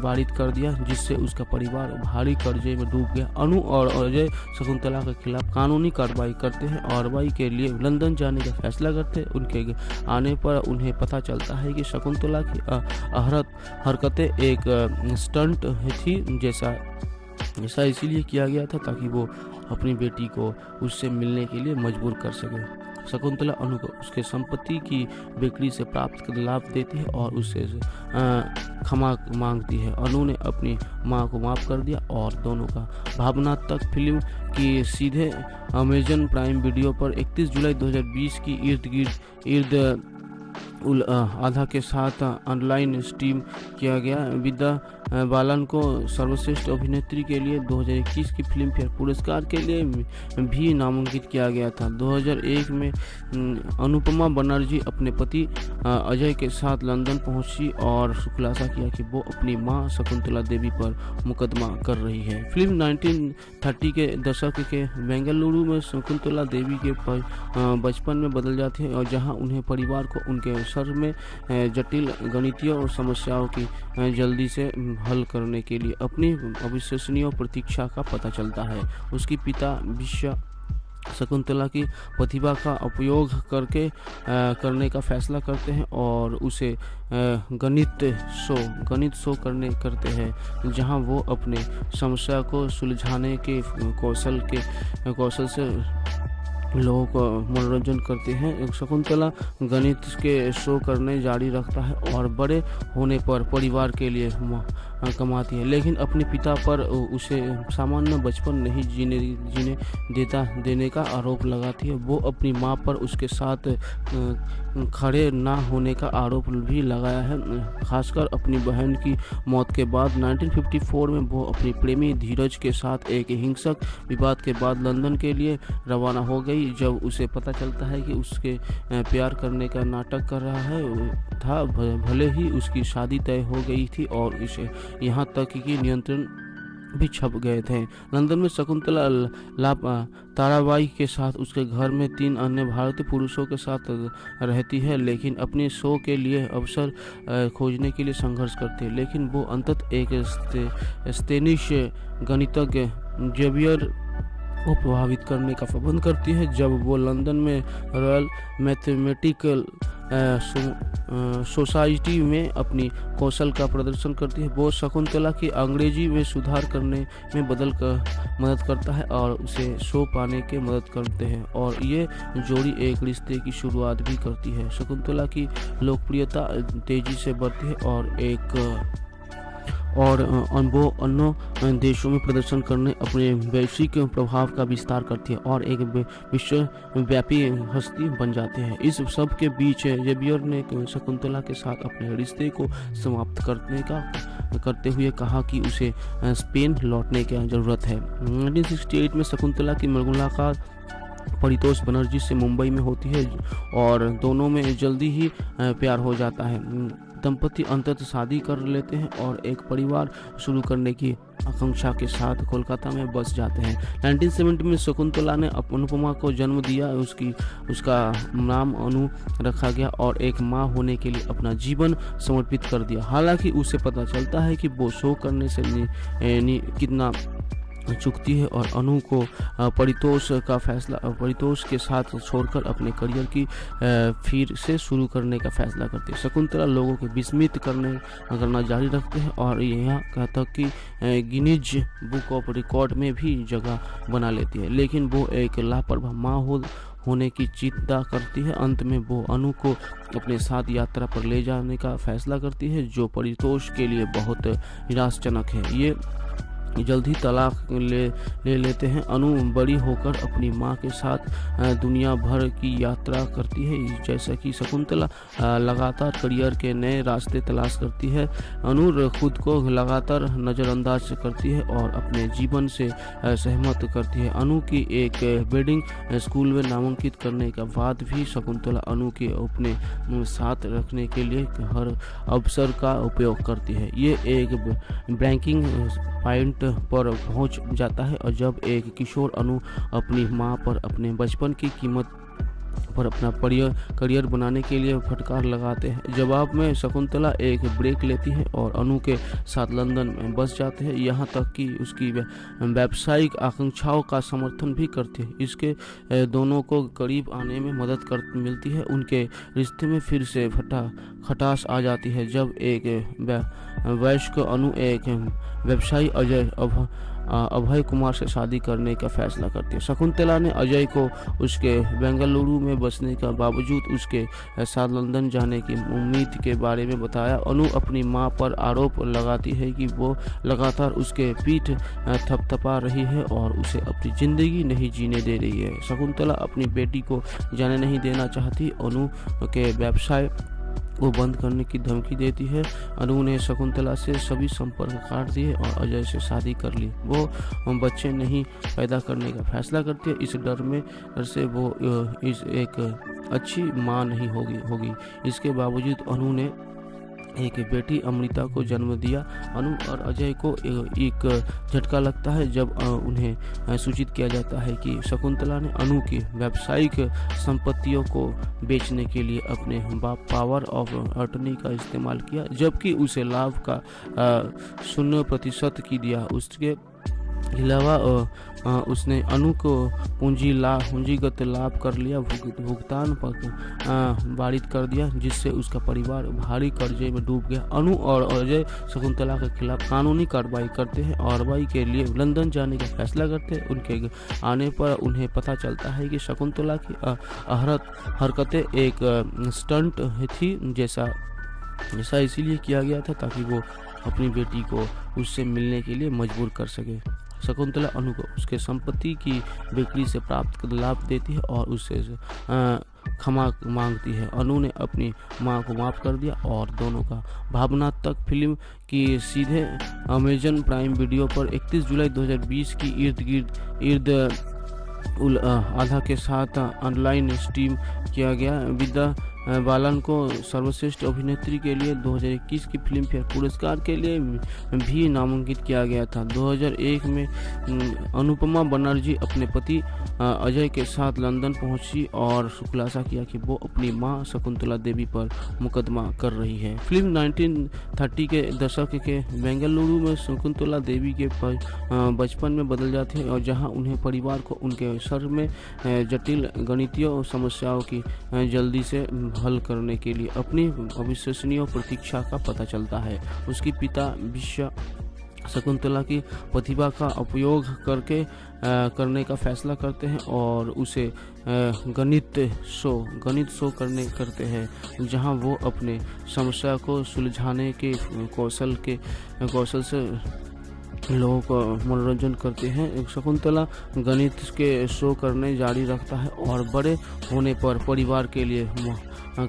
बारित कर दिया, जिससे उसका परिवार भारी कर्जे में डूब गया। अनु और अजय शकुंतला के खिलाफ कानूनी कार्रवाई करते हैं और कार्रवाई के लिए लंदन जाने का फैसला करते हैं। उनके आने पर उन्हें पता चलता है कि शकुंतला की अहरत हरकतें एक स्टंट थी, जैसा ऐसा इसीलिए किया गया था ताकि वो अपनी बेटी को उससे मिलने के लिए मजबूर कर सके। शकुंतला अनु को उसके संपत्ति की बिक्री से प्राप्त लाभ देती है और उससे क्षमा मांगती है। अनु ने अपनी मां को माफ कर दिया और दोनों का भावनात्मक फिल्म की सीधे अमेजन प्राइम वीडियो पर इकतीस जुलाई दो हज़ार बीस की इर्द गिर्द इर्द उल आधा के साथ ऑनलाइन स्ट्रीम किया गया। विद्या बालन को सर्वश्रेष्ठ अभिनेत्री के लिए दो हज़ार इक्कीस की फिल्म फेयर पुरस्कार के लिए भी नामांकित किया गया था। दो हज़ार एक में अनुपमा बनर्जी अपने पति अजय के साथ लंदन पहुंची और खुलासा किया कि वो अपनी मां शकुंतला देवी पर मुकदमा कर रही है। फिल्म उन्नीस तीस के दशक के बेंगलुरु में शकुंतला देवी के बचपन में बदल जाती है और जहाँ उन्हें परिवार को उनके सर में जटिल गणितीय और समस्याओं की जल्दी से हल करने के लिए अपनी अविश्वसनीय प्रतीक्षा का पता चलता है। उसके पिता विश्व शकुंतला की प्रतिभा का उपयोग करके आ, करने का फैसला करते हैं और उसे आ, गणित शो गणित शो करने करते हैं जहां वो अपने समस्या को सुलझाने के कौशल के कौशल से लोगों का मनोरंजन करते हैं। शकुंतला गणित के शो करने जारी रखता है और बड़े होने पर परिवार के लिए कमाती है, लेकिन अपने पिता पर उसे सामान्य बचपन नहीं जीने जीने देता देने का आरोप लगाती है। वो अपनी मां पर उसके साथ खड़े ना होने का आरोप भी लगाया है, खासकर अपनी बहन की मौत के बाद। उन्नीस चौवन में वो अपने प्रेमी धीरज के साथ एक हिंसक विवाद के बाद लंदन के लिए रवाना हो गई। जब उसे पता चलता है कि उसके प्यार करने का नाटक कर रहा है था, भले ही उसकी शादी तय हो गई थी और उसे यहाँ तक कि नियंत्रण भी छप गए थे। लंदन में शकुंतला लाप ताराबाई के साथ उसके घर में तीन अन्य भारतीय पुरुषों के साथ रहती है, लेकिन अपने शो के लिए अवसर खोजने के लिए संघर्ष करती है, लेकिन वो अंततः एक स्पेनिश गणितज्ञ जेवियर को प्रभावित करने का प्रबंध करती है। जब वो लंदन में रॉयल मैथमेटिकल सोसाइटी में अपनी कौशल का प्रदर्शन करती है, वो शकुंतला की अंग्रेजी में सुधार करने में बदल कर मदद करता है और उसे शो पाने के मदद करते हैं और ये जोड़ी एक रिश्ते की शुरुआत भी करती है। शकुंतला की लोकप्रियता तेजी से बढ़ती है और एक और वो अन्य देशों में प्रदर्शन करने अपने वैश्विक प्रभाव का विस्तार करती है और एक विश्वव्यापी हस्ती बन जाते हैं। इस सब के बीच जेवियर ने शकुंतला के साथ अपने रिश्ते को समाप्त करने का करते हुए कहा कि उसे स्पेन लौटने की ज़रूरत है। उन्नीस अड़सठ में शकुंतला की मुलाकात परितोष बनर्जी से मुंबई में होती है और दोनों में जल्दी ही प्यार हो जाता है। दंपति अंततः शादी कर लेते हैं और एक परिवार शुरू करने की आकांक्षा के साथ कोलकाता में बस जाते हैं। उन्नीस सत्तर में शकुंतला ने अनुपमा को जन्म दिया। उसकी उसका नाम अनु रखा गया और एक मां होने के लिए अपना जीवन समर्पित कर दिया। हालांकि उसे पता चलता है कि वो शो करने से नि, नि, कितना चुकती है और अनु को परितोष का फैसला परितोष के साथ छोड़कर अपने करियर की फिर से शुरू करने का फैसला करती है। शकुंतला लोगों को विस्मित करने करना जारी रखते हैं और यहाँ कहता कि गिनीज बुक ऑफ रिकॉर्ड में भी जगह बना लेती है, लेकिन वो एक लापरवाह माँ हो होने की चिंता करती है। अंत में वो अनु को अपने साथ यात्रा पर ले जाने का फैसला करती है, जो परितोष के लिए बहुत निराशाजनक है। ये जल्द ही तलाक ले ले लेते हैं। अनु बड़ी होकर अपनी मां के साथ दुनिया भर की यात्रा करती है। जैसा कि शकुंतला लगातार करियर के नए रास्ते तलाश करती है, अनु खुद को लगातार नज़रअंदाज करती है और अपने जीवन से सहमत करती है। अनु की एक बोर्डिंग स्कूल में नामांकित करने के बाद भी शकुंतला अनु के अपने साथ रखने के लिए हर अवसर का उपयोग करती है। ये एक ब्रेकिंग पॉइंट पर पहुंच जाता है और जब एक किशोर अनु अपनी मां पर अपने बचपन की कीमत पर अपना करियर बनाने के लिए फटकार लगाते हैं। जवाब में शकुंतला एक ब्रेक लेती है और अनु के साथ लंदन में बस जाते हैं, यहाँ तक कि उसकी व्यावसायिक आकांक्षाओं का समर्थन भी करती है। इसके दोनों को करीब आने में मदद कर मिलती है। उनके रिश्ते में फिर से फटा खटास आ जाती है जब एक वयस्क अनु एक व्यवसायी अजय अभय कुमार से शादी करने का फैसला करती है। शकुंतला ने अजय को उसके बेंगलुरु में बसने का बावजूद उसके साथ लंदन जाने की उम्मीद के बारे में बताया। अनु अपनी मां पर आरोप लगाती है कि वो लगातार उसके पीठ थपथपा रही है और उसे अपनी ज़िंदगी नहीं जीने दे रही है। शकुंतला अपनी बेटी को जाने नहीं देना चाहती। अनु के व्यवसाय वो बंद करने की धमकी देती है। अनु ने शकुंतला से सभी संपर्क काट दिए और अजय से शादी कर ली। वो बच्चे नहीं पैदा करने का फैसला करती है। इस डर में डर से वो इस एक अच्छी माँ नहीं होगी होगी इसके बावजूद अनु ने एक बेटी अमृता को जन्म दिया। अनु और अजय को एक झटका लगता है जब उन्हें सूचित किया जाता है कि शकुंतला ने अनु की व्यावसायिक संपत्तियों को बेचने के लिए अपने पावर ऑफ अटर्नी का इस्तेमाल किया, जबकि उसे लाभ का शून्य प्रतिशत की दिया। उसके अलावा उसने अनु को पूंजी लाभ पूंजीगत लाभ कर लिया, भुगतान पर बारित कर दिया, जिससे उसका परिवार भारी कर्जे में डूब गया। अनु और अजय शकुंतला के खिलाफ कानूनी कार्रवाई करते हैं और कार्रवाई के लिए लंदन जाने का फैसला करते हैं। उनके आने पर उन्हें पता चलता है कि शकुंतला की अहरत हरकतें एक स्टंट थी जैसा ऐसा इसीलिए किया गया था ताकि वो अपनी बेटी को उससे मिलने के लिए मजबूर कर सके। शकुंतला अनु को उसके संपत्ति की बिक्री से प्राप्त लाभ देती है और उससे क्षमा मांगती है। अनु ने अपनी मां को माफ कर दिया और दोनों का भावनात्मक फिल्म की सीधे अमेजन प्राइम वीडियो पर इकतीस जुलाई दो हज़ार बीस की इर्द गिर्द इर्द आधा के साथ ऑनलाइन स्ट्रीम किया गया। विद्या बालन को सर्वश्रेष्ठ अभिनेत्री के लिए दो हज़ार इक्कीस की फिल्म फेयर पुरस्कार के लिए भी नामांकित किया गया था। दो हज़ार एक में अनुपमा बनर्जी अपने पति अजय के साथ लंदन पहुंची और खुलासा किया कि वो अपनी मां शकुंतला देवी पर मुकदमा कर रही है। फिल्म उन्नीस तीस के दशक के बेंगलुरु में शकुंतला देवी के बचपन में बदल जाते हैं और जहाँ उन्हें परिवार को उनके सर में जटिल गणितीय समस्याओं की जल्दी से हल करने के लिए अपनी अविश्वसनीय प्रतीक्षा का पता चलता है। उसके पिता विश्व शकुंतला की प्रतिभा का उपयोग करके आ, करने का फैसला करते हैं और उसे आ, गणित शो गणित शो करने करते हैं जहां वो अपने समस्या को सुलझाने के कौशल के कौशल से लोगों का मनोरंजन करते हैं। शकुंतला गणित के शो करने जारी रखता है और बड़े होने पर परिवार के लिए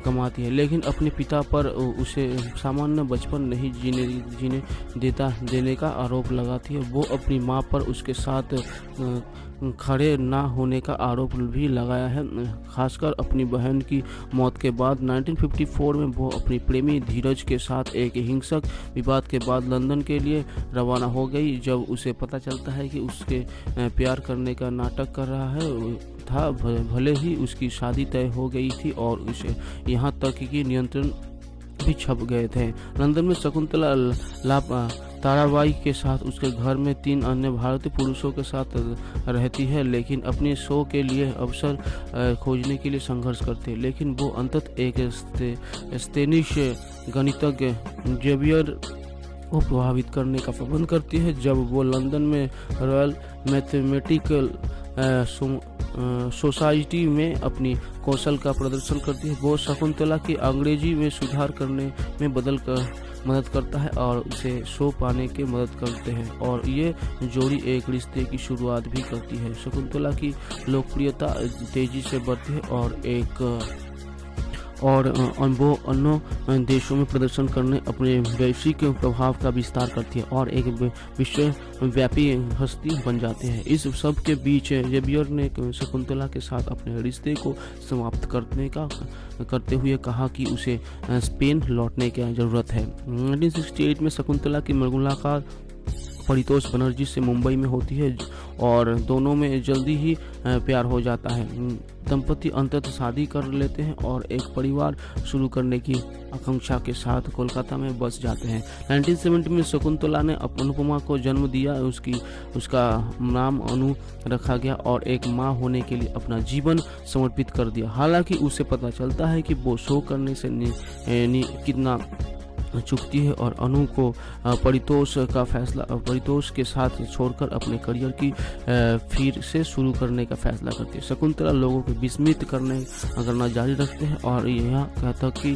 कमाती है, लेकिन अपने पिता पर उसे सामान्य बचपन नहीं जीने जीने देता देने का आरोप लगाती है। वो अपनी मां पर उसके साथ खड़े ना होने का आरोप भी लगाया है, खासकर अपनी बहन की मौत के बाद। उन्नीस चौवन में वो अपनी प्रेमी धीरज के साथ एक हिंसक विवाद के बाद लंदन के लिए रवाना हो गई। जब उसे पता चलता है कि उसके प्यार करने का नाटक कर रहा है था, भले ही उसकी शादी तय हो गई थी और उसे यहाँ तक कि नियंत्रण भी छप गए थे। लंदन में शकुंतला लाभ ताराबाई के साथ उसके घर में तीन अन्य भारतीय पुरुषों के साथ रहती है, लेकिन अपने शो के लिए अवसर खोजने के लिए संघर्ष करते हैं। लेकिन वो अंततः एक स्पेनिश गणितज्ञ जेवियर को प्रभावित करने का प्रबंध करती है। जब वो लंदन में रॉयल मैथमेटिकल सोसाइटी में अपनी कौशल का प्रदर्शन करती है, वो शकुंतला की अंग्रेजी में सुधार करने में बदल कर मदद करता है और उसे शो पाने के मदद करते हैं और ये जोड़ी एक रिश्ते की शुरुआत भी करती है। शकुंतला की लोकप्रियता तेजी से बढ़ती है और एक और वो अन्य देशों में प्रदर्शन करने अपने वैश्विक प्रभाव का विस्तार करती है और एक विश्वव्यापी हस्ती बन जाते हैं। इस सब के बीच जेवियर ने शकुंतला के साथ अपने रिश्ते को समाप्त करने का करते हुए कहा कि उसे स्पेन लौटने की ज़रूरत है। उन्नीस अड़सठ में शकुंतला की मुलाकात परितोष बनर्जी से मुंबई में होती है और दोनों में जल्दी ही प्यार हो जाता है। दंपति अंततः शादी कर लेते हैं और एक परिवार शुरू करने की आकांक्षा के साथ कोलकाता में बस जाते हैं। उन्नीस सौ सत्तर में शकुंतला ने अनुपमा को जन्म दिया। उसकी उसका नाम अनु रखा गया और एक मां होने के लिए अपना जीवन समर्पित कर दिया। हालांकि उसे पता चलता है कि वो शो करने से नि, नि, कितना चुकती है और अनु को परितोष का फैसला परितोष के साथ छोड़कर अपने करियर की फिर से शुरू करने का फैसला करती है। शकुंतला लोगों को विस्मित करने करना जारी रखते हैं और यह कहता कि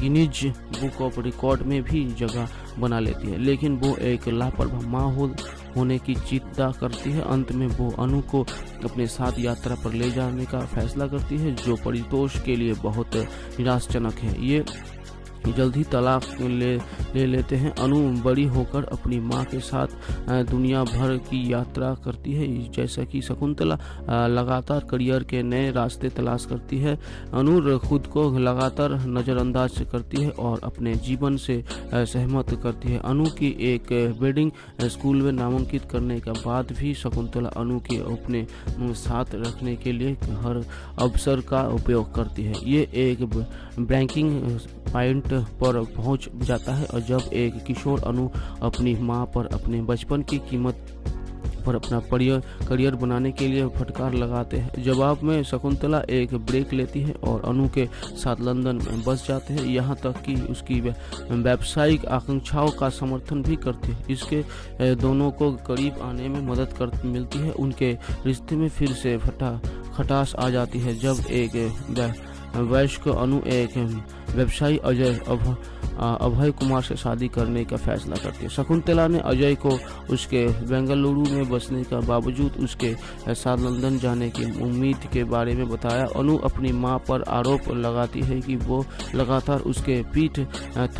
गिनीज बुक ऑफ रिकॉर्ड में भी जगह बना लेती है, लेकिन वो एक लापरवाह माँ हो होने की चिंता करती है। अंत में वो अनु को अपने साथ यात्रा पर ले जाने का फैसला करती है, जो परितोष के लिए बहुत निराशाजनक है। ये जल्द ही तलाक ले ले लेते हैं। अनु बड़ी होकर अपनी माँ के साथ दुनिया भर की यात्रा करती है। जैसा कि शकुंतला लगातार करियर के नए रास्ते तलाश करती है, अनु खुद को लगातार नज़रअंदाज करती है और अपने जीवन से सहमत करती है। अनु की एक बोर्डिंग स्कूल में नामांकित करने के बाद भी शकुंतला अनु के अपने साथ रखने के लिए हर अवसर का उपयोग करती है। ये एक ब्रेकिंग पॉइंट पर पहुंच जाता है और जब एक किशोर अनु अपनी मां पर अपने बचपन की कीमत पर अपना करियर बनाने के लिए फटकार लगाते हैं। जवाब में शकुंतला एक ब्रेक लेती है और अनु के साथ लंदन में बस जाते हैं, यहाँ तक कि उसकी व्यावसायिक आकांक्षाओं का समर्थन भी करती है। इसके दोनों को करीब आने में मदद कर मिलती है। उनके रिश्ते में फिर से फटा खटास आ जाती है जब एक वयस्क अनु एक व्यवसायी अजय अभ अभय कुमार से शादी करने का फैसला करती है। शकुंतला ने अजय को उसके बेंगलुरु में बसने का बावजूद उसके साथ लंदन जाने की उम्मीद के बारे में बताया। अनु अपनी मां पर आरोप लगाती है कि वो लगातार उसके पीठ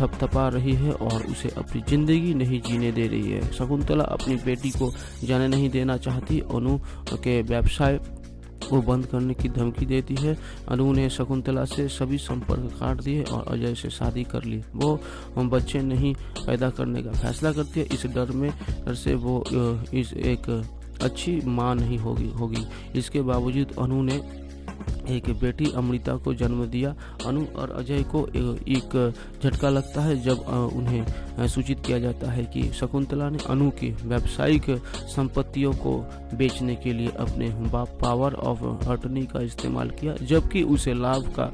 थपथपा रही है और उसे अपनी जिंदगी नहीं जीने दे रही है। शकुंतला अपनी बेटी को जाने नहीं देना चाहती, अनु के व्यवसाय को बंद करने की धमकी देती है। अनु ने शकुंतला से सभी संपर्क काट दिए और अजय से शादी कर ली। वो बच्चे नहीं पैदा करने का फैसला करती है, इस डर में डर से वो इस एक अच्छी मां नहीं होगी होगी इसके बावजूद अनु ने एक बेटी अमृता को जन्म दिया। अनु और अजय को एक झटका लगता है जब उन्हें सूचित किया जाता है कि शकुंतला ने अनु की व्यावसायिक संपत्तियों को बेचने के लिए अपने पावर ऑफ अटर्नी का इस्तेमाल किया, जबकि उसे लाभ का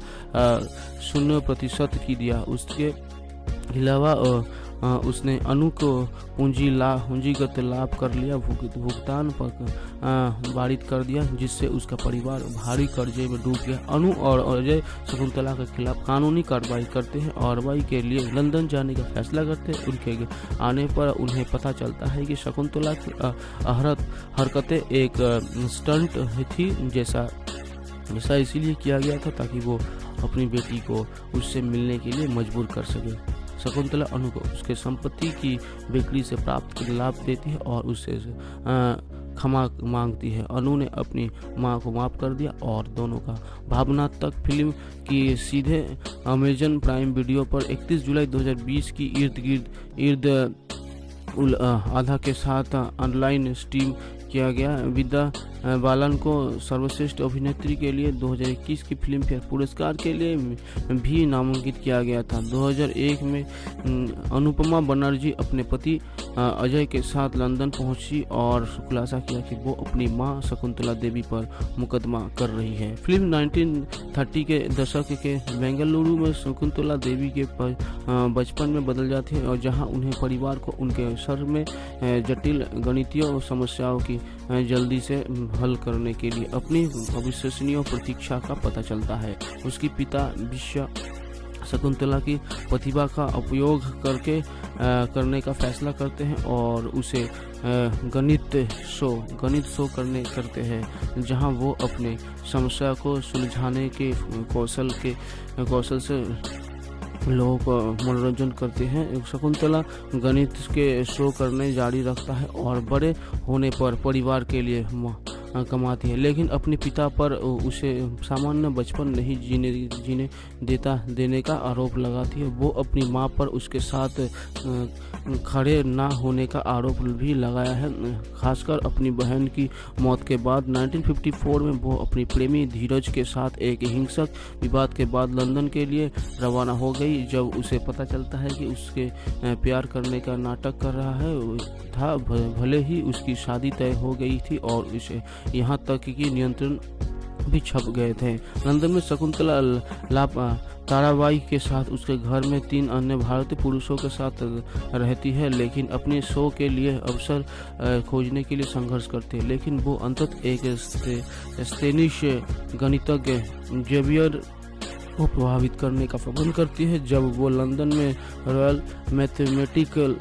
शून्य प्रतिशत की दिया। उसके अलावा आ, उसने अनु को पूंजी ला पूंजीगत लाभ कर लिया, भुगतान पर वारित कर दिया, जिससे उसका परिवार भारी कर्जे में डूब गया। अनु और अजय शकुंतला के खिलाफ कानूनी कार्रवाई करते हैं और कार्रवाई के लिए लंदन जाने का फैसला करते हैं। उनके आने पर उन्हें पता चलता है कि शकुंतला की हरकतें एक स्टंट थी, जैसा ऐसा इसीलिए किया गया था ताकि वो अपनी बेटी को उससे मिलने के लिए मजबूर कर सके। शकुंतला अनु को उसके संपत्ति की बिक्री से प्राप्त लाभ देती है और उससे क्षमा मांगती है। अनु ने अपनी मां को माफ कर दिया और दोनों का भावनात्मक फिल्म की सीधे अमेजन प्राइम वीडियो पर इकतीस जुलाई दो हज़ार बीस की इर्द गिर्द इर्द उल आधा के साथ ऑनलाइन स्ट्रीम किया गया। विद्या बालन को सर्वश्रेष्ठ अभिनेत्री के लिए दो हज़ार इक्कीस की फिल्म फेयर पुरस्कार के लिए भी नामांकित किया गया था। दो हज़ार एक में अनुपमा बनर्जी अपने पति अजय के साथ लंदन पहुंची और खुलासा किया कि वो अपनी मां शकुंतला देवी पर मुकदमा कर रही है। फिल्म उन्नीस तीस के दशक के बेंगलुरु में शकुंतला देवी के बचपन में बदल जाती है और जहाँ उन्हें परिवार को उनके सर में जटिल गणितीय समस्याओं की जल्दी से हल करने के लिए अपनी अविश्वसनीय प्रतीक्षा का पता चलता है। उसके पिता विश्व शकुंतला की प्रतिभा का उपयोग करके आ, करने का फैसला करते हैं और उसे गणित शो गणित शो करने करते हैं, जहां वो अपने समस्या को सुलझाने के कौशल के कौशल से लोगों का मनोरंजन करते हैं। शकुंतला गणित के शो करने जारी रखता है और बड़े होने पर परिवार के लिए कमाती है, लेकिन अपने पिता पर उसे सामान्य बचपन नहीं जीने जीने देता देने का आरोप लगाती है। वो अपनी मां पर उसके साथ खड़े ना होने का आरोप भी लगाया है, खासकर अपनी बहन की मौत के बाद। उन्नीस चौवन में वो अपनी प्रेमी धीरज के साथ एक हिंसक विवाद के बाद लंदन के लिए रवाना हो गई। जब उसे पता चलता है कि उसके प्यार करने का नाटक कर रहा है था, भले ही उसकी शादी तय हो गई थी और उसे यहाँ तक कि नियंत्रण भी छप गए थे। लंदन में शकुंतला लाप ताराबाई के साथ उसके घर में तीन अन्य भारतीय पुरुषों के साथ रहती है, लेकिन अपने शो के लिए अवसर खोजने के लिए संघर्ष करते हैं, लेकिन वो अंततः एक स्पेनिश गणितज्ञ जेवियर को प्रभावित करने का प्रबंध करती है। जब वो लंदन में रॉयल मैथमेटिकल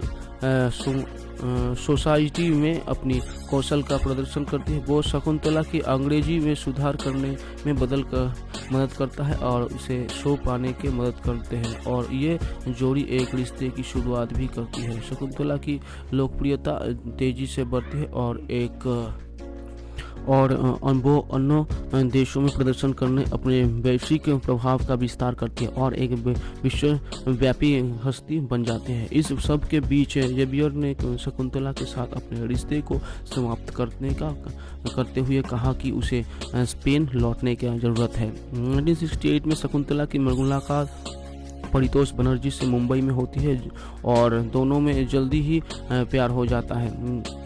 सोसाइटी में अपनी कौशल का प्रदर्शन करती है, वो शकुंतला की अंग्रेजी में सुधार करने में बदल कर मदद करता है और उसे शो पाने के मदद करते हैं, और ये जोड़ी एक रिश्ते की शुरुआत भी करती है। शकुंतला की लोकप्रियता तेजी से बढ़ती है और एक और वो अन्य देशों में प्रदर्शन करने अपने वैश्विक प्रभाव का विस्तार करती है और एक विश्वव्यापी हस्ती बन जाते हैं। इस सब के बीच जेवियर ने शकुंतला के साथ अपने रिश्ते को समाप्त करने का करते हुए कहा कि उसे स्पेन लौटने की जरूरत है। उन्नीस सौ अड़सठ में शकुंतला की मुलाकात परितोष बनर्जी से मुंबई में होती है और दोनों में जल्दी ही प्यार हो जाता है।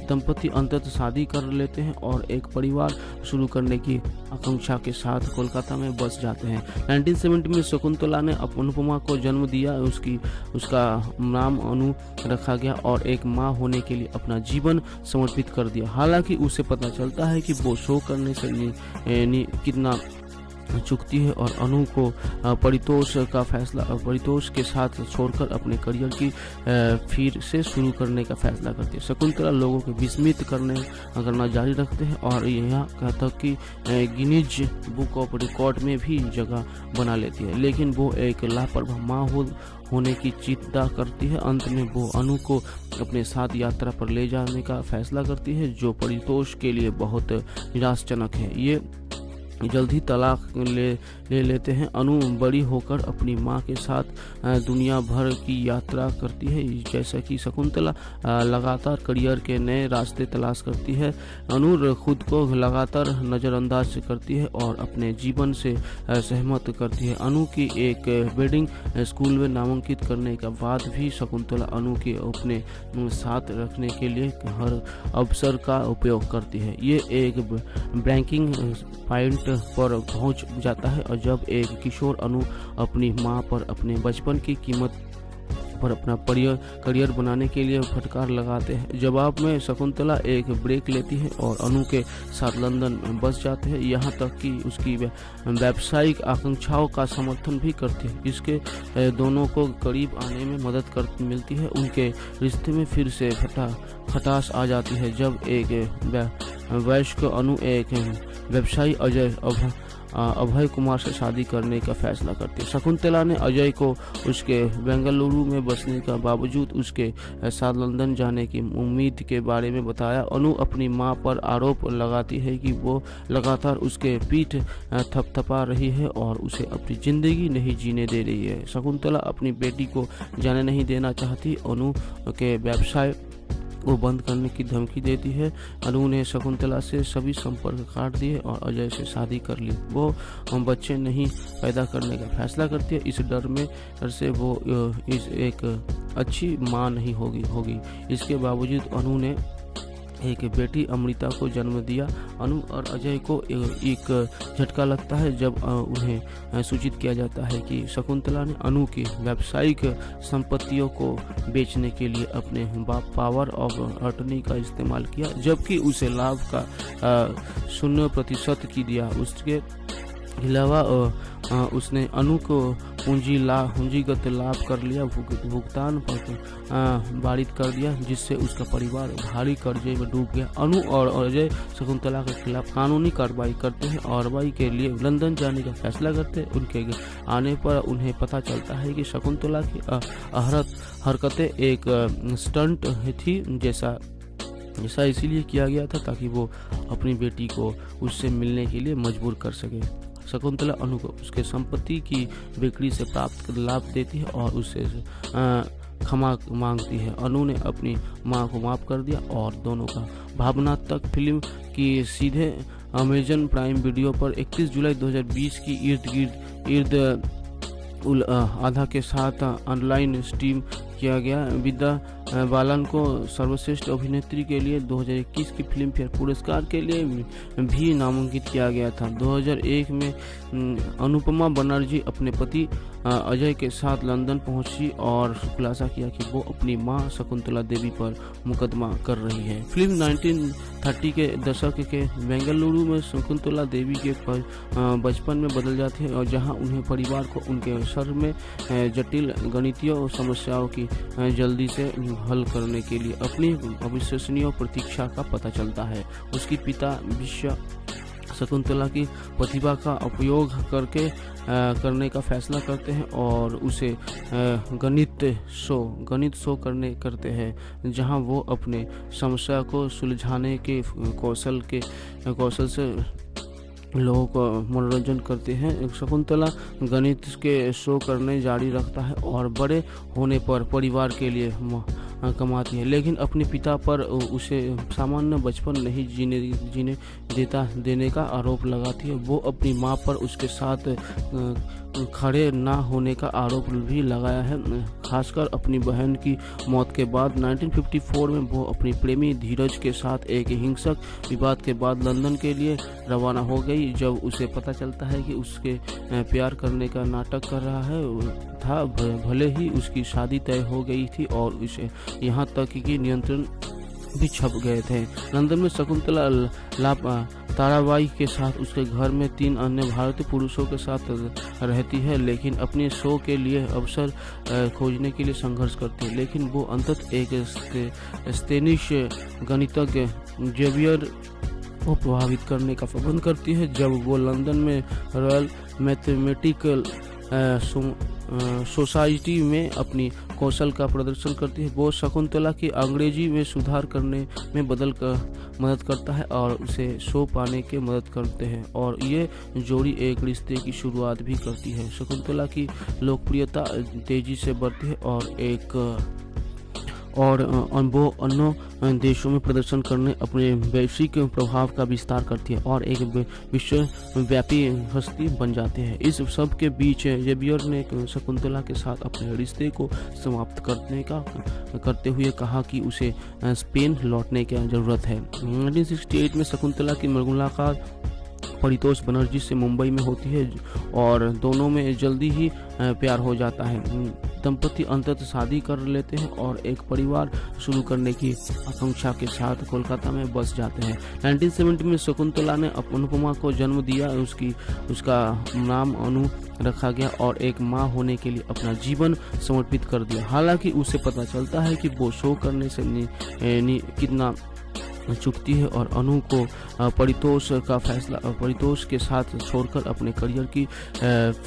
दंपति अंततः शादी कर लेते हैं और एक परिवार शुरू करने की आकांक्षा के साथ कोलकाता में बस जाते हैं। उन्नीस सौ सत्तर में शकुंतला ने अनुपमा को जन्म दिया, उसकी उसका नाम अनु रखा गया और एक माँ होने के लिए अपना जीवन समर्पित कर दिया। हालांकि उसे पता चलता है कि वो शो करने से नि, नि, कितना चुकती है और अनु को परितोष का फैसला परितोष के साथ छोड़कर अपने करियर की फिर से शुरू करने का फैसला करती है। शकुंतला लोगों को विस्मित करने करना जारी रखते हैं और यह कहता कि गिनीज बुक ऑफ रिकॉर्ड में भी जगह बना लेती है, लेकिन वो एक लापरवाह माँ हो होने की चिंता करती है। अंत में वो अनु को अपने साथ यात्रा पर ले जाने का फैसला करती है, जो परितोष के लिए बहुत निराशाजनक है। ये जल्द ही तलाक ले ले लेते हैं। अनु बड़ी होकर अपनी माँ के साथ दुनिया भर की यात्रा करती है। जैसा कि शकुंतला लगातार करियर के नए रास्ते तलाश करती है, अनु खुद को लगातार नज़रअंदाज करती है और अपने जीवन से सहमत करती है। अनु की एक बोर्डिंग स्कूल में नामांकित करने के बाद भी शकुंतला अनु के अपने साथ रखने के लिए हर अवसर का उपयोग करती है। ये एक ब्रेकिंग पॉइंट पर पहुंच जाता है और जब एक किशोर अनु अपनी मां पर अपने बचपन की कीमत पर अपना करियर बनाने के लिए फटकार लगाते हैं। जवाब में शकुंतला एक ब्रेक लेती है और अनु के साथ लंदन बस जाते हैं, यहाँ तक कि उसकी व्यावसायिक आकांक्षाओं का समर्थन भी करती है। इसके दोनों को करीब आने में मदद कर मिलती है। उनके रिश्ते में फिर से खटा खटास आ जाती है जब एक वयस्क अनु एक व्यवसायी अजय अभय कुमार से शादी करने का फैसला करती है। शकुंतला ने अजय को उसके बेंगलुरु में बसने का बावजूद उसके साथ लंदन जाने की उम्मीद के बारे में बताया। अनु अपनी मां पर आरोप लगाती है कि वो लगातार उसके पीठ थपथपा रही है और उसे अपनी जिंदगी नहीं जीने दे रही है। शकुंतला अपनी बेटी को जाने नहीं देना चाहती, अनु के व्यवसाय वो बंद करने की धमकी देती है। अनु ने शकुंतला से सभी संपर्क काट दिए और अजय से शादी कर ली। वो बच्चे नहीं पैदा करने का फैसला करती है, इस डर में डर से वो इस एक अच्छी माँ नहीं होगी होगी इसके बावजूद अनु ने एक बेटी अमृता को जन्म दिया। अनु और अजय को एक झटका लगता है जब उन्हें सूचित किया जाता है कि शकुंतला ने अनु की व्यावसायिक संपत्तियों को बेचने के लिए अपने पावर ऑफ अटर्नी का इस्तेमाल किया, जबकि उसे लाभ का शून्य प्रतिशत की दिया। उसके अलावा उसने अनु को पूंजी लाभ पूंजीगत लाभ कर लिया, भुगतान पर बारित कर दिया, जिससे उसका परिवार भारी कर्जे में डूब गया। अनु और अजय शकुंतला के खिलाफ कानूनी कार्रवाई करते हैं और कार्रवाई के लिए लंदन जाने का फैसला करते हैं। उनके आने पर उन्हें पता चलता है कि शकुंतला की अहरत हरकतें एक स्टंट थी, जैसा ऐसा इसीलिए किया गया था ताकि वो अपनी बेटी को उससे मिलने के लिए मजबूर कर सके। शकुंतला अनु को उसके संपत्ति की बिक्री से प्राप्त लाभ देती है और उससे क्षमा मांगती है। अनु ने अपनी मां को माफ कर दिया और दोनों का भावनात्मक फिल्म की सीधे अमेजन प्राइम वीडियो पर इकतीस जुलाई दो हज़ार बीस की इर्द गिर्द इर्द उल आधा के साथ ऑनलाइन स्ट्रीम किया गया। विद्या बालन को सर्वश्रेष्ठ अभिनेत्री के लिए दो हज़ार इक्कीस की फिल्म फेयर पुरस्कार के लिए भी नामांकित किया गया था। दो हज़ार एक में अनुपमा बनर्जी अपने पति अजय के साथ लंदन पहुंची और खुलासा किया कि वो अपनी मां शकुंतला देवी पर मुकदमा कर रही है। फिल्म उन्नीस तीस के दशक के बेंगलुरु में शकुंतला देवी के बचपन में बदल जाते हैं और जहां उन्हें परिवार को उनके सर में जटिल गणितीय समस्याओं की जल्दी से हल करने के लिए अपनी अविश्वसनीय प्रतीक्षा का पता चलता है। उसके पिता विश्व शकुंतला की प्रतिभा का उपयोग करके आ, करने का फैसला करते हैं और उसे आ, गणित शो गणित शो करने करते हैं जहां वो अपने समस्या को सुलझाने के कौशल के कौशल से लोगों का मनोरंजन करते हैं। शकुंतला गणित के शो करने जारी रखता है और बड़े होने पर परिवार के लिए कमाती है, लेकिन अपने पिता पर उसे सामान्य बचपन नहीं जीने जीने देता देने का आरोप लगाती है। वो अपनी मां पर उसके साथ खड़े ना होने का आरोप भी लगाया है, खासकर अपनी बहन की मौत के बाद। उन्नीस चौवन में वो अपनी प्रेमी धीरज के साथ एक हिंसक विवाद के बाद लंदन के लिए रवाना हो गई। जब उसे पता चलता है कि उसके प्यार करने का नाटक कर रहा है था, भले ही उसकी शादी तय हो गई थी और उसे यहाँ तक कि नियंत्रण भी छप गए थे। लंदन में शकुंतला ताराबाई के साथ उसके घर में तीन अन्य भारतीय पुरुषों के साथ रहती है, लेकिन अपने शो के लिए अवसर खोजने के लिए संघर्ष करती है, लेकिन वो अंततः एक स्पेनिश गणितज्ञ जेवियर को प्रभावित करने का प्रबंध करती है। जब वो लंदन में रॉयल मैथमेटिकल सोसाइटी में अपनी कौशल का प्रदर्शन करती है, वो शकुंतला की अंग्रेजी में सुधार करने में बदल कर मदद करता है और उसे शो पाने के मदद करते हैं और ये जोड़ी एक रिश्ते की शुरुआत भी करती है। शकुंतला की लोकप्रियता तेजी से बढ़ती है और एक और वो अन्य देशों में प्रदर्शन करने अपने वैश्विक प्रभाव का विस्तार करती है और एक विश्वव्यापी हस्ती बन जाते हैं। इस सब के बीच जेवियर ने शकुंतला के साथ अपने रिश्ते को समाप्त करने का करते हुए कहा कि उसे स्पेन लौटने की जरूरत है। उन्नीस अड़सठ में शकुंतला की मुलाकात परितोष बनर्जी से मुंबई में होती है और दोनों में जल्दी ही प्यार हो जाता है। दंपति अंततः शादी कर लेते हैं और एक परिवार शुरू करने की आकांक्षा के साथ कोलकाता में बस जाते हैं। उन्नीस सौ सत्तर में शकुंतला ने अनुपमा को जन्म दिया। उसकी उसका नाम अनु रखा गया और एक माँ होने के लिए अपना जीवन समर्पित कर दिया। हालांकि उसे पता चलता है कि वो शो करने से नि, नि, कितना चुकती है और अनु को परितोष का फैसला परितोष के साथ छोड़कर अपने करियर की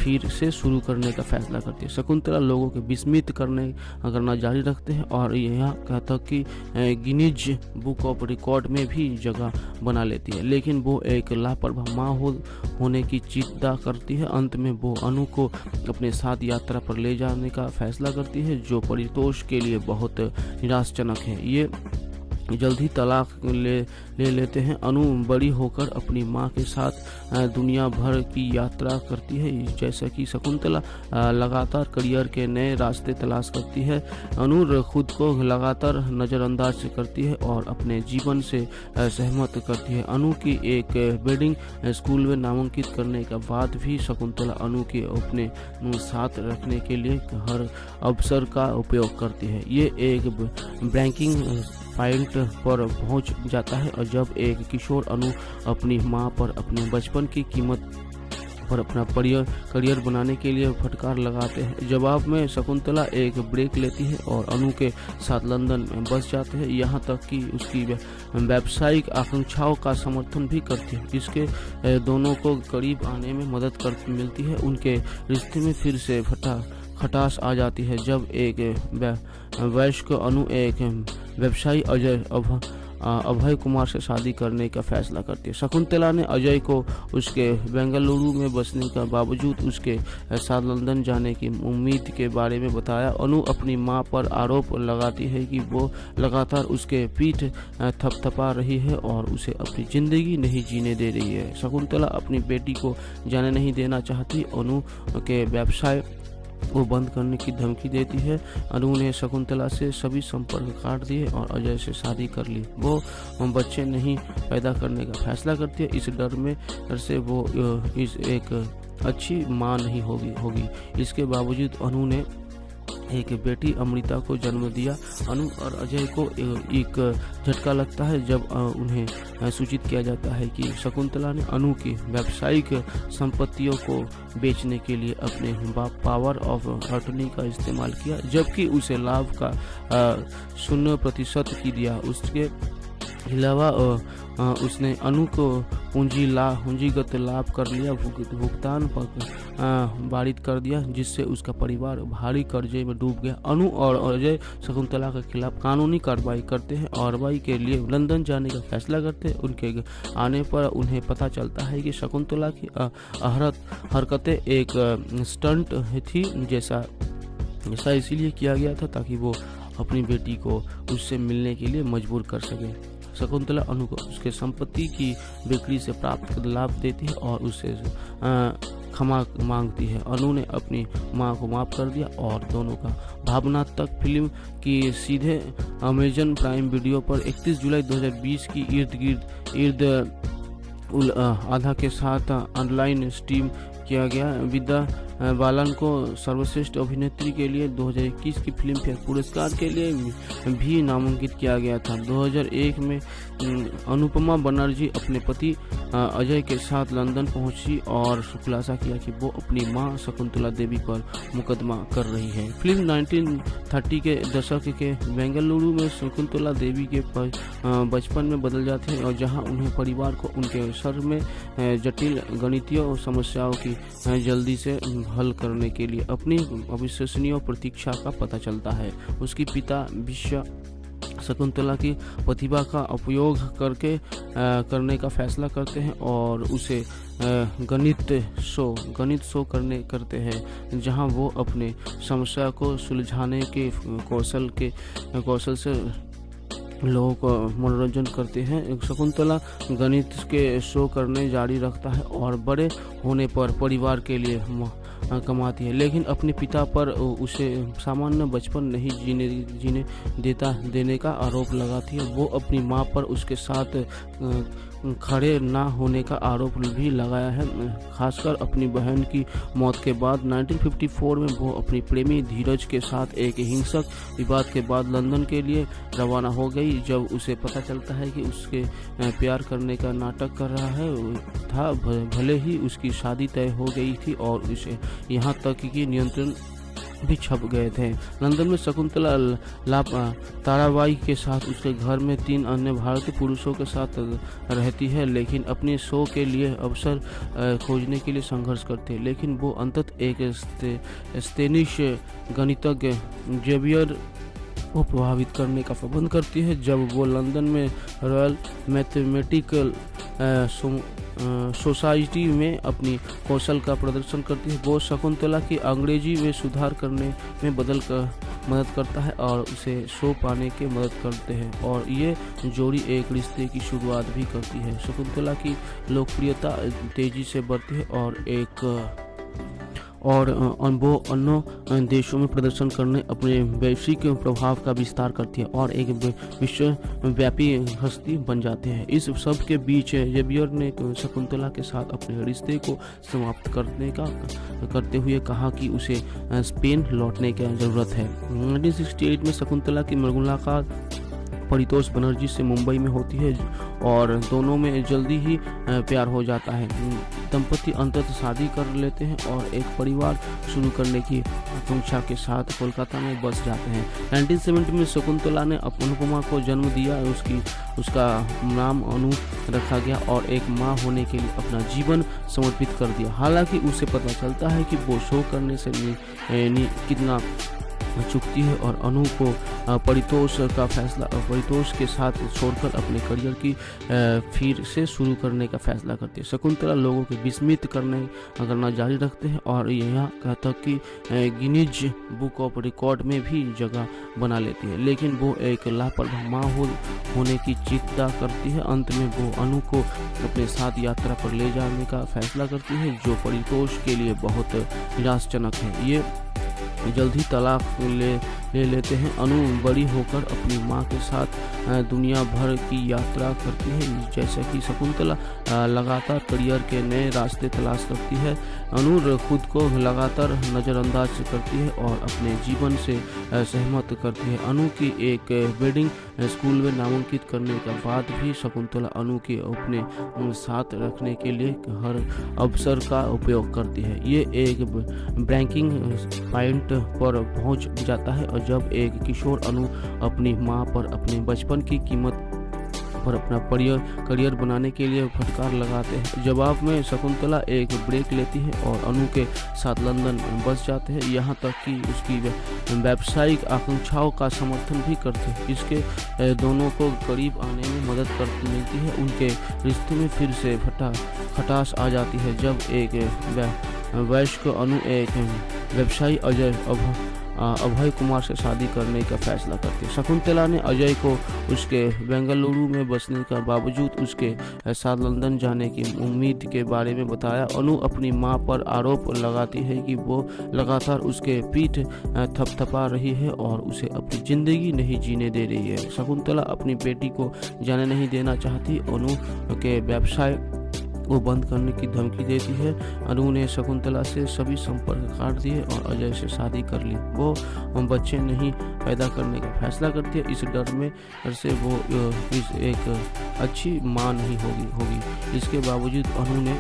फिर से शुरू करने का फैसला करती है। शकुंतला लोगों के विस्मित करने करना जारी रखते हैं और यह कहता कि गिनीज बुक ऑफ रिकॉर्ड में भी जगह बना लेती है, लेकिन वो एक लापरवाह माँ हो, होने की चिंता करती है। अंत में वो अनु को अपने साथ यात्रा पर ले जाने का फैसला करती है, जो परितोष के लिए बहुत निराशाजनक है। ये जल्द ही तलाक ले ले लेते हैं। अनु बड़ी होकर अपनी माँ के साथ दुनिया भर की यात्रा करती है। जैसा कि शकुंतला लगातार करियर के नए रास्ते तलाश करती है, अनु खुद को लगातार नज़रअंदाज करती है और अपने जीवन से सहमत करती है। अनु की एक बोर्डिंग स्कूल में नामांकित करने के बाद भी शकुंतला अनु के अपने साथ रखने के लिए हर अवसर का उपयोग करती है। ये एक ब्रेकिंग पॉइंट पर पहुंच जाता है और जब एक किशोर अनु अपनी मां पर अपने बचपन की कीमत पर अपना करियर बनाने के लिए फटकार लगाते हैं। जवाब में शकुंतला एक ब्रेक लेती है और अनु के साथ लंदन में बस जाते हैं, यहाँ तक कि उसकी व्यावसायिक आकांक्षाओं का समर्थन भी करती है, जिसके दोनों को करीब आने में मदद कर मिलती है। उनके रिश्ते में फिर से फटा खटास आ जाती है जब एक वयस्क अनु एक व्यवसायी अजय अभ अभय कुमार से शादी करने का फैसला करती है। शकुंतला ने अजय को उसके बेंगलुरु में बसने का बावजूद उसके साथ लंदन जाने की उम्मीद के बारे में बताया। अनु अपनी मां पर आरोप लगाती है कि वो लगातार उसके पीठ थपथपा रही है और उसे अपनी ज़िंदगी नहीं जीने दे रही है। शकुंतला अपनी बेटी को जाने नहीं देना चाहती। अनु के व्यवसाय वो बंद करने की धमकी देती है। अनु ने शकुंतला से सभी संपर्क काट दिए और अजय से शादी कर ली। वो बच्चे नहीं पैदा करने का फैसला करती है, इस डर में डर से वो इस एक अच्छी माँ नहीं होगी होगी इसके बावजूद अनु ने एक बेटी अमृता को जन्म दिया। अनु और अजय को एक झटका लगता है जब उन्हें सूचित किया जाता है कि शकुंतला ने अनु की व्यावसायिक संपत्तियों को बेचने के लिए अपने पावर ऑफ अटर्नी का इस्तेमाल किया, जबकि उसे लाभ का शून्य प्रतिशत की दिया। उसके अलावा उसने अनु को पूंजी ला पूंजीगत लाभ कर लिया, भुगतान पर बारित कर दिया, जिससे उसका परिवार भारी कर्जे में डूब गया। अनु और अजय शकुंतला के खिलाफ कानूनी कार्रवाई करते हैं और कार्रवाई के लिए लंदन जाने का फैसला करते हैं। उनके आने पर उन्हें पता चलता है कि शकुंतला की अहरत हरकतें एक स्टंट थी, जैसा ऐसा इसीलिए किया गया था ताकि वो अपनी बेटी को उससे मिलने के लिए मजबूर कर सके। शकुंतला अनु को उसके संपत्ति की बिक्री से प्राप्त लाभ देती है और उसे क्षमा मांगती है। अनु ने अपनी मां को माफ कर दिया और दोनों का भावनात्मक फिल्म की सीधे अमेजन प्राइम वीडियो पर इकतीस जुलाई दो हज़ार बीस की इर्द गिर्द इर्द उल आधा के साथ ऑनलाइन स्ट्रीम किया गया। विद्या बालन को सर्वश्रेष्ठ अभिनेत्री के लिए दो हज़ार इक्कीस की फिल्म फेयर पुरस्कार के लिए भी नामांकित किया गया था। दो हज़ार एक में अनुपमा बनर्जी अपने पति अजय के साथ लंदन पहुंची और खुलासा किया कि वो अपनी मां शकुंतला देवी पर मुकदमा कर रही है। फिल्म उन्नीस तीस के दशक के बेंगलुरु में शकुंतला देवी के बचपन में बदल जाते हैं और जहाँ उन्हें परिवार को उनके सर में जटिल गणितीय समस्याओं की जल्दी से हल करने के लिए अपनी अविश्वसनीय प्रतीक्षा का पता चलता है। उसके पिता विश्व शकुंतला की प्रतिभा का उपयोग करके आ, करने का फैसला करते हैं और उसे गणित शो गणित शो करने करते हैं, जहां वो अपने समस्या को सुलझाने के कौशल के कौशल से लोगों को मनोरंजन करते हैं। शकुंतला गणित के शो करने जारी रखता है और बड़े होने पर परिवार के लिए कमाती है, लेकिन अपने पिता पर उसे सामान्य बचपन नहीं जीने जीने देता देने का आरोप लगाती है। वो अपनी मां पर उसके साथ खड़े ना होने का आरोप भी लगाया है, खासकर अपनी बहन की मौत के बाद। उन्नीस चौवन में वो अपनी प्रेमी धीरज के साथ एक हिंसक विवाद के बाद लंदन के लिए रवाना हो गई। जब उसे पता चलता है कि उसके प्यार करने का नाटक कर रहा है था, भले ही उसकी शादी तय हो गई थी और उसे यहाँ तक कि नियंत्रण भी छप गए थे। लंदन में शकुंतला लाप ताराबाई के साथ उसके घर में तीन अन्य भारतीय पुरुषों के साथ रहती है, लेकिन अपने शो के लिए अवसर खोजने के लिए संघर्ष करते हैं। लेकिन वो अंततः एक स्ते, स्पेनिश गणितज्ञ जेवियर को प्रभावित करने का प्रबंध करती है। जब वो लंदन में रॉयल मैथमेटिकल सोसाइटी में अपनी कौशल का प्रदर्शन करती है, वो शकुंतला की अंग्रेजी में सुधार करने में बदल कर मदद करता है और उसे शो पाने के मदद करते हैं और ये जोड़ी एक रिश्ते की शुरुआत भी करती है। शकुंतला की लोकप्रियता तेजी से बढ़ती है और एक और वो अन्य देशों में प्रदर्शन करने अपने वैश्विक प्रभाव का विस्तार करती है और एक विश्वव्यापी हस्ती बन जाते हैं। इस सब के बीच जेवियर ने शकुंतला के साथ अपने रिश्ते को समाप्त करने का करते हुए कहा कि उसे स्पेन लौटने की ज़रूरत है। उन्नीस अड़सठ में शकुंतला की मुलाकात परितोष बनर्जी से मुंबई में होती है और दोनों में जल्दी ही प्यार हो जाता है। दंपति अंततः शादी कर लेते हैं और एक परिवार शुरू करने की आकांक्षा के साथ कोलकाता में बस जाते हैं। उन्नीस सत्तर में शकुंतला ने अनुपमा को जन्म दिया, उसकी उसका नाम अनु रखा गया और एक माँ होने के लिए अपना जीवन समर्पित कर दिया। हालांकि उसे पता चलता है कि वो शो करने से नि, नि, कितना चुकती है और अनु को परितोष का फैसला परितोष के साथ छोड़कर अपने करियर की फिर से शुरू करने का फैसला करते हैं। शकुंतला लोगों को विस्मित करने करना जारी रखते हैं और यहाँ कहता कि गिनीज बुक ऑफ रिकॉर्ड में भी जगह बना लेती है, लेकिन वो एक लापरवाह माँ हो, होने की चिंता करती है। अंत में वो अनु को अपने साथ यात्रा पर ले जाने का फैसला करती है, जो परितोष के लिए बहुत निराशाजनक है। ये जल्द ही तलाक ले, ले लेते हैं। अनु बड़ी होकर अपनी माँ के साथ दुनिया भर की यात्रा करती है। जैसे कि शकुंतला लगातार करियर के नए रास्ते तलाश करती है, अनु खुद को लगातार नज़रअंदाज करती है और अपने जीवन से सहमत करती है। अनु की एक वेडिंग स्कूल में नामांकित करने के बाद भी शकुंतला अनु के अपने साथ रखने के लिए हर अवसर का उपयोग करती है। ये एक ब्रेकिंग पॉइंट पर पहुंच जाता है और जब एक किशोर अनु अपनी मां पर अपने बचपन की कीमत पर अपना करियर बनाने के लिए फटकार लगाते हैं। जवाब में शकुंतला एक ब्रेक लेती है और अनु के साथ लंदन बस जाते हैं, यहां तक कि उसकी व्यावसायिक आकांक्षाओं का समर्थन भी करते हैं। इसके दोनों को करीब आने में मदद करती मिलती है। उनके रिश्ते में फिर से फटा खटास आ जाती है जब एक वयस्क अनु एक व्यवसायी अजय अभय कुमार से शादी करने का फैसला करती है। शकुंतला ने अजय को उसके बेंगलुरु में बसने के बावजूद उसके साथ लंदन जाने की उम्मीद के बारे में बताया। अनु अपनी मां पर आरोप लगाती है कि वो लगातार उसके पीठ थपथपा रही है और उसे अपनी ज़िंदगी नहीं जीने दे रही है। शकुंतला अपनी बेटी को जाने नहीं देना चाहती, अनु के व्यवसाय वो बंद करने की धमकी देती है। अनु ने शकुंतला से सभी संपर्क काट दिए और अजय से शादी कर ली। वो बच्चे नहीं पैदा करने का फैसला करती है, इस डर में से वो इस एक अच्छी मां नहीं होगी होगी इसके बावजूद अनु ने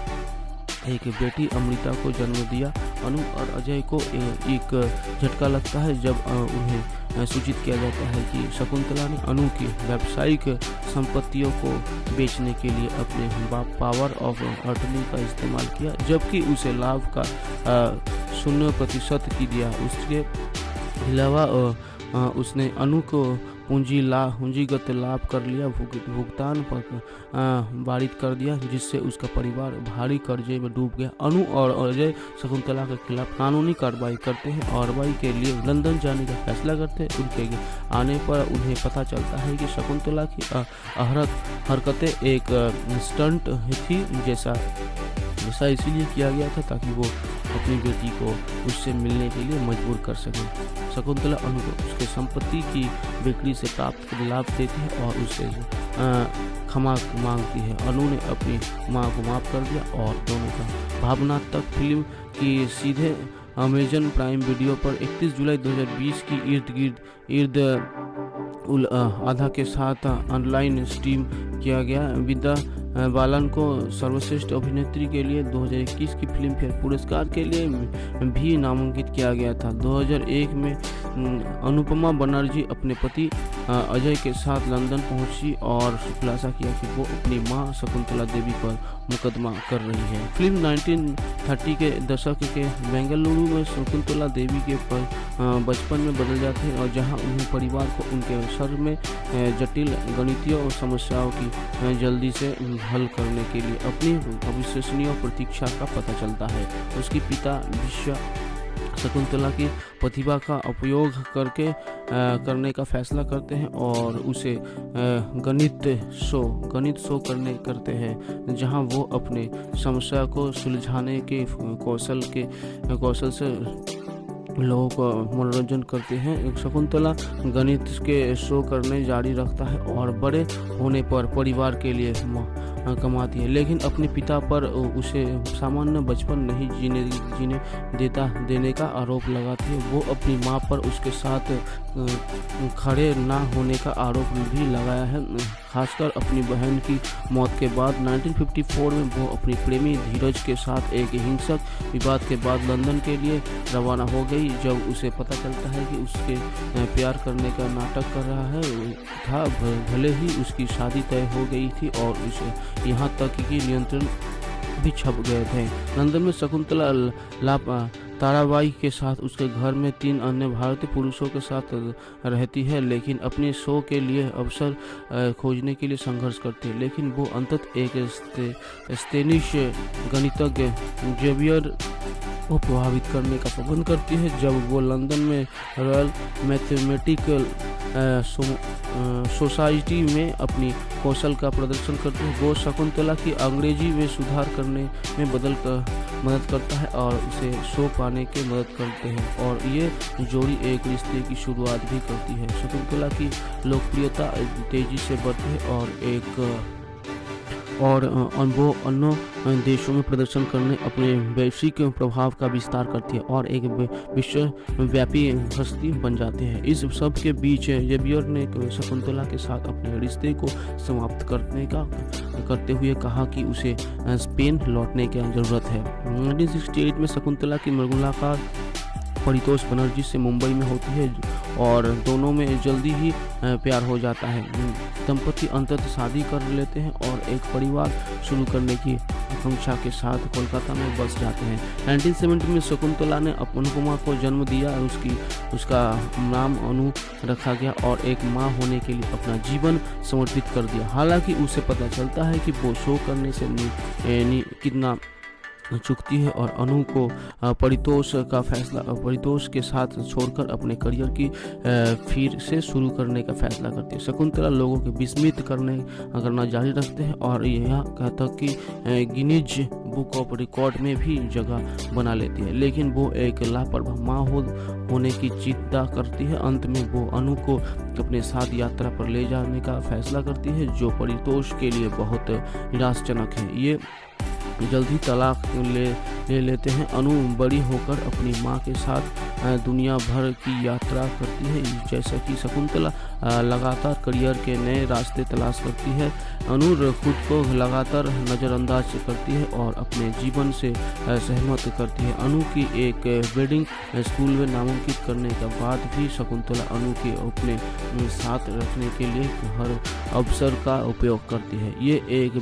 एक बेटी अमृता को जन्म दिया। अनु और अजय को एक झटका लगता है जब उन्हें सूचित किया जाता है कि शकुंतला ने अनु की व्यावसायिक संपत्तियों को बेचने के लिए अपने पावर ऑफ अटर्नी का इस्तेमाल किया, जबकि उसे लाभ का शून्य प्रतिशत की दिया। उसके अलावा उसने अनु को पूंजी ला पूंजीगत लाभ कर लिया, भुगतान पर वारित कर दिया, जिससे उसका परिवार भारी कर्जे में डूब गया। अनु और अजय शकुंतला के खिलाफ कानूनी कार्रवाई करते हैं और कार्रवाई के लिए लंदन जाने का फैसला करते हैं। उनके आने पर उन्हें पता चलता है कि शकुंतला की अहरत हरकतें एक स्टंट थी, जैसा ऐसा इसीलिए किया गया था ताकि वो अपनी बेटी को उससे मिलने के लिए मजबूर कर सकें। शकुंतला अनु को उसके संपत्ति की बिक्री से प्राप्त लाभ देती है और उससे क्षमा मांगती है। अनु ने अपनी मां को माफ कर दिया और दोनों का भावनात्मक फिल्म की सीधे अमेजन प्राइम वीडियो पर इकतीस जुलाई दो हज़ार बीस की इर्द गिर्द इर्द उल आधा के साथ ऑनलाइन स्ट्रीम किया गया। विद्या बालन को सर्वश्रेष्ठ अभिनेत्री के लिए दो हज़ार इक्कीस की फिल्म फेयर पुरस्कार के लिए भी नामांकित किया गया था। दो हज़ार एक में अनुपमा बनर्जी अपने पति अजय के साथ लंदन पहुंची और खुलासा किया कि वो अपनी मां शकुंतला देवी पर मुकदमा कर रही है। फिल्म उन्नीस तीस के दशक के बेंगलुरु में शकुंतला देवी के पर बचपन में बदल जाते हैं और जहाँ उन्हें परिवार को उनके सर में जटिल गणितीय और समस्याओं की जल्दी से हल करने के लिए अपनी अविश्वसनीय प्रतीक्षा का पता चलता है। उसके पिता विश्व शकुंतला की प्रतिभा का उपयोग करके आ, करने का फैसला करते हैं और उसे आ, गणित शो गणित शो करने करते हैं, जहां वो अपने समस्या को सुलझाने के कौशल के कौशल से लोगों का मनोरंजन करते हैं। शकुंतला गणित के शो करने जारी रखता है और बड़े होने पर परिवार के लिए कमाती है, लेकिन अपने पिता पर उसे सामान्य बचपन नहीं जीने जीने देता देने का आरोप लगाती है। वो अपनी मां पर उसके साथ खड़े ना होने का आरोप भी लगाया है, खासकर अपनी बहन की मौत के बाद। उन्नीस चौवन में वो अपनी प्रेमी धीरज के साथ एक हिंसक विवाद के बाद लंदन के लिए रवाना हो गई। जब उसे पता चलता है कि उसके प्यार करने का नाटक कर रहा है था, भले ही उसकी शादी तय हो गई थी और उसे यहाँ तक कि नियंत्रण भी छप गए थे। लंदन में शकुंतला ताराबाई के साथ उसके घर में तीन अन्य भारतीय पुरुषों के साथ रहती है, लेकिन अपने शो के लिए अवसर खोजने के लिए संघर्ष करती है। लेकिन वो अंततः एक स्पेनिश गणितज्ञ जेवियर को प्रभावित करने का प्रबंध करती है। जब वो लंदन में रॉयल मैथमेटिकल सोसाइटी में अपनी कौशल का प्रदर्शन करते हैं। वो शकुंतला की अंग्रेजी में सुधार करने में बदल कर मदद करता है और उसे शो पाने के मदद करते हैं और ये जोड़ी एक रिश्ते की शुरुआत भी करती है। शकुंतला की लोकप्रियता तेजी से बढ़ती है और एक और वो अन्य देशों में प्रदर्शन करने अपने वैश्विक प्रभाव का विस्तार करती है और एक विश्वव्यापी हस्ती बन जाती है। इस सब के बीच जेवियर ने शकुंतला के साथ अपने रिश्ते को समाप्त करने का करते हुए कहा कि उसे स्पेन लौटने की जरूरत है। उन्नीस सौ अड़सठ में शकुंतला की मुलाकात परितोष बनर्जी से मुंबई में होती है और दोनों में जल्दी ही प्यार हो जाता है। दंपति अंततः शादी कर लेते हैं और एक परिवार शुरू करने की आकांक्षा के साथ कोलकाता में बस जाते हैं। उन्नीस सौ सत्तर में शकुंतला ने अनुपमा को जन्म दिया और उसकी उसका नाम अनु रखा गया और एक माँ होने के लिए अपना जीवन समर्पित कर दिया। हालांकि उसे पता चलता है कि वो शो करने से नि, नि, कितना चुकती है और अनु को परितोष का फैसला परितोष के साथ छोड़कर अपने करियर की फिर से शुरू करने का फैसला करती है। शकुंतला लोगों के विस्मित करने करना जारी रखते हैं और यह कहता कि गिनीज बुक ऑफ रिकॉर्ड में भी जगह बना लेती है, लेकिन वो एक लापरवाह माँ हो होने की चिंता करती है। अंत में वो अनु को अपने साथ यात्रा पर ले जाने का फैसला करती है, जो परितोष के लिए बहुत निराशाजनक है। ये जल्द ही तलाक ले, ले लेते हैं। अनु बड़ी होकर अपनी माँ के साथ दुनिया भर की यात्रा करती है। जैसा कि शकुंतला लगातार करियर के नए रास्ते तलाश करती है, अनु खुद को लगातार नज़रअंदाज करती है और अपने जीवन से सहमत करती है। अनु की एक वेडिंग स्कूल में नामांकित करने के बाद भी शकुंतला अनु के अपने साथ रखने के लिए हर अवसर का उपयोग करती है। ये एक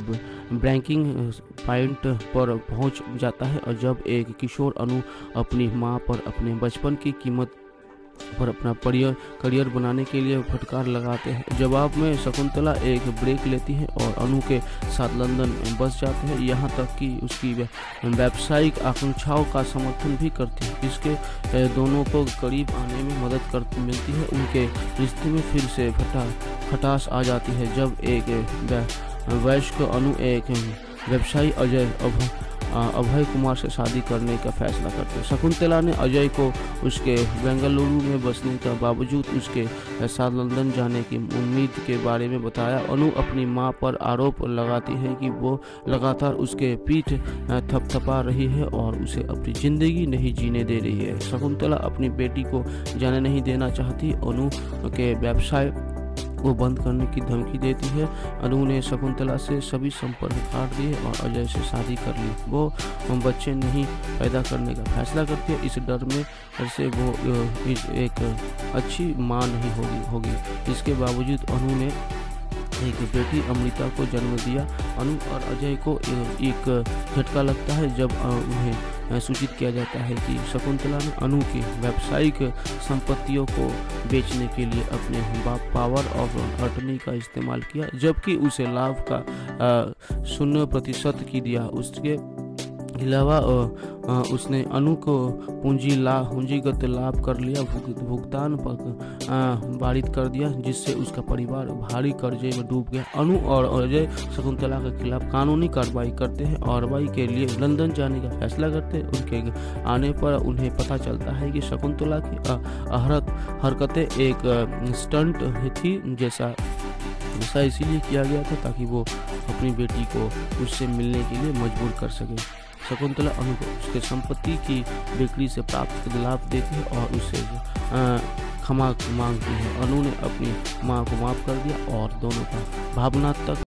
ब्रेकिंग पॉइंट पर पहुंच जाता है और जब एक किशोर अनु अपनी मां पर अपने बचपन की कीमत पर अपना करियर बनाने के लिए फटकार लगाते हैं। जवाब में शकुंतला एक ब्रेक लेती है और अनु के साथ लंदन बस जाते हैं, यहाँ तक कि उसकी व्यावसायिक आकांक्षाओं का समर्थन भी करती है। इसके दोनों को करीब आने में मदद करती मिलती है। उनके रिश्ते में फिर से फटा खटास आ जाती है जब एक वयस्क अनु एक व्यवसायी अजय अभ अभय कुमार से शादी करने का फैसला करते हैं। शकुंतला ने अजय को उसके बेंगलुरु में बसने के बावजूद उसके साथ लंदन जाने की उम्मीद के बारे में बताया। अनु अपनी मां पर आरोप लगाती है कि वो लगातार उसके पीठ थपथपा रही है और उसे अपनी ज़िंदगी नहीं जीने दे रही है। शकुंतला अपनी बेटी को जाने नहीं देना चाहती, अनु के व्यवसाय को बंद करने की धमकी देती है। अनु ने शकुंतला से सभी संपर्क काट दिए और अजय से शादी कर ली। वो बच्चे नहीं पैदा करने का फैसला करती है, इस डर में से वो एक अच्छी माँ नहीं होगी होगी इसके बावजूद अनु ने एक बेटी अमृता को जन्म दिया। अनु और अजय को एक झटका लगता है जब उन्हें सूचित किया जाता है कि शकुंतला ने अनु की व्यावसायिक संपत्तियों को बेचने के लिए अपने पावर ऑफ अटर्नी का इस्तेमाल किया, जबकि उसे लाभ का शून्य प्रतिशत की दिया। उसके अलावा उसने अनु को पूंजी लाभ पूंजीगत लाभ कर लिया, भुगतान पारित कर दिया, जिससे उसका परिवार भारी कर्जे में डूब गया। अनु और अजय शकुंतला के खिलाफ कानूनी कार्रवाई करते हैं और कार्रवाई के लिए लंदन जाने का फैसला करते हैं। उनके आने पर उन्हें पता चलता है कि शकुंतला की हरकतें एक स्टंट थी, जैसा ऐसा इसीलिए किया गया था ताकि वो अपनी बेटी को उससे मिलने के लिए मजबूर कर सके। शकुंतला अनु को उसके संपत्ति की बिक्री से प्राप्त लाभ देती है और उसे क्षमा मांगती है। अनु ने अपनी माँ को माफ कर दिया और दोनों का भावनात्मक